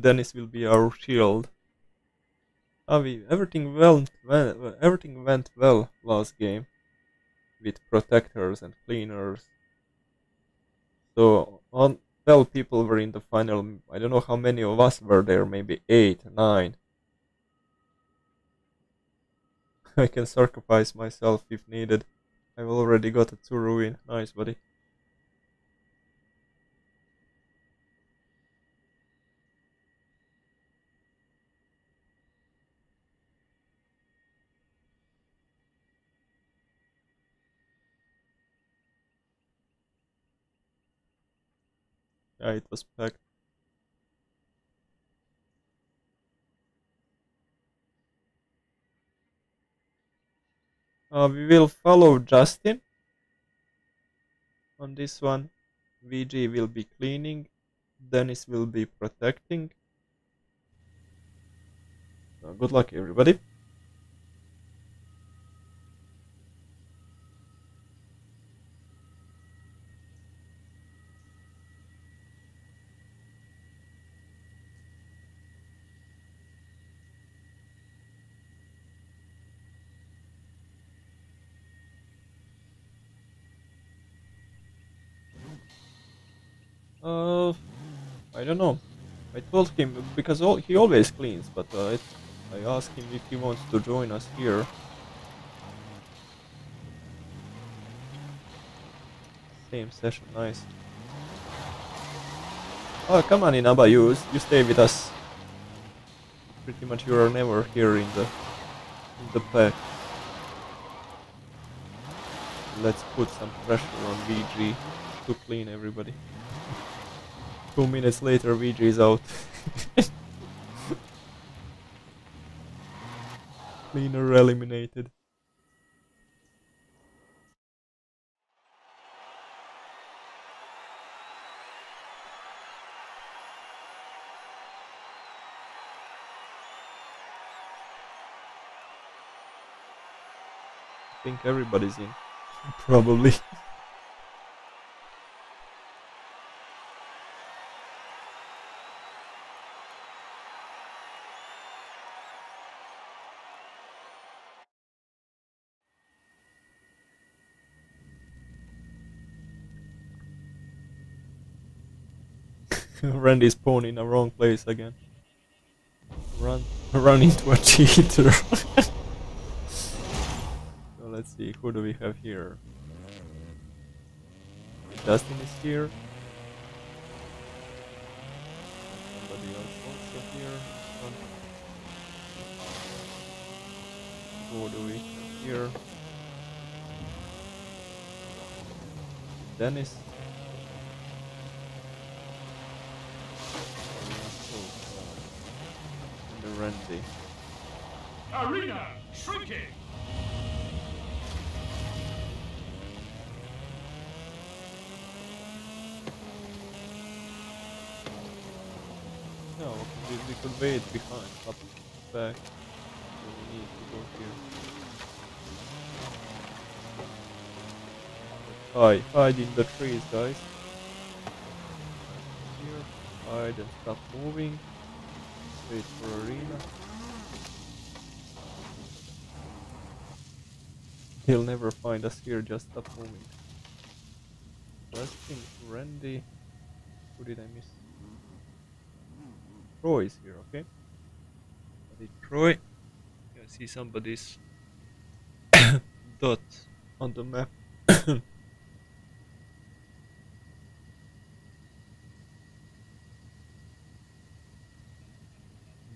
Dennis will be our shield. Avi, everything went well, everything went well last game with protectors and cleaners. So on twelve people were in the final. I don't know how many of us were there, maybe eight, nine. I can sacrifice myself if needed. I've already got a Tsuru in. Nice, buddy. Yeah, it was packed. Uh, we will follow Justin on this one. V G will be cleaning. Dennis will be protecting. So good luck, everybody. Uh, I don't know. I told him because all, he always cleans, but uh, it, I asked him if he wants to join us here. Same session, nice. Oh, come on, Inaba, you you stay with us. Pretty much, you are never here in the in the pack. Let's put some pressure on V G to clean everybody. Two minutes later, V G is out. Cleaner eliminated. I think everybody's in. Probably. Randy's pawn in the wrong place again. Run, run into a cheater. So let's see, who do we have here? Dustin is here. Somebody else also here. Who do we have? here. Dennis. And Randy. Arena shrinking. No, we, we could wait behind, but back. So we need to go here. Hide, hide in the trees, guys. Here, hide and stop moving. Wait for arena. He'll never find us here, just stop moving. Dustin, Randy. Who did I miss? Troy is here, okay? Troy. I see somebody's dot on the map.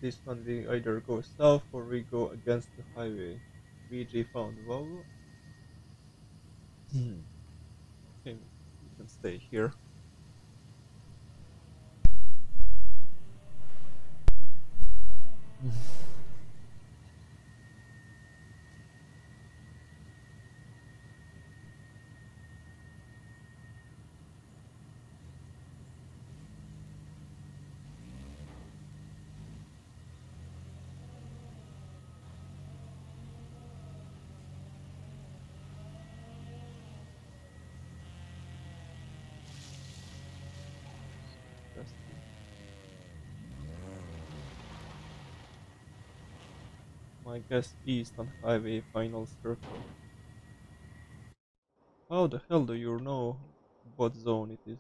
This one we either go south or we go against the highway. V G found Volvo. Hmm. Okay, we can stay here. I guess east on highway final circle. How the hell do you know what zone it is?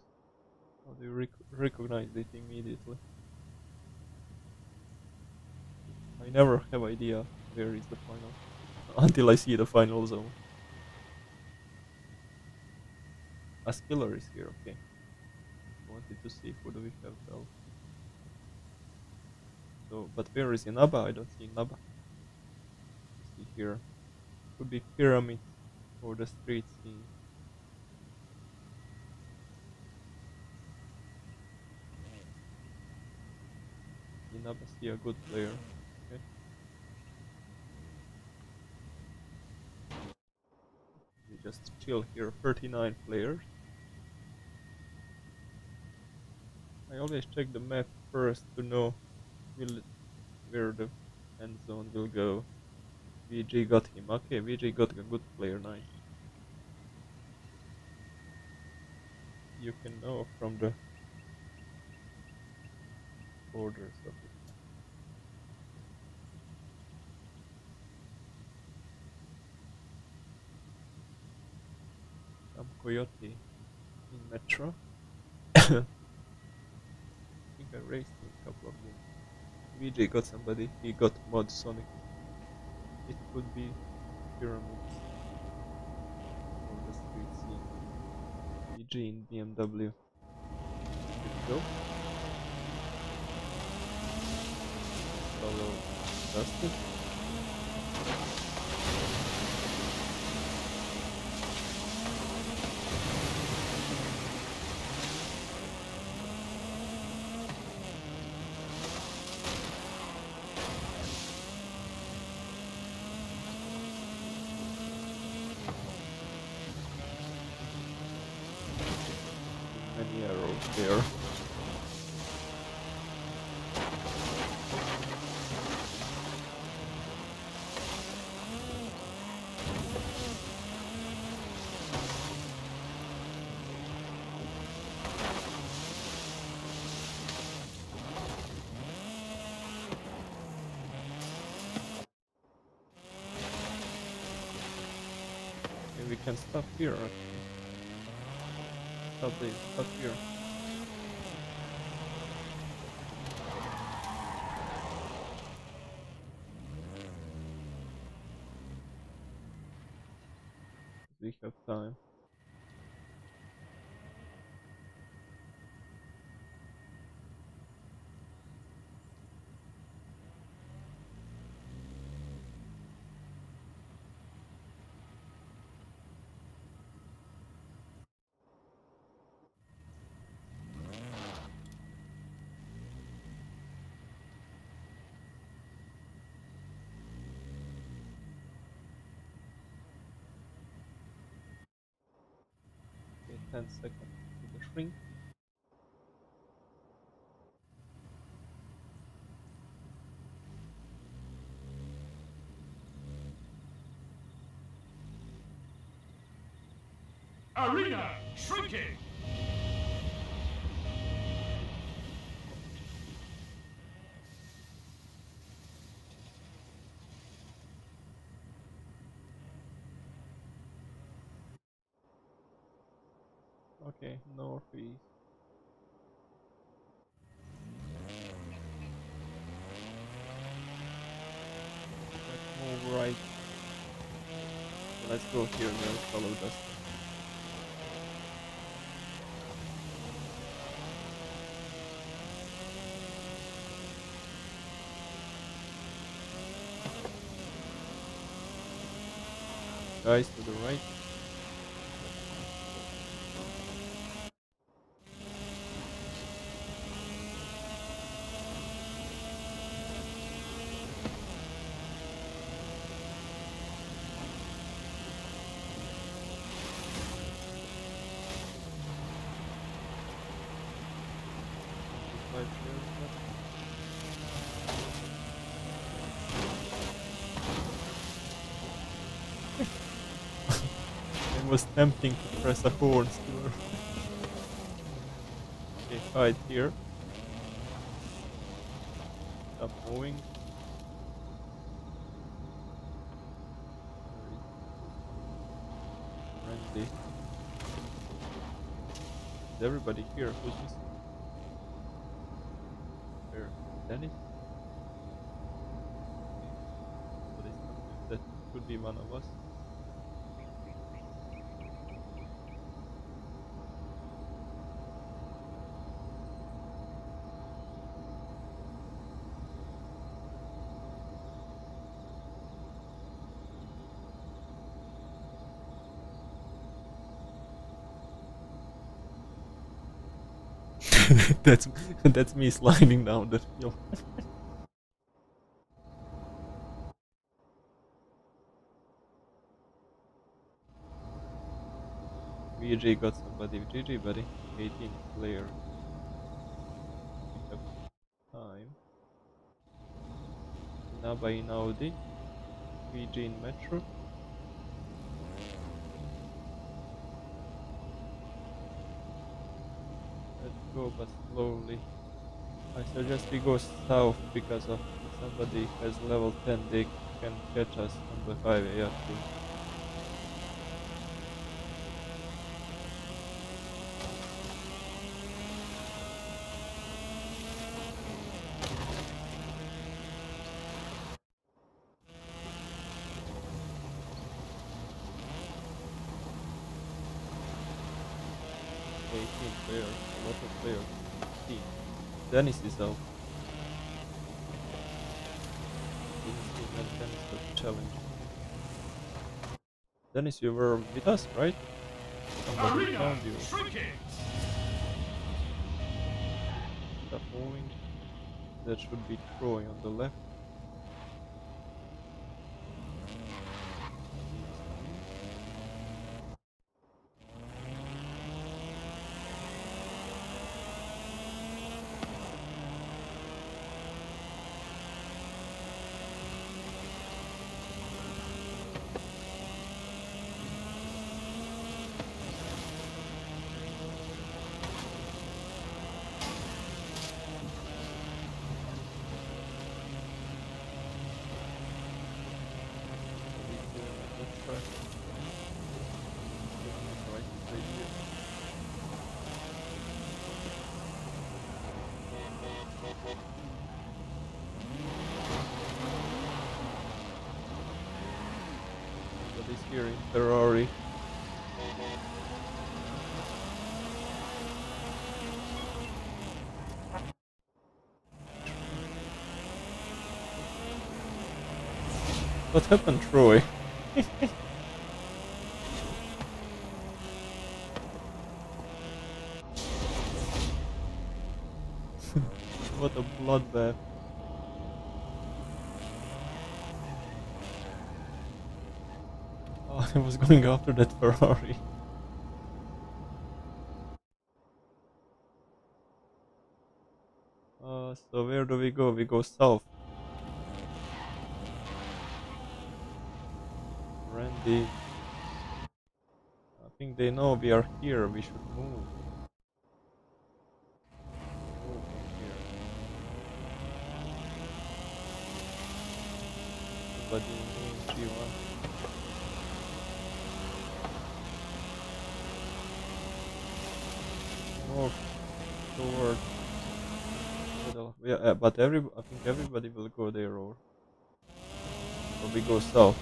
How do you rec recognize it immediately? I never have idea where is the final until I see the final zone. A spiller is here, okay. Wanted to see who do we have though. So, but where is Inaba? I don't see Inaba. Here could be pyramid or the street scene. Inaba see a good player. Okay. We just chill here. thirty-nine players. I always check the map first to know will where the end zone will go. V G got him. Okay, V G got a good player, nice. You can know from the borders of it. Some coyote in Metro. I think I raced him a couple of games. V G got somebody, he got Mod Sonic. It could be pyramids or the street scene. V G in B M W. Let's go. Follow Dustin. There. Okay, we can stop here. Stop this. Stop here. We have time. ten seconds to the shrink. Arena shrinking! Okay, northeast. Let's move right. Let's go here and then follow Dustin. Guys, to the right. Was tempting to press a horn still. Okay, hide here. Stop moving. Randy. Is everybody here? Who's this? Where? Dennis? Okay. That could be one of us. that's that's me sliding down the hill. V G got somebody. G G buddy. eighteen player. Pick up time. Inaba in Audi. V G in Metro. Go but slowly. I suggest we go south because of somebody has level ten, they can catch us on the highway, yeah, too. Dennis is out. This is not Dennis, but challenge. Dennis, you were with us, right? Somebody Arena found you. Shrinking. Stop moving. That should be Troy on the left. Here in Ferrari. What happened, Troy? What a bloodbath. I was going after that Ferrari. Uh, so where do we go? We go south. Randy. I think they know we are here. We should move. But you see one. Walk toward. Yeah, uh, but every I think everybody will go there, or so we go south.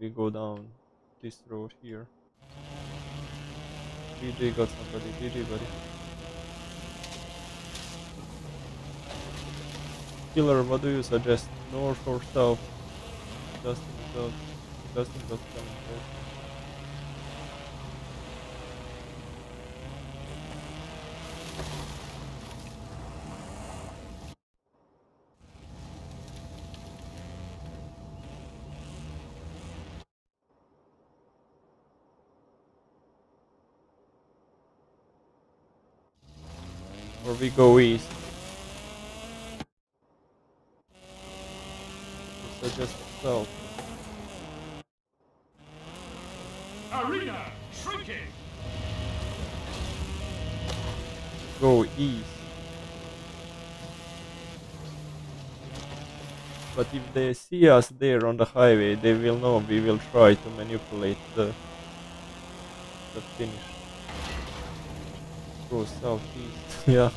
We go down this road here. V G got somebody. V G buddy. Killer, what do you suggest? North or south? Dustin got Dustin got coming here. Or we go east. Just so. Arena shrinking. Go east. But if they see us there on the highway, they will know we will try to manipulate the the finish. Go southeast. Yeah.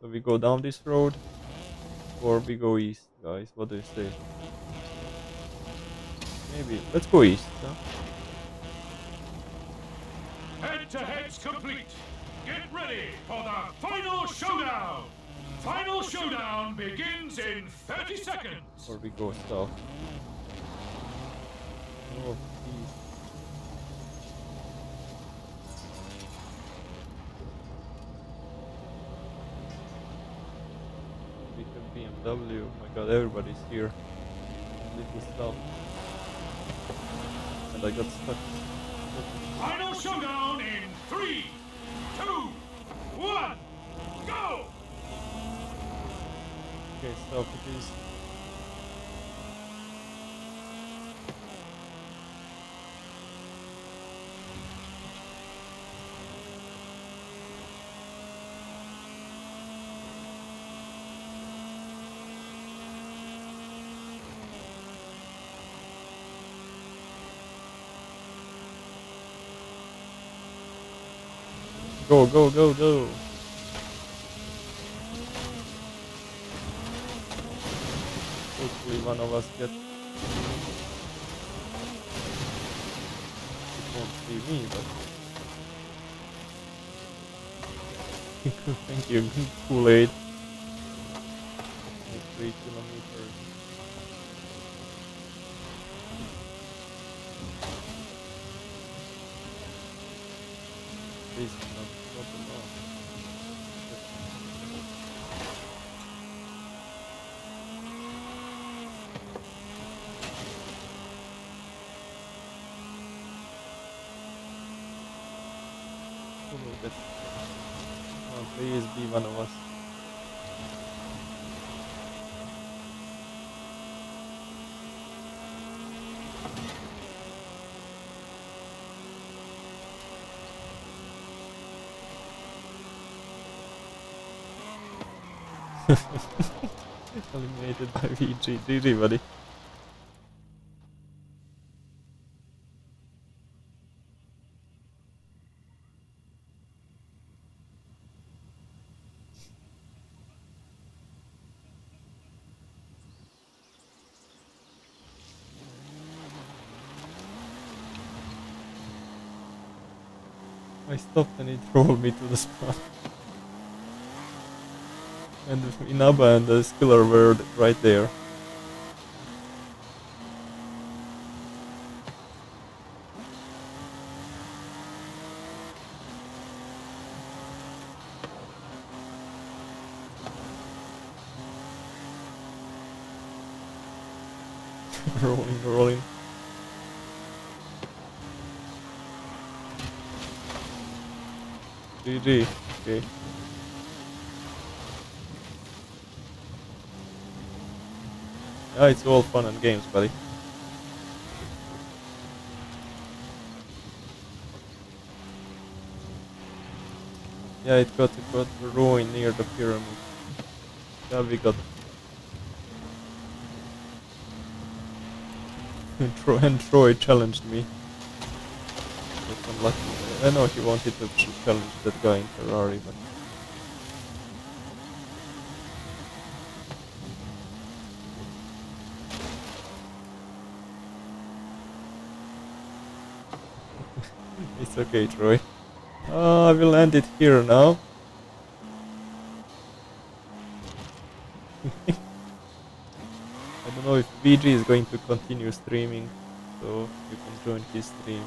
So we go down this road, or we go east, guys. What do you say? Maybe let's go east. Huh? Head-to-head's complete. Get ready for the final showdown. Final showdown begins in thirty seconds. Or we go south. North, east. B M W, oh my god, everybody's here. Little stuff. And I got stuck. Final showdown in three, two, one, go! Okay, stop it is. Go, go, go, go! Hopefully one of us gets... It won't see me, but... Thank you, Kool-Aid. Three kilometers. Please, please be one of us. Eliminated by V G. G G, buddy. I stopped and it rolled me to the spot. And Inaba and the Skiller were right there. rolling, rolling. G G. Okay. Yeah, it's all fun and games, buddy. Yeah, it got it got ruined near the pyramid. Yeah, we got and Troy challenged me. That's unlucky. I know he wanted to challenge that guy in Ferrari, but it's okay, Troy. Uh, I will end it here now. I don't know if V G is going to continue streaming, so you can join his stream.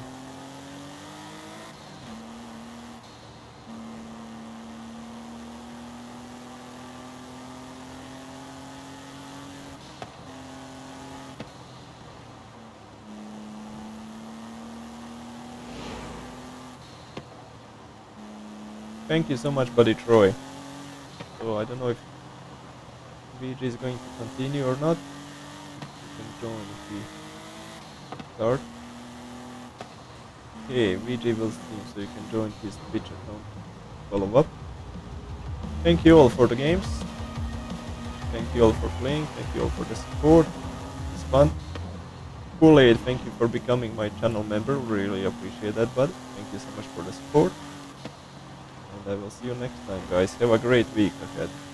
Thank you so much, buddy Troy. So I don't know if V G is going to continue or not. You can join if we start. Okay, V G will stream, so you can join his Twitch account. Follow up. Thank you all for the games. Thank you all for playing. Thank you all for the support. It's fun. Kool-Aid, thank you for becoming my channel member. Really appreciate that, bud. Thank you so much for the support. I will see you next time, guys. Have a great week ahead.